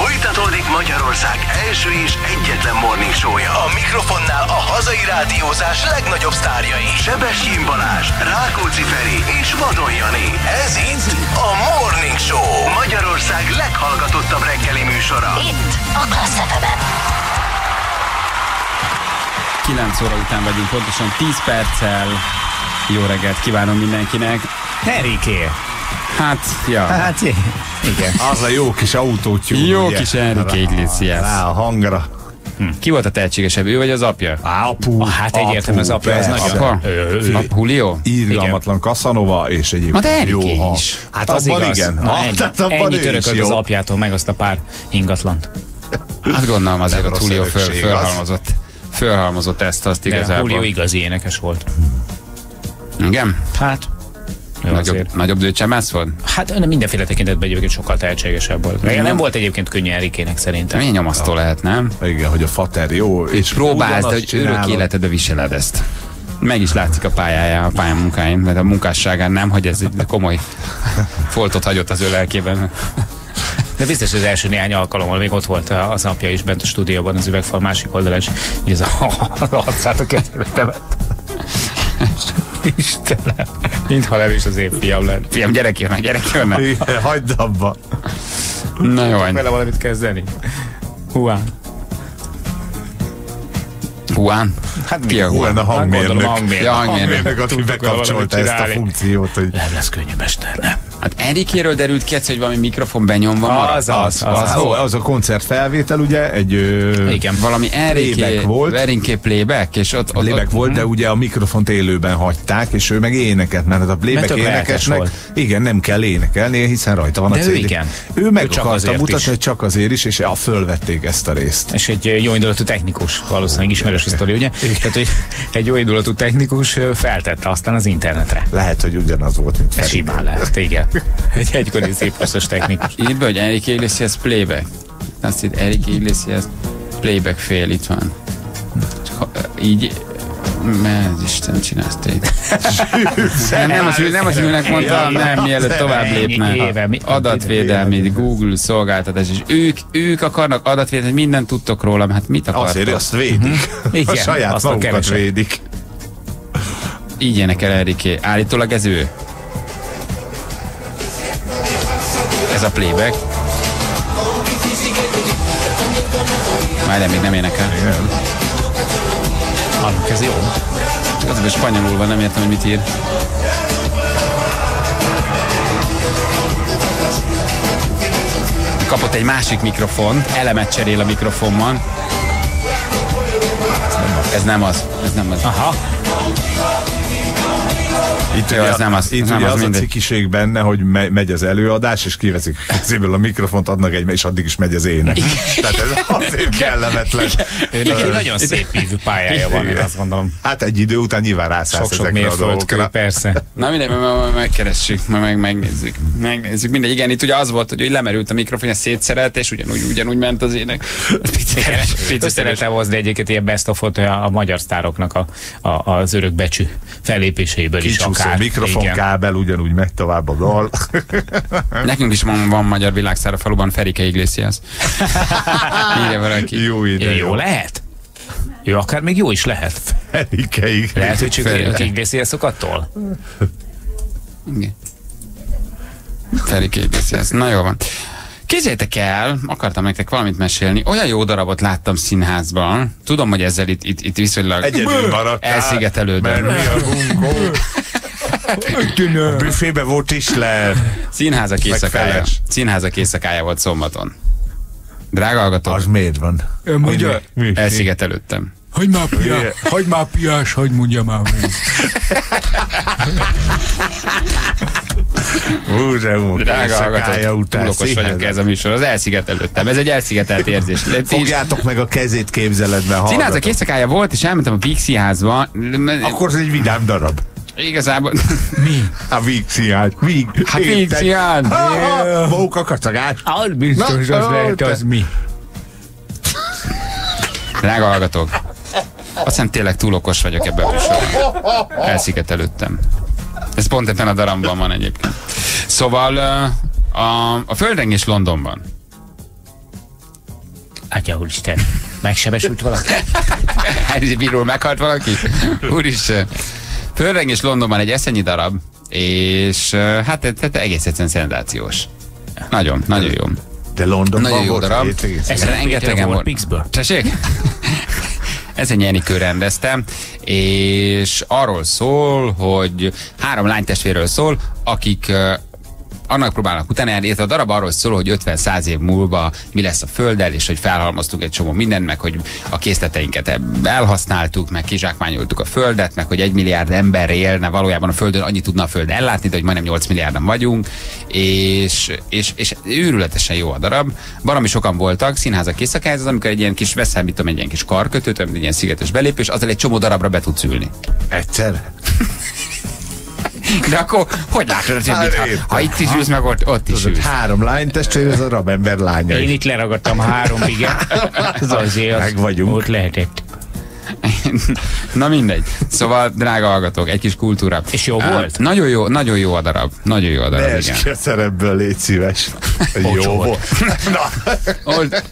Folytatódik Magyarország első és egyetlen morning show-ja. A mikrofonnál a hazai rádiózás legnagyobb sztárjai. Sebestyén Balázs, Rákóczi Feri és Vadon Jani. Ez itt a Morning Show. Magyarország leghallgatottabb reggeli műsora. Itt a Class ef em-en. kilenc óra után vagyunk, pontosan tíz perccel. Jó reggelt kívánom mindenkinek. Teriké! Hát, ja. Hát, igen. Az a jó kis autótyú. Jó ugye? Kis Enrique Iglesias. Rá a hangra. Hm. Ki volt a tehetségesebb? Ő vagy az apja? Á, apu. Ah, hát egyértelmű az apja. Ez nagyon. Apa Julio? Irgalmatlan Casanova és egyébként. Na de jó is. Hát abban igaz. Igen. Na, ennyi, hát abban ennyit örökölt az apjától meg azt a pár ingatlant. Hát gondolom azért a Julio föl, fölhalmozott. Fölhalmozott ezt, azt igazából. Julio igazi énekes volt. Igen? Hát. Nagyobb, nagyobb dőcsemász volt? Hát nem, mindenféle tekintetben egyébként sokkal tehetségesebb volt. Nem, nem volt egyébként könnyű Enrikének szerintem. Milyen nyomasztó lehet, nem? Igen, hogy a fater jó. És próbálsz, de hogy örök életedbe viseled ezt. Meg is látszik a pályáján, a pályamunkáin, mert a munkásságán nem, hogy ez egy komoly foltot hagyott az ő lelkében. De biztos, hogy az első néhány alkalommal még ott volt az apja is bent a stúdióban, az üvegfal másik oldalán, és ez a harcát a kezébe. Istenem, mintha nem is az én fiam lett. Fiam, gyerek jönne, gyerek jönne. Hagyd abba. Na jó, anyja. Vele valamit kezdeni. Húá. Juan? Hát ki a Juan? A hangmérnök. A hangmérnök, a hangmérnök aki bekapcsolta ezt a funkciót. Hogy... Nem lesz könnyű, mester, nem. Hát Erikéről derült ki egyszer, hogy valami mikrofon benyomva marad. Az, az, az, az, az, az a koncertfelvétel, ugye? Egy, ö... Igen, valami Eriké volt. Eriké playback, és ott... ott playback ott, volt, de ugye a mikrofont élőben hagyták, és ő meg éneket, mert a playback énekesnek... Igen, nem kell énekelni, hiszen rajta van a cé dé. Igen. Ő meg akarta mutatni, hogy csak azért is, és fölvették ezt a részt. És egy jó indulatú technikus, valószínűleg ismerős a sztori, ugye? Tehát, hogy egy jó indulatú technikus feltette aztán az internetre. Lehet, hogy ugyanaz volt, mint Feri. Simán lehet, igen. Egy egykori szép hosszos technikus. Írd be, hogy Enrique Iglesias playback. Azt hitt, Enrique Iglesias playback fél, itt van. Ha, így... Mert Isten csinálsz téged. Nem, nem az ülnek mondta, nem, mielőtt tovább lépne. Adatvédelmi, Google szolgáltatás, és ők, ők akarnak adatvédelmi, mindent tudtok rólam, hát mit akartok? Azért azt védik. Igen, a saját magukat védik. Így énekel Eriké. Állítólag ez ő. Ez a playback. Várjál, még nem énekel. Igen. Annak ez jó. Csak azért spanyolul van, nem értem, hogy mit ír. Kapott egy másik mikrofont, elemet cserél a mikrofonban. Ez nem az. Ez nem az. Aha. Itt ugye az, nem az, itt nem ugye az, az a cikiség benne, hogy me megy az előadás, és kiveszik kezéből a mikrofont, adnak egy, és addig is megy az ének. Igen. Tehát ez azért kellemetlen. Neki nagyon szép hívű pályája van, én azt gondolom. Hát egy idő után nyilván rászállsz ezekre a dolgokra. Persze. Na mindegy, majd megkeressük, majd megnézzük. Megnézzük, mindegy, igen, itt ugye az volt, hogy lemerült a mikrofon, és szétszerelt, és ugyanúgy, ugyanúgy ment az ének. Picit szeretem hozni egyébként ilyen best of-ot a magyar sztároknak az örökbecsű fellépéseiből is akár. A mikrofonkábel ugyanúgy megy tovább a dal. Nekünk is van, van magyar világszár a faluban, Ferike Iglesias. Írja valaki. Jó ide. Jó lehet? Jó, akár még jó is lehet. Ferike Iglesias. Lehet, hogy csak Iglesiasok attól? Ferike Iglesias. Na jó van. Képzeljétek el, akartam nektek valamit mesélni, olyan jó darabot láttam színházban, tudom, hogy ezzel itt, itt, itt viszonylag elszigetelődöm. A büfébe volt is le. Színházak éjszakája. Színházak éjszakája volt szombaton. Drága hallgatók. Az miért van? Ugye? Elszigetelődtem. Hagy már piás, hagy már piás, hagy mondja már még. Úrjá, drága hallgatók, túlokos vagyok ez a műsor, az elszigetelődtem. Ez egy elszigetelt érzés. Fogjátok meg a kezét képzeletben, hallgatom. Színházak éjszakája volt, és elmentem a Vígszínházba. Akkor ez egy vidám darab. Igazából... Mi? A Vígszínház. Víg. Hát Vígszínház. Móka kacagás. Az biztos, az lehet, az mi. Drága hallgatók, azt hiszem tényleg túl okos vagyok ebben a műsorban. Elszigetelődtem. Ez pont ebben a darabban van egyébként. Szóval a, a földrengés Londonban. Atya úristen, megsebesült valaki? Bíró, meghalt valaki? Úristen. Földrengés Londonban egy eszenyi darab, és hát egész egyszerűen szenzációs. Nagyon, nagyon jó. De Londonban nagyon jó darab. Ezen rengetegen volt. Tessék? Ezen Jenny Kő rendezte, és arról szól, hogy három lánytestvérről szól, akik uh, annak próbálnak utána járni, illetve a darab arról szól, hogy ötven-száz év múlva mi lesz a földdel, és hogy felhalmoztuk egy csomó mindent, meg hogy a készleteinket elhasználtuk, meg kizsákmányoltuk a földet, meg hogy egy milliárd ember élne valójában a földön, annyit tudna a föld ellátni, de hogy majdnem nyolc milliárdan vagyunk, és, és, és őrületesen jó a darab. Valami sokan voltak, színházak éjszakája, amikor egy ilyen kis veszel, mit tudom, egy ilyen kis karkötőt, egy ilyen szigetes belépés, azzal egy csomó darabra be tudsz ülni. Egyszer? De akkor hogy látod, hogy hát, ha, ha itt is ülsz, meg ott, ott is ülsz. Három lánytestvér, ez a rabember lánya. Én itt leragadtam három, igen. Az azért meg vagyunk. Ott lehetett. Na mindegy. Szóval, drága hallgatók, egy kis kultúra. És jó volt? Nagyon jó, nagyon jó a darab. Nagyon jó a darab, ne igen. Ne szerepből, légy szíves. Jó volt.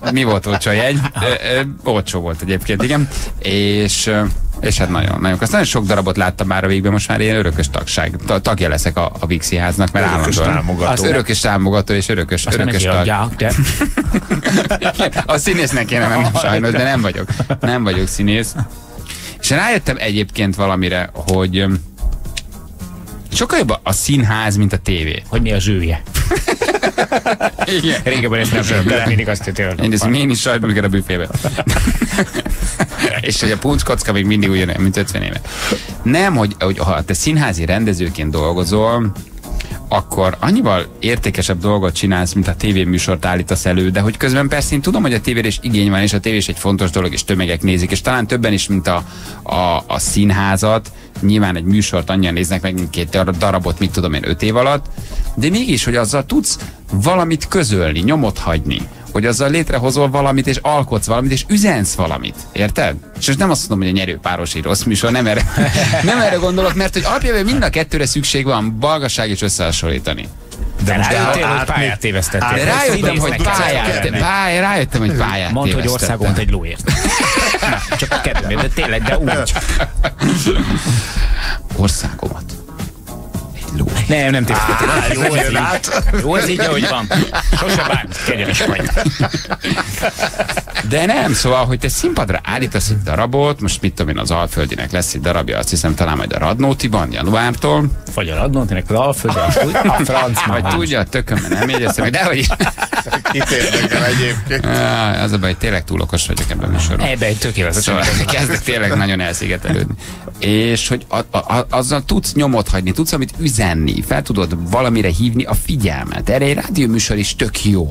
Na. Mi volt olcsó jegy? Olcsó volt egyébként, igen. És... És hát nagyon, nagyon. Azt nagyon sok darabot láttam már a végben, most már ilyen örökös tagság. Tagja leszek a, a Vígszínháznak, mert állandóan. Az örökös támogató és örökös, azt örökös tag. Adják, de. A színésznek én nem, sajnos, de nem vagyok. Nem vagyok színész. És rájöttem egyébként valamire, hogy sokkal jobb a színház, mint a tévé. Hogy mi a zsűrje? Igen. Régebben ezt nem tudom, de mindig azt jöttem. Én ezt én is sajtban, amikor a büfében. És hogy a puncskocka még mindig ugyanolyan, mint ötven éve. Nem, hogy, hogy ha te színházi rendezőként dolgozol, akkor annyival értékesebb dolgot csinálsz, mint a tévéműsort állítasz elő, de hogy közben persze én tudom, hogy a tévére is igény van, és a tévé is egy fontos dolog, és tömegek nézik, és talán többen is, mint a, a, a színházat, nyilván egy műsort annyian néznek meg, mint két darabot, mit tudom én, öt év alatt, de mégis, hogy azzal tudsz valamit közölni, nyomot hagyni, hogy azzal létrehozol valamit, és alkotsz valamit, és üzensz valamit. Érted? És most nem azt mondom, hogy a nyerőpáros egy rossz műsor, nem erre, nem erre gondolok, mert hogy alapjában mind a kettőre szükség van, balgasság és összehasonlítani. De, de rájöttem, hogy pályát tévesztettél. De rájöttem, hogy pályát, pály, rájöttem, hogy pályát Mondd, hogy országont egy lóért. Na, csak a kedvem, de tényleg, de úgy. Országomat. Ló. Nem, nem tévedtél. Jó, jön át. Jó, ez így, ahogy van. Sose bánt, kegyeles vagy. De nem, szóval, hogy te színpadra állítasz egy darabot, most mit tudom én, az Alföldinek lesz egy darabja, azt hiszem talán majd a Radnótiban, januártól. Vagy a Radnótinek, az Alföldi, a franc már. Vagy tudja, a tökömben nem égyeztem meg, de hogy... Kitérdekel egyébként. Az a baj, tényleg túl okos vagyok ebben a műsorban. Ebben tökéletes. Szóval kezdek tényleg nagyon elszigetelődni. És hogy a, a, azzal tudsz nyomot hagyni, tudsz, amit üzenni, fel tudod valamire hívni a figyelmet. Erre egy rádióműsor is tök jó.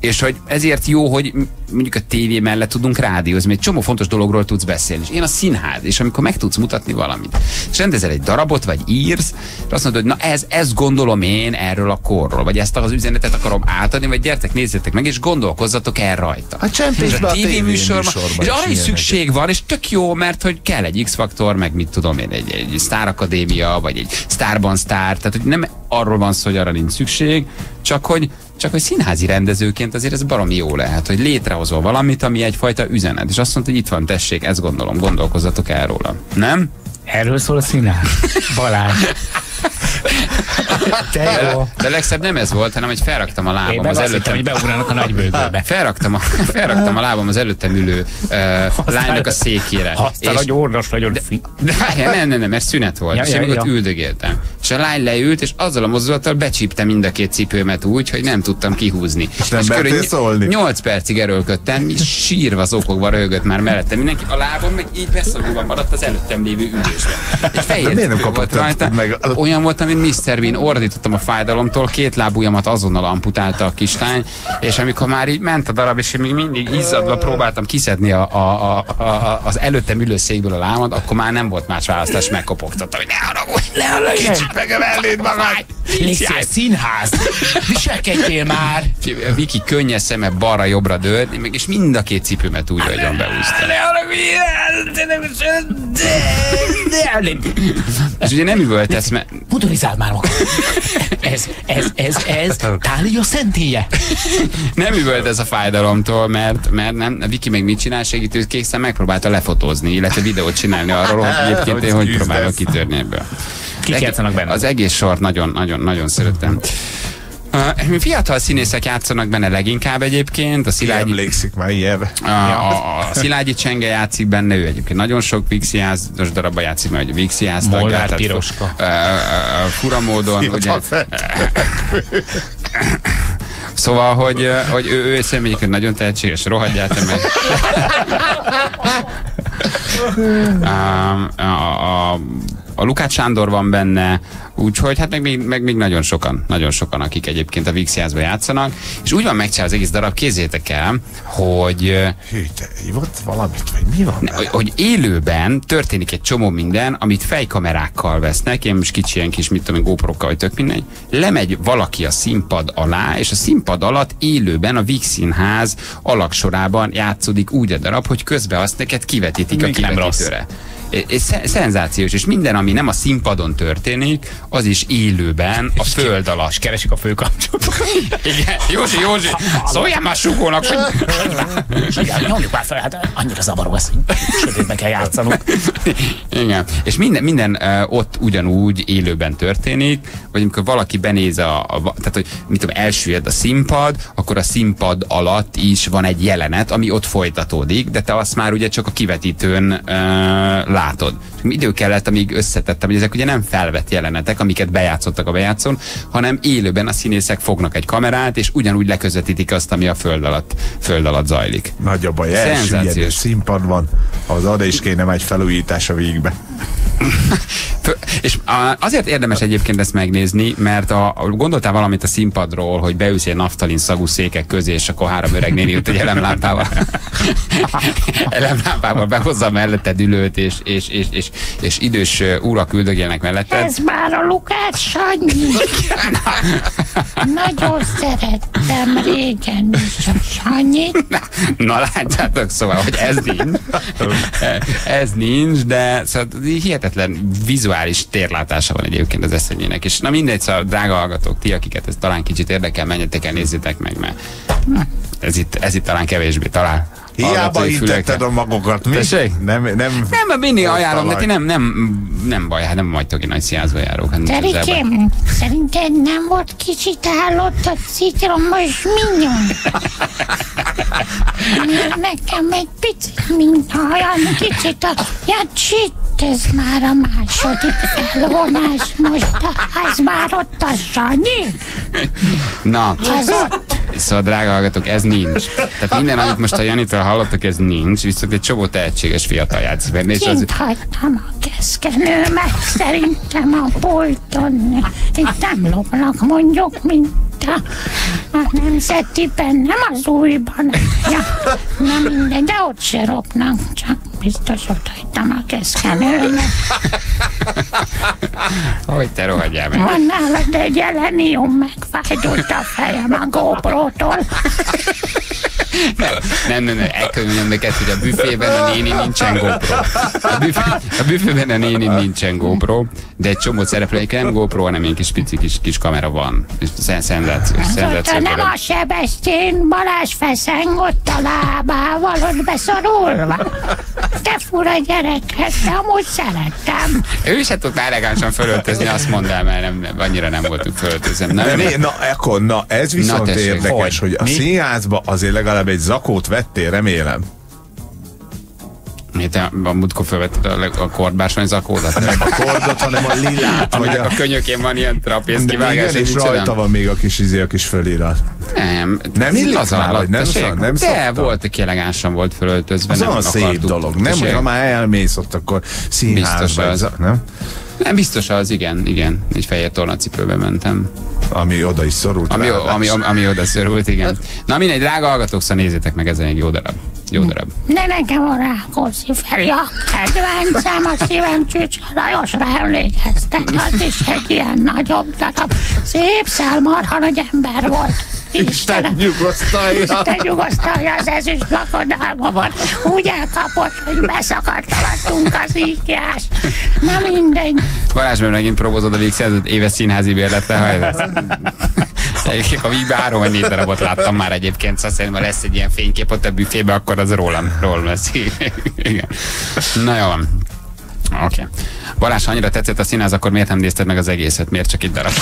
És hogy ezért jó, hogy mondjuk a tévé mellett tudunk rádiózni, egy csomó fontos dologról tudsz beszélni. És én a színház, és amikor meg tudsz mutatni valamit. És rendezel egy darabot, vagy írsz, és azt mondod, hogy na ez, ezt gondolom én erről a korról, vagy ezt az üzenetet akarom átadni, vagy gyertek, nézzétek meg, és gondolkozzatok el rajta. A csempésben a tévéműsorban. És arra is szükség van, és tök jó, mert hogy kell egy X-faktor, meg mit tudom én, egy, egy Star Akadémia, vagy egy Starban Star, tehát hogy nem arról van szó, hogy arra nincs szükség, csak hogy Csak hogy színházi rendezőként azért ez baromi jó lehet, hogy létrehozol valamit, ami egyfajta üzenet. És azt mondta, hogy itt van, tessék, ezt gondolom, gondolkozzatok el róla. Nem? Erről szól a színház. Balázs. De, de legszebb nem ez volt, hanem hogy felraktam a lábam az előttem. Hittem, hogy beugranak a nagybőgőbe. Felraktam a, felraktam a lábam az előttem ülő uh, lánynak a székére. Aztán a gyordas nagyon fi. De, de, nem, nem, nem, mert szünet volt. Ja, és ja, amikor ja. ott üldögéltem. És a lány leült, és azzal a mozdulattal becsípte mind a két cipőmet úgy, hogy nem tudtam kihúzni. Nem és körül szólni. nyolc percig erőlködtem, és sírva zokogva röhögött már mellettem. Mindenki a lábom meg így beszorulva maradt az előttem lévő ülésre. Egy fehér cipő volt rajta. Olyan voltam, mint miszter Bean, ordítottam a fájdalomtól, két lábujjamat azonnal amputálta a kislány, és amikor már így ment a darab, és én még mindig izzadva próbáltam kiszedni a, a, a, a, az előttem ülő székből a lámat, akkor már nem volt más választás, megkopogtattam, hogy ne haragudj, ne haragudj, kicsit megövelnéd magad! Légy a színház! Viselkedjél már! Viki könnyes szeme balra-jobbra dőlt, meg és mind a két cipőmet úgy, ahogyan beúztam. Ne haragudj! És ugye nem üvöltesz, mert... Putonizáld már magad! Ez, ez, ez, ez, tália szentélye. Nem üvölt ez a fájdalomtól, mert, mert nem, a Viki meg mit csinál, segítőt kékszer megpróbálta lefotózni, illetve videót csinálni arról, hogy egyébként én hogy próbálok kitörni ebből. Kik játszanak benne? Az egész sort nagyon, nagyon, nagyon szeretem. Uh, fiatal színészek játszanak benne leginkább egyébként. A Szilágyi, emlékszik már ilyen. A, a, a Szilágyi Csenge játszik benne, ő egyébként nagyon sok Vígszínházos darabban játszik, mert Vígszínház tagja. Molnár Piroska. Uh, uh, fura módon. Ugye, szóval, hogy, hogy ő, ő személyként nagyon tehetséges, rohadját meg. A, a, a, a Lukács Sándor van benne, úgyhogy hát meg még, meg még nagyon sokan, nagyon sokan, akik egyébként a Vígszínházban játszanak, és úgy van megcsinálva az egész darab, kézzétek el, hogy... Hű, te hívott valamit, vagy mi van ne, hogy élőben történik egy csomó minden, amit fejkamerákkal vesznek, én most kicsi ilyen kis, mit tudom, GoPro-kkal, vagy tök mindegy, lemegy valaki a színpad alá, és a színpad alatt élőben a Vígszínház alaksorában játszódik úgy a darab, hogy közben azt neked kivetítik még a kivetítőre. És szenzációs, és minden, ami nem a színpadon történik, az is élőben a föld alatt. És keresik a főkapcsot. Igen, Józsi, Józsi, szóljál már sugónak, hogy... Nyomjuk már fel, hát annyira zavaró az, hogy sötétben kell játszanunk. Igen, és minden, minden ott ugyanúgy élőben történik, vagy amikor valaki benéz a, a tehát, hogy mit tudom, elsüllyed a színpad, akkor a színpad alatt is van egy jelenet, ami ott folytatódik, de te azt már ugye csak a kivetítőn uh, látod. És idő kellett, amíg összetettem, hogy ezek ugye nem felvett jelenetek, amiket bejátszottak a bejátszón, hanem élőben a színészek fognak egy kamerát, és ugyanúgy leközvetítik azt, ami a föld alatt, föld alatt zajlik. Nagy a baj, elsüllyedő színpadban, az arra is kéne már egy felújítás a végbe. És azért érdemes egyébként ezt megnézni, mert a, gondoltál valamit a színpadról, hogy beülsz ilyen naftalin szagú székek közé, és akkor három öreg néni jut egy elemlámpával elemlámpával behozza melletted ülőt, és, és, és, és, és idős úrak üldögélnek melletted. Ez már a Lukács Sanyi. Nagyon szerettem régen is a Sanyit. Na, na látjátok, szóval, hogy ez nincs. Ez nincs, de szóval hihetetlen vizuális térlátása van egyébként az eszeményének. És na mindegy, szóval drága hallgatók, ti, akiket ez talán kicsit érdekel, menjetek el, nézzétek meg, mert ez itt, ez itt talán kevésbé talál. Hiába hittetted a magokat, mi? Nem, nem, nem, mindig ajánlom, de ti nem, nem, nem baj, hát nem vagytok én nagy színházba járók. Hát Terikém, szerinted nem volt kicsit állott a citromos minyon? Nekem egy picit, mint olyan kicsit a jacsit. Ez már a második felvonás, most ez már ott a Sanyi. Na, ez ott. Szóval drága hallgatók, ez nincs. Tehát minden, amit most a Janitól hallottak, ez nincs, viszont egy csomó tehetséges fiatal játsz benne. Kint az... hagytam a keszkenőmet, szerintem a bolton. Itt nem lopnak, mondjuk, mint a, a Nemzetiben, nem az Újban. Ja, nem mindegy, de ott se lopnak, csak biztos ott hagytam a keszkenőmet. Hogy te rohadjál meg. Van nálad egy elenium, megfájdult a fejem a GoPro-tól. Nem, nem, nem, nem, elkönyvöm neked, hogy a büfében a néni nincsen GoPro. A, büfé, a büfében a néni nincsen GoPro, de egy csomó szereplőik nem GoPro, hanem ilyen kis pici kis, kis kamera van. És szenzációs, szenzációs. Nem a Sebestyén Balázs feszengott a lábával, ott beszorulva. Te fura gyerekhez, de amúgy szerettem. Ő se tudná elegánsan fölöltözni, azt monddám el, nem, annyira nem voltunk fölöltözem. Na, na, akkor, na, ez viszont na tessék, érdekes, hogy, hogy a mi? Színházba azért legalább egy zakót vettél, remélem. Itt a, a múltkor felvetted a, a kordbársony zakódat? Nem a kordot, hanem a lilát. Aminek a, a könyökén van ilyen trapézkivágás. És rajta van még a kis izé, a kis fölirat. Nem. Nem illik már, nem szoktam. De szoktam. Volt, aki elegánsan volt fölöltözve. Az olyan szép dolog. Nem, hogyha már elmész ott, akkor színházba. Biztos nem? Nem, biztos az, igen, igen. Egy fehér tornacipőbe mentem. Ami oda is szorult. Ami, ami, ami, ami oda szorult, igen. Na mindegy, drága hallgatók, szóval nézzétek meg, ez egy jó darab. Jó darab. De nekem a Rákóczi Feri a kedvencem, a szívem Csücs Lajosra emlékeztek, az is egy ilyen nagyobb darab. Szép szálmarha nagy ember volt. Isten nyugosztalja. Isten nyugosztalja, az ezüst lakodalma van. Úgy elkapott, hogy beszakadt alattunk az ígyás. Na mindegy. Balázs, mert megint próbozod a Vígszínházat éves színházi bérletre hajlás. Egyébként a Vígbe három vagy négy darabot láttam már egyébként, szóval szerintem lesz egy ilyen fénykép ott a büfébe, akkor az rólam, rólam lesz. Igen. Na jó van. Oké. Okay. Balázs, ha annyira tetszett a színház, akkor miért nem nézted meg az egészet? Miért csak itt darab?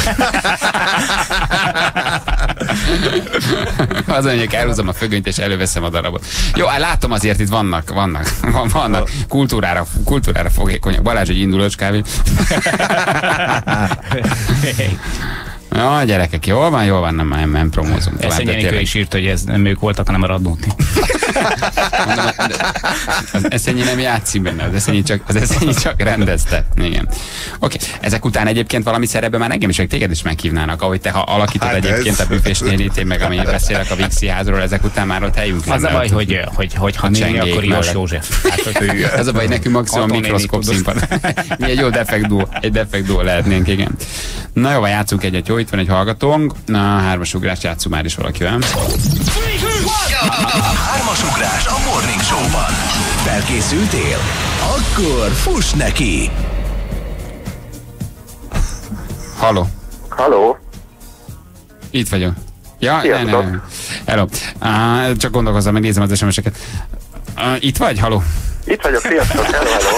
Az mondjuk, elhúzom a fögönyt és előveszem a darabot. Jó, látom azért itt vannak, vannak, vannak. Kultúrára, kultúrára fogékonyak. Balázs, egy indulós kávé. Na, gyerekek, jól van, jól van, nem, nem, nem promózom. Ezt Jennikő is írt, hogy ez nem ők voltak, hanem a Radnóti. Az Eszenyi nem játszik benne, az Eszenyi csak, csak rendezte. Igen. Oké, okay. Ezek után egyébként valami szerepben már engem is, hogy téged is meghívnának, ahogy te ha alakítod hát egyébként ez. A büfésnél itt, én meg amíg beszélek a Vígszínházról, ezek után már ott helyünk. Az a baj, hogy, hogy, hogy ha néni, akkor Ios József. Hát, ő, az a baj, nekünk maximum mikroszkóp színpad. Mi egy jó defekt duó, egy defekt duó lehetnénk, igen. Na jó, játszunk egyet, jó, itt van egy hallgatónk. Na, hármas ugrást játsszunk már is valakivel. Hármas ugrás a Morning Show-ban. Felkészültél? Akkor fuss neki! Halló. Halló. Itt vagyok. Ja, nem, nem. Hello. Uh, csak gondolkozzam, megnézem az es em es-eket. Uh, itt vagy? Halló. Itt vagyok, sziasztok, hello, hello.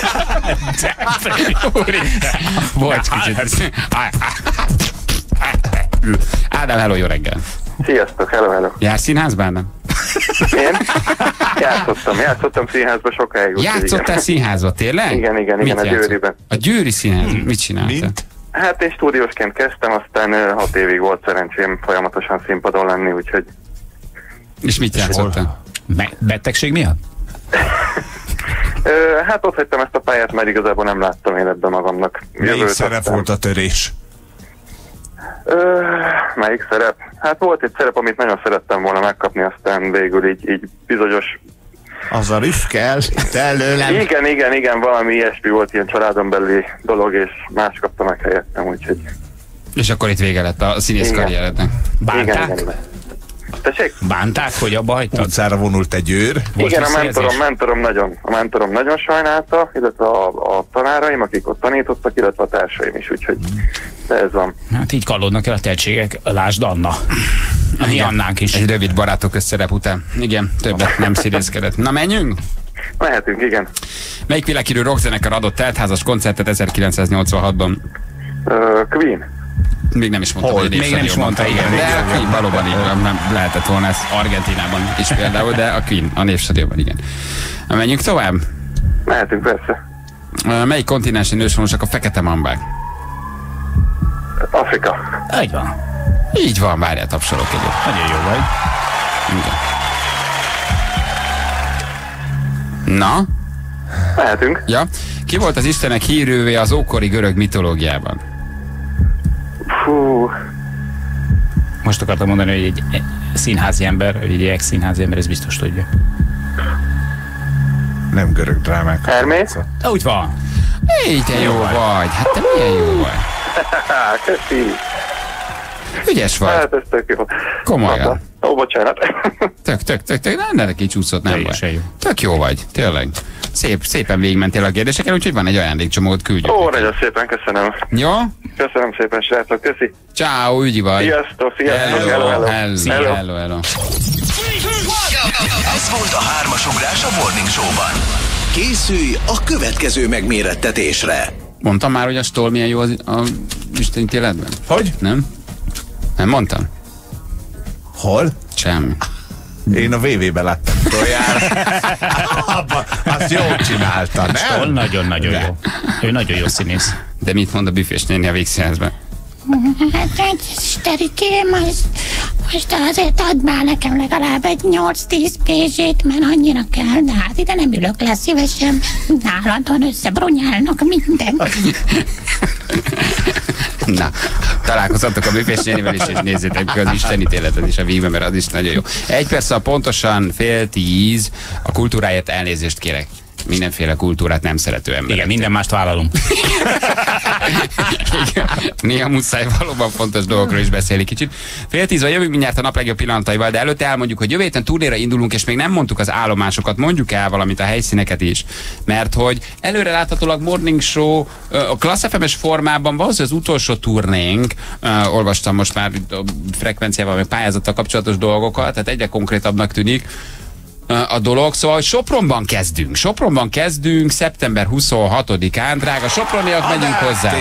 Úristen. Bocs, kicsit. Ádám, hello, jó reggel. Sziasztok, hello, hello. Jársz színházban, nem? Én játszottam, játszottam színházba sokáig. Játszottál színházba, tényleg? Igen, igen, igen, mit a Győriben. A Győri színház, hmm. mit csináltál? Mint? Hát én stúdiósként kezdtem, aztán hat évig volt szerencsém folyamatosan színpadon lenni, úgyhogy... És mit játszottál? Be- betegség miatt? Hát ott hagytam ezt a pályát, mert igazából nem láttam életben magamnak. Melyik szerep volt a törés? Ö, melyik szerep? Hát volt egy szerep, amit nagyon szerettem volna megkapni, aztán végül így, így bizonyos... Az a rüfkel, előlem. Igen, igen, igen, valami ilyesmi volt, ilyen családon belüli dolog, és más kapta meg helyettem, úgyhogy... És akkor itt vége lett a színész karrierednek. Bánták? Igen, igen. Tessék? Bánták, hogy abba hagytad? Utcára vonult egy őr. Volt igen, a mentorom, mentorom nagyon, a mentorom nagyon sajnálta, illetve a, a tanáraim, akik ott tanítottak, illetve a társaim is, úgyhogy ez van. Hát így kallódnak el a tehetségek, lásd Anna. Mi Annánk is. Egy rövid barátok összerep után. Igen, többet nem színészkedett. Na menjünk? Mehetünk, igen. Melyik világhírű rockzenekar adott teltházas koncertet ezerkilencszáznyolcvanhatban? Ö, Queen. Még nem is mondta, hogy Még nem is mondta, mondta igen. De a Queen valóban így nem lehetett volna ez Argentinában is például, de a Queen a Népstadionban, igen. Menjünk tovább? Mehetünk, persze. Melyik kontinensen őshonosak a fekete mambák? Afrika. Így van. Így van, várjál, tapsolok egyet. Nagyon jó vagy. Igen. Na? Mehetünk. Ja. Ki volt az istenek hírővé az ókori görög mitológiában? Hú. Most akartam mondani, hogy egy színházi ember, vagy egy ex-színházi ember, ez biztos tudja. Nem görög drámák. Hermész? Úgy van. Így te jó vagy. vagy. Hát te milyen jó vagy. Köszi. Ügyes vagy. Hát ez tök jó. Komolyan. Ó, bocsánat. Tök, tök, tök, tök. Nem, ne neki csúszott, nem baj. Tök jó vagy, tényleg. Szép, szépen végigmentél a kérdéseken, úgyhogy van egy ajándékcsomót, küldjük. Ó, nagyon szépen, köszönöm. Jó? Köszönöm szépen, srácok, köszi. Ciao, ügyi vagy. Sziasztok, sziasztok, hello, hello, hello. hello, hello. Ez volt a hármas ugrás a Morning Show-ban. Készülj a következő megmérettetésre. Mondtam már, hogy a Stoll milyen jó az a istenítéletben? Hogy? Nem? Nem mondtam? Hol? Semmi. Én a vé vé-ben láttam utoljára. Azt jól csinálta, nem? Stoll nagyon-nagyon jó. Ő nagyon jó színész. De mit mond a büfés néni a Vígszínházban? Hát, Isterikém, most azért add már nekem legalább egy nyolc-tíz pézsét, mert annyira kell, de hát ide nem ülök le szívesen, náladon összebrunyálnak mindent. Na, találkozottak a büfés nénivel is, és nézzétek meg az istenítéletet is a vígbe, mert az is nagyon jó. Egy perc, pontosan fél tíz, a kultúráért elnézést kérek. Mindenféle kultúrát nem szerető ember. Igen, minden mást vállalunk. Igen, néha muszáj valóban fontos dolgokról is beszélni kicsit. Fél tízben jövünk mindjárt a nap legjobb pillanataival, de előtte elmondjuk, hogy jövő héten turnéra indulunk, és még nem mondtuk az állomásokat, mondjuk el valamit a helyszíneket is. Mert hogy előre láthatólag Morning Show a Class ef em-es formában valószínűleg az utolsó turnénk, uh, olvastam most már a frekvenciával, meg pályázattal kapcsolatos dolgokat, tehát egyre konkrétabbnak tűnik a dolog, szóval Sopronban kezdünk. Sopronban kezdünk, szeptember huszonhatodikán, drága soproniak, megyünk hozzá.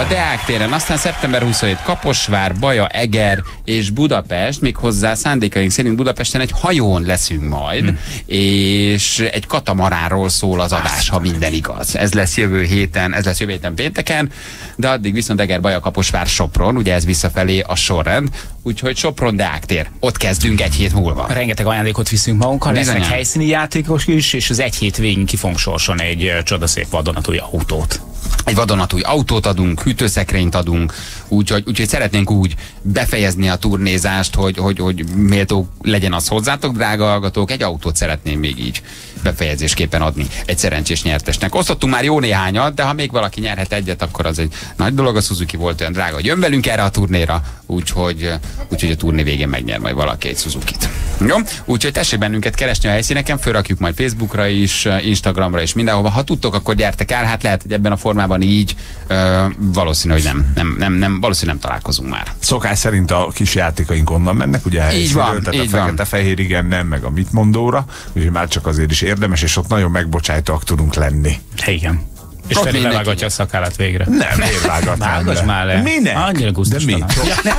A Deák téren. Aztán szeptember huszonhetedikén Kaposvár, Baja, Eger és Budapest, még hozzá szándékaink szerint Budapesten egy hajón leszünk majd, hmm. és egy katamaránról szól az adás, ha minden igaz. Ez lesz jövő héten, ez lesz jövő héten pénteken, de addig viszont Eger, Baja, Kaposvár, Sopron, ugye ez visszafelé a sorrend, úgyhogy Sopron, Deák tér. Ott kezdünk egy hét múlva. Rengeteg ajándékot viszünk magunkkal. Lesznek helyszíni játékos is, és az egy hét végén ki fogunk sorsolni egy csodaszép vadonatúj autót. Egy vadonatúj autót adunk, hűtőszekrényt adunk, úgyhogy úgy, szeretnénk úgy befejezni a turnézást, hogy, hogy, hogy méltó legyen az hozzátok, drága hallgatók, egy autót szeretném még így befejezésképpen adni egy szerencsés nyertesnek. Osztottunk már jó néhányat, de ha még valaki nyerhet egyet, akkor az egy nagy dolog. A Suzuki volt olyan drága, hogy jön velünk erre a turnéra, úgyhogy úgy, a turné végén megnyer majd valaki egy Suzukit. Jó? Úgyhogy tessék bennünket keresni a helyszíneken, fölrakjuk majd Facebookra is, Instagramra is, mindenhova. Ha tudtok, akkor gyertek el, hát lehet, hogy ebben a formában így ö, valószínű, hogy nem, nem, nem, nem, valószínű nem találkozunk már. Szokás szerint a kis játékaink onnan mennek, ugye? Így van, tehát így a fekete-fehér igen, nem, meg a mit mondóra, úgyhogy már csak azért is érdemes, és ott nagyon megbocsájtóak tudunk lenni. Igen. És Feri levágatja a szakállát végre. Nem, én vágatnám le. Már le. Minek? Annyira gusztustalan. De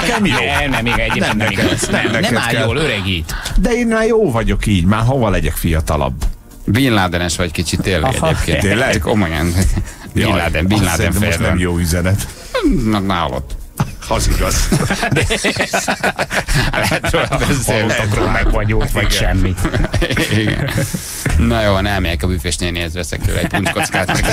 nekem jó. Nem, nem, még egyébként nem igaz. Nem áll jól, öregít. De én már jó vagyok így, már hova legyek fiatalabb. Bin Ladenes vagy kicsit tényleg egyébként. Tényleg? Komolyan. Bin Laden, Bin Laden fejben. Most nem jó üzenet. Nálad. Az igaz. Lehet, hogy beszélhetről megvagyult, vagy semmi. Igen. Na jó, nem megyek a büfésnél, ez veszek tőle egy puncskockát, meg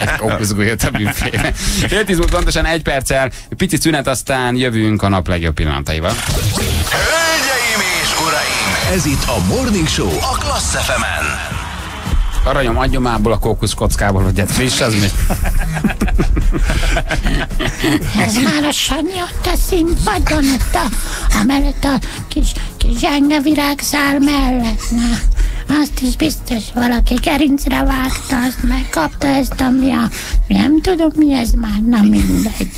egy kókuszgólyot a büfébe. Fél tíz múlt pontosan egy perccel, pici szünet, aztán jövünk a nap legjobb pillanataival. Hölgyeim és uraim, ez itt a Morning Show a Class ef emen. Aranyom, adjon már abból a kókuszkockából, hogy ez friss, az mi? Ez már a Sanyi ott a színpadon, ott a, amellett a kis, kis zsenge virágszál mellett. Na, azt is biztos valaki gerincre vágta, azt megkapta ezt a mi a... Nem tudom, mi ez már, na mindegy.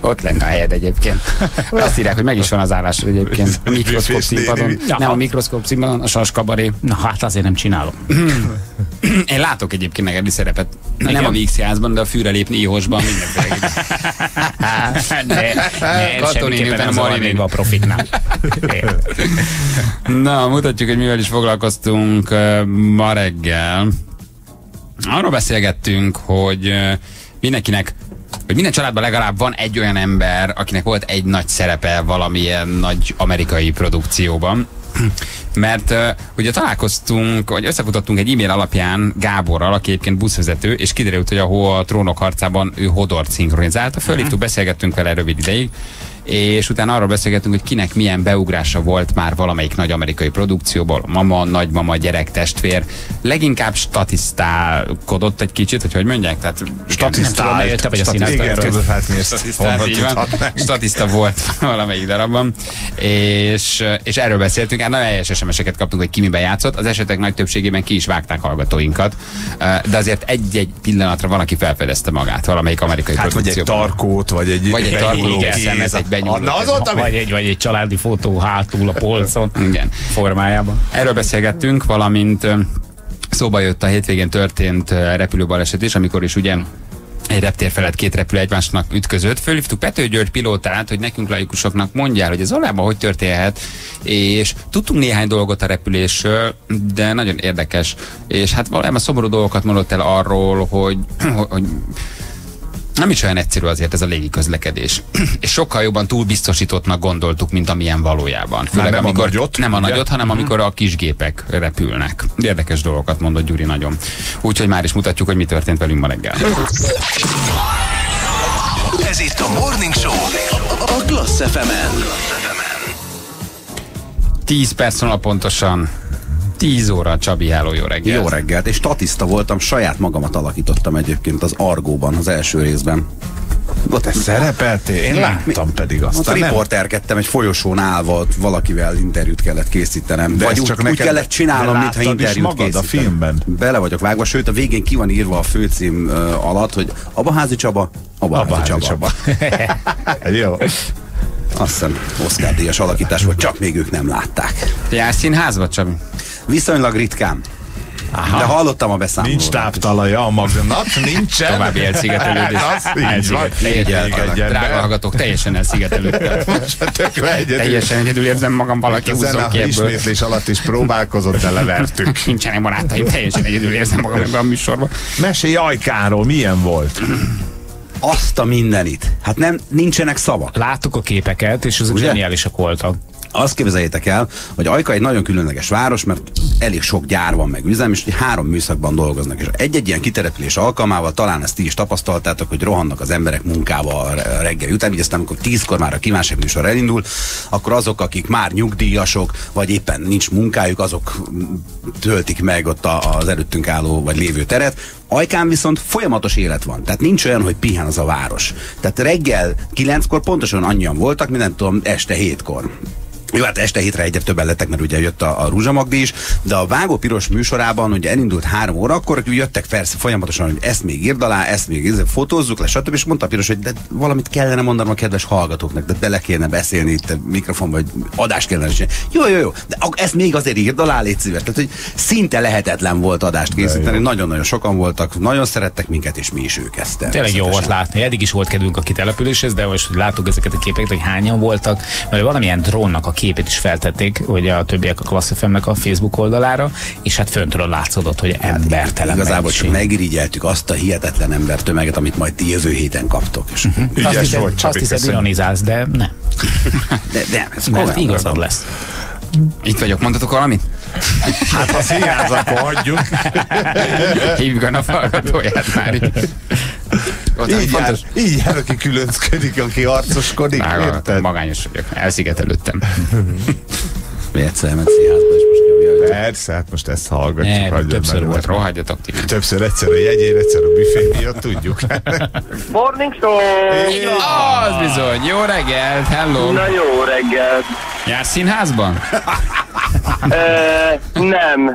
Ott lenne a helyed egyébként. Azt írják, hogy meg is van az állás egyébként. A mikroszkóp színpadon. Nem a mikroszkóp színpadon, a saskabaré. Na hát azért nem csinálom. Én látok egyébként megedni szerepet. Nem igen. A Vígszínházban, de a fűre lépni Ihosban. Mindenféle. De, de Katonini után a Marinén. A profitnál. Na, mutatjuk, hogy mivel is foglalkoztunk ma reggel. Arról beszélgettünk, hogy mindenkinek hogy minden családban legalább van egy olyan ember, akinek volt egy nagy szerepe valamilyen nagy amerikai produkcióban. Mert uh, ugye találkoztunk, vagy összefutottunk egy e-mail alapján Gáborral, aki egyébként buszvezető, és kiderült, hogy ahol a Trónok harcában ő Hodort szinkronizálta. Fölhívtuk, beszélgettünk vele rövid ideig, és utána arról beszélgettünk, hogy kinek milyen beugrása volt már valamelyik nagy amerikai produkcióból. Mama, nagymama, gyerek, testvér. Leginkább statisztálkodott egy kicsit, hogy hogy mondják? Tehát statisztál, nem tudom, vagy a színháztartó. Statiszta volt valamelyik darabban. És, és erről beszéltünk. Hát nagyon helyes es em es-eket kaptunk, hogy ki miben játszott. Az esetek nagy többségében ki is vágták hallgatóinkat. De azért egy-egy pillanatra valaki felfedezte magát valamelyik amerikai hát produkcióban. Vagy egy tarkót, vagy egy, vagy egy tarkót, egy Azot, vagy, egy, vagy egy családi fotó hátul a polcon formájában. Erről beszélgettünk, valamint szóba jött a hétvégén történt repülőbaleset is, amikor is ugye egy reptér felett két repülő egymásnak ütközött. Fölhívtuk Pető György pilótát, hogy nekünk laikusoknak mondjál, hogy ez valójában hogy történhet, és tudtunk néhány dolgot a repülésről, de nagyon érdekes. És hát valójában szomorú dolgokat mondott el arról, hogy, hogy nem is olyan egyszerű azért ez a légi közlekedés. És sokkal jobban túlbiztosítottnak gondoltuk, mint amilyen valójában. Főleg nem, amikor, a nagyot, nem a nagyot, hanem amikor a kisgépek repülnek. Érdekes dolgokat mondott Gyuri nagyon. Úgyhogy már is mutatjuk, hogy mi történt velünk ma reggel. Ez itt a Morning Show a Class ef emen. tíz perc alatt pontosan. tíz óra, Csabi, háló, jó reggelt. Jó reggelt, és statiszta voltam, saját magamat alakítottam egyébként az Argóban, az első részben. Ott szerepeltél? Én láttam mi? Pedig azt. Ott riporterkedtem, egy folyosón állva, valakivel interjút kellett készítenem. De vagy úgy, csak úgy kellett csinálnom, mintha interjút készítem. A filmben? Bele vagyok vágva, sőt a végén ki van írva a főcím uh, alatt, hogy Abaházi Csaba, Abaházi Abba Csaba. Jó. Azt hiszem, Oscar-díjas alakítás volt, csak még ők nem látták. Jársz színházba, Csabi? Viszonylag ritkán. Aha. De hallottam a beszámolót. Nincs táptalaja a magnat, nincsen. További elszigetelődés. Drága hallgatók, teljesen elszigetelődött. Teljesen egyedül érzem magam, valaki húzzon ki ebből. Ismétlés alatt is próbálkozott, de levertük. Nincsenek barátaim, teljesen egyedül érzem magam ebben a műsorban. Mesélj Ajkáról, milyen volt? Azt a mindenit. Hát nem, nincsenek szavak. Láttuk a képeket, és azok zseniálisak voltak. Azt képzeljétek el, hogy Ajka egy nagyon különleges város, mert elég sok gyár van meg üzem, és három műszakban dolgoznak. És egy-egy ilyen kitelepülés alkalmával, talán ezt ti is tapasztaltátok, hogy rohannak az emberek munkába reggel után, így aztán amikor tízkor már a kívánság műsor elindul, akkor azok, akik már nyugdíjasok, vagy éppen nincs munkájuk, azok töltik meg ott az előttünk álló vagy lévő teret. Ajkán viszont folyamatos élet van, tehát nincs olyan, hogy pihen az a város. Tehát reggel kilenckor pontosan annyian voltak, mint nem tudom, este hétkor. Jó, hát este hétre egyre többen lettek, mert ugye jött a, a Rózsamagdi is, de a Vágó Piros műsorában ugye elindult három órakor, jöttek persze folyamatosan, hogy ezt még írd alá, ezt még ízzel, fotózzuk le, stb. És mondta a Piros, hogy de valamit kellene mondanom a kedves hallgatóknak, de bele kéne beszélni itt a mikrofon, vagy adást kellene csinálni. Jó, jó, jó, de ezt még azért írd alá, légy szíves. Tehát, hogy szinte lehetetlen volt adást készíteni, nagyon-nagyon sokan voltak, nagyon szerettek minket, és mi is ők ezt. Tényleg jó volt látni, eddig is volt kedvünk a kitelepüléshez, de most láttuk ezeket a képeket, hogy hányan voltak, mert valamilyen drónnak a képét is feltették, hogy a többiek a Class ef em-nek a Facebook oldalára, és hát föntről látszódott, hogy embertelen. Hát, igazából csak megirigyeltük azt a hihetetlen embertömeget, amit majd ti jövő héten kaptok. És uh-huh. Ügyes azt hiszed, volt, azt hiszed ironizálsz, de nem. De, de ez mert igazad lesz. Itt vagyok, mondhatok valamit? Hát ha színház, akkor hagyjuk. Hívjuk a nap hallgatóját már. Így jár, így jár, aki különcködik, aki harcoskodik. Már magányos vagyok, elszigetelődtem. Miért szelmet színházba is most jövjön? Persze, hát most ezt hallgatjuk. Ne, többször volt, rohagyjatok ti. Többször, egyszer a jegyér, egyszer a büfé miatt, tudjuk. Morning show! Az bizony, jó reggelt, hello! Na jó reggelt! Jársz színházban? Nem.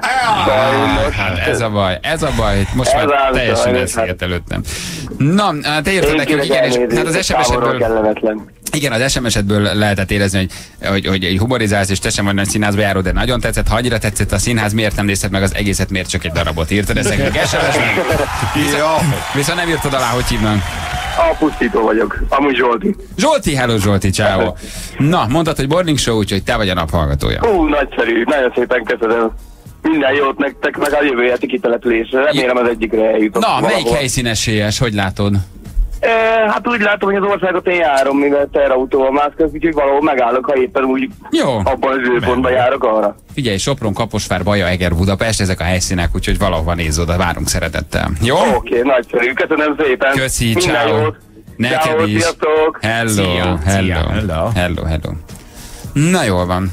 Ez a baj, ez a baj. Most már teljesen elsziget előttem. Na, te jötted nekünk, igen, és hát az es em es-edből... Igen, az es em es-edből lehetett érezni, hogy, hogy, hogy humorizálsz, és te sem vagy nagy színházba járó, de nagyon tetszett, ha annyira tetszett a színház, miért nem nézted meg az egészet, miért csak egy darabot írtad ezeknek es em es-nek? Viszont, viszont nem írtad alá, hogy hívnak. A pusztító vagyok, amúgy Zsolti. Zsolti, hello Zsolti, ciao. Na, mondtad, hogy morning show, úgyhogy te vagy a naphallgatója. Ú, nagyszerű, nagyon szépen köszönöm. Minden jót nektek, meg a jövő heti kitelepülésre. Remélem az egyikre eljutok. Na, valahol. Melyik helyszín esélyes, hogy látod? E, hát úgy látom, hogy az országot én járom, mivel terrautóval mászkod, úgyhogy valahol megállok, ha éppen úgy jó, abban az időpontban járok arra. Figyelj, Sopron, Kaposvár, Baja, Eger, Budapest, ezek a helyszínek, úgyhogy valahova nézz oda, várunk szeretettel. Jó? Oké, okay, nagyszerű, köszönöm szépen. Köszi, ciao. Neked is. Hello, szia, hello, szia. hello, hello, hello. Na jól van.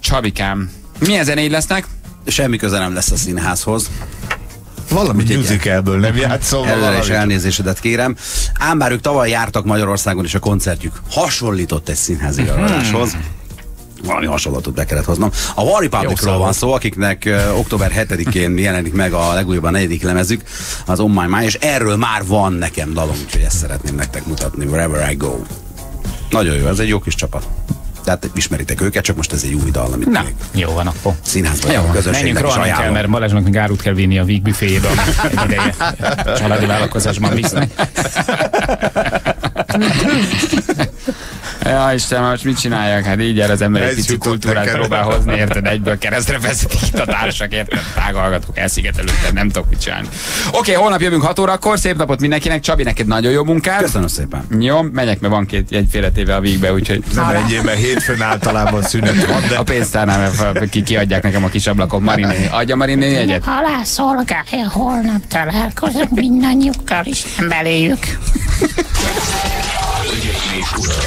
Csabikám, milyen zenéi lesznek? Semmi köze nem lesz a színházhoz. Valami musicalből nem játszol. Előre is elnézésedet kérem. Ám bár ők tavaly jártak Magyarországon, és a koncertjük hasonlított egy színházi előadáshoz. Hmm. Valami hasonlatot be kellett hoznom. A War Republicról van szó, akiknek uh, október hetedikén jelenik meg a legújabb, a negyedik lemezük, az On My Mind, és erről már van nekem dalom, úgyhogy ezt szeretném nektek mutatni, Wherever I Go. Nagyon jó, ez egy jó kis csapat. Tehát ismeritek őket, csak most ez egy új dal, amit na, még jó van akkor. Színházban jó, a közönségnek is ajánlom. Mert Balázsnak még árut kell vinni a Víg büféjébe, egy ideje családi vállalkozásban visznek. Ja, Istenem, most mit csinálják? Hát így el az emberi pici kultúrát próbál hozni, érted? Egyből keresztre vezetik itt a társak, érted? Tághallgatók, elszigetelődtem, nem tudok mit csinálni. Oké, holnap jövünk hat órakor, szép napot mindenkinek. Csabi, neked nagyon jó munkát. Köszönöm szépen. Jó, megyek, mert van két jegyféletével a Vígbe, úgyhogy... Nem menjél, mert hétfőn általában szünet van, de... A pénztárnál ki kiadják nekem a kis ablakon. Mariné, adja Mariné jegyet? Alá szolgálja, holnap találkozunk mindannyiukkal, és nem beléjük.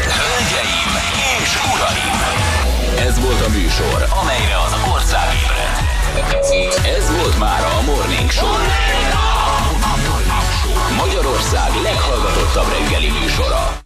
Hölgyeim és uraim! Ez volt a műsor, amelyre az ország ébredt. Ez volt már a Morning Show. Magyarország leghallgatottabb reggeli műsora.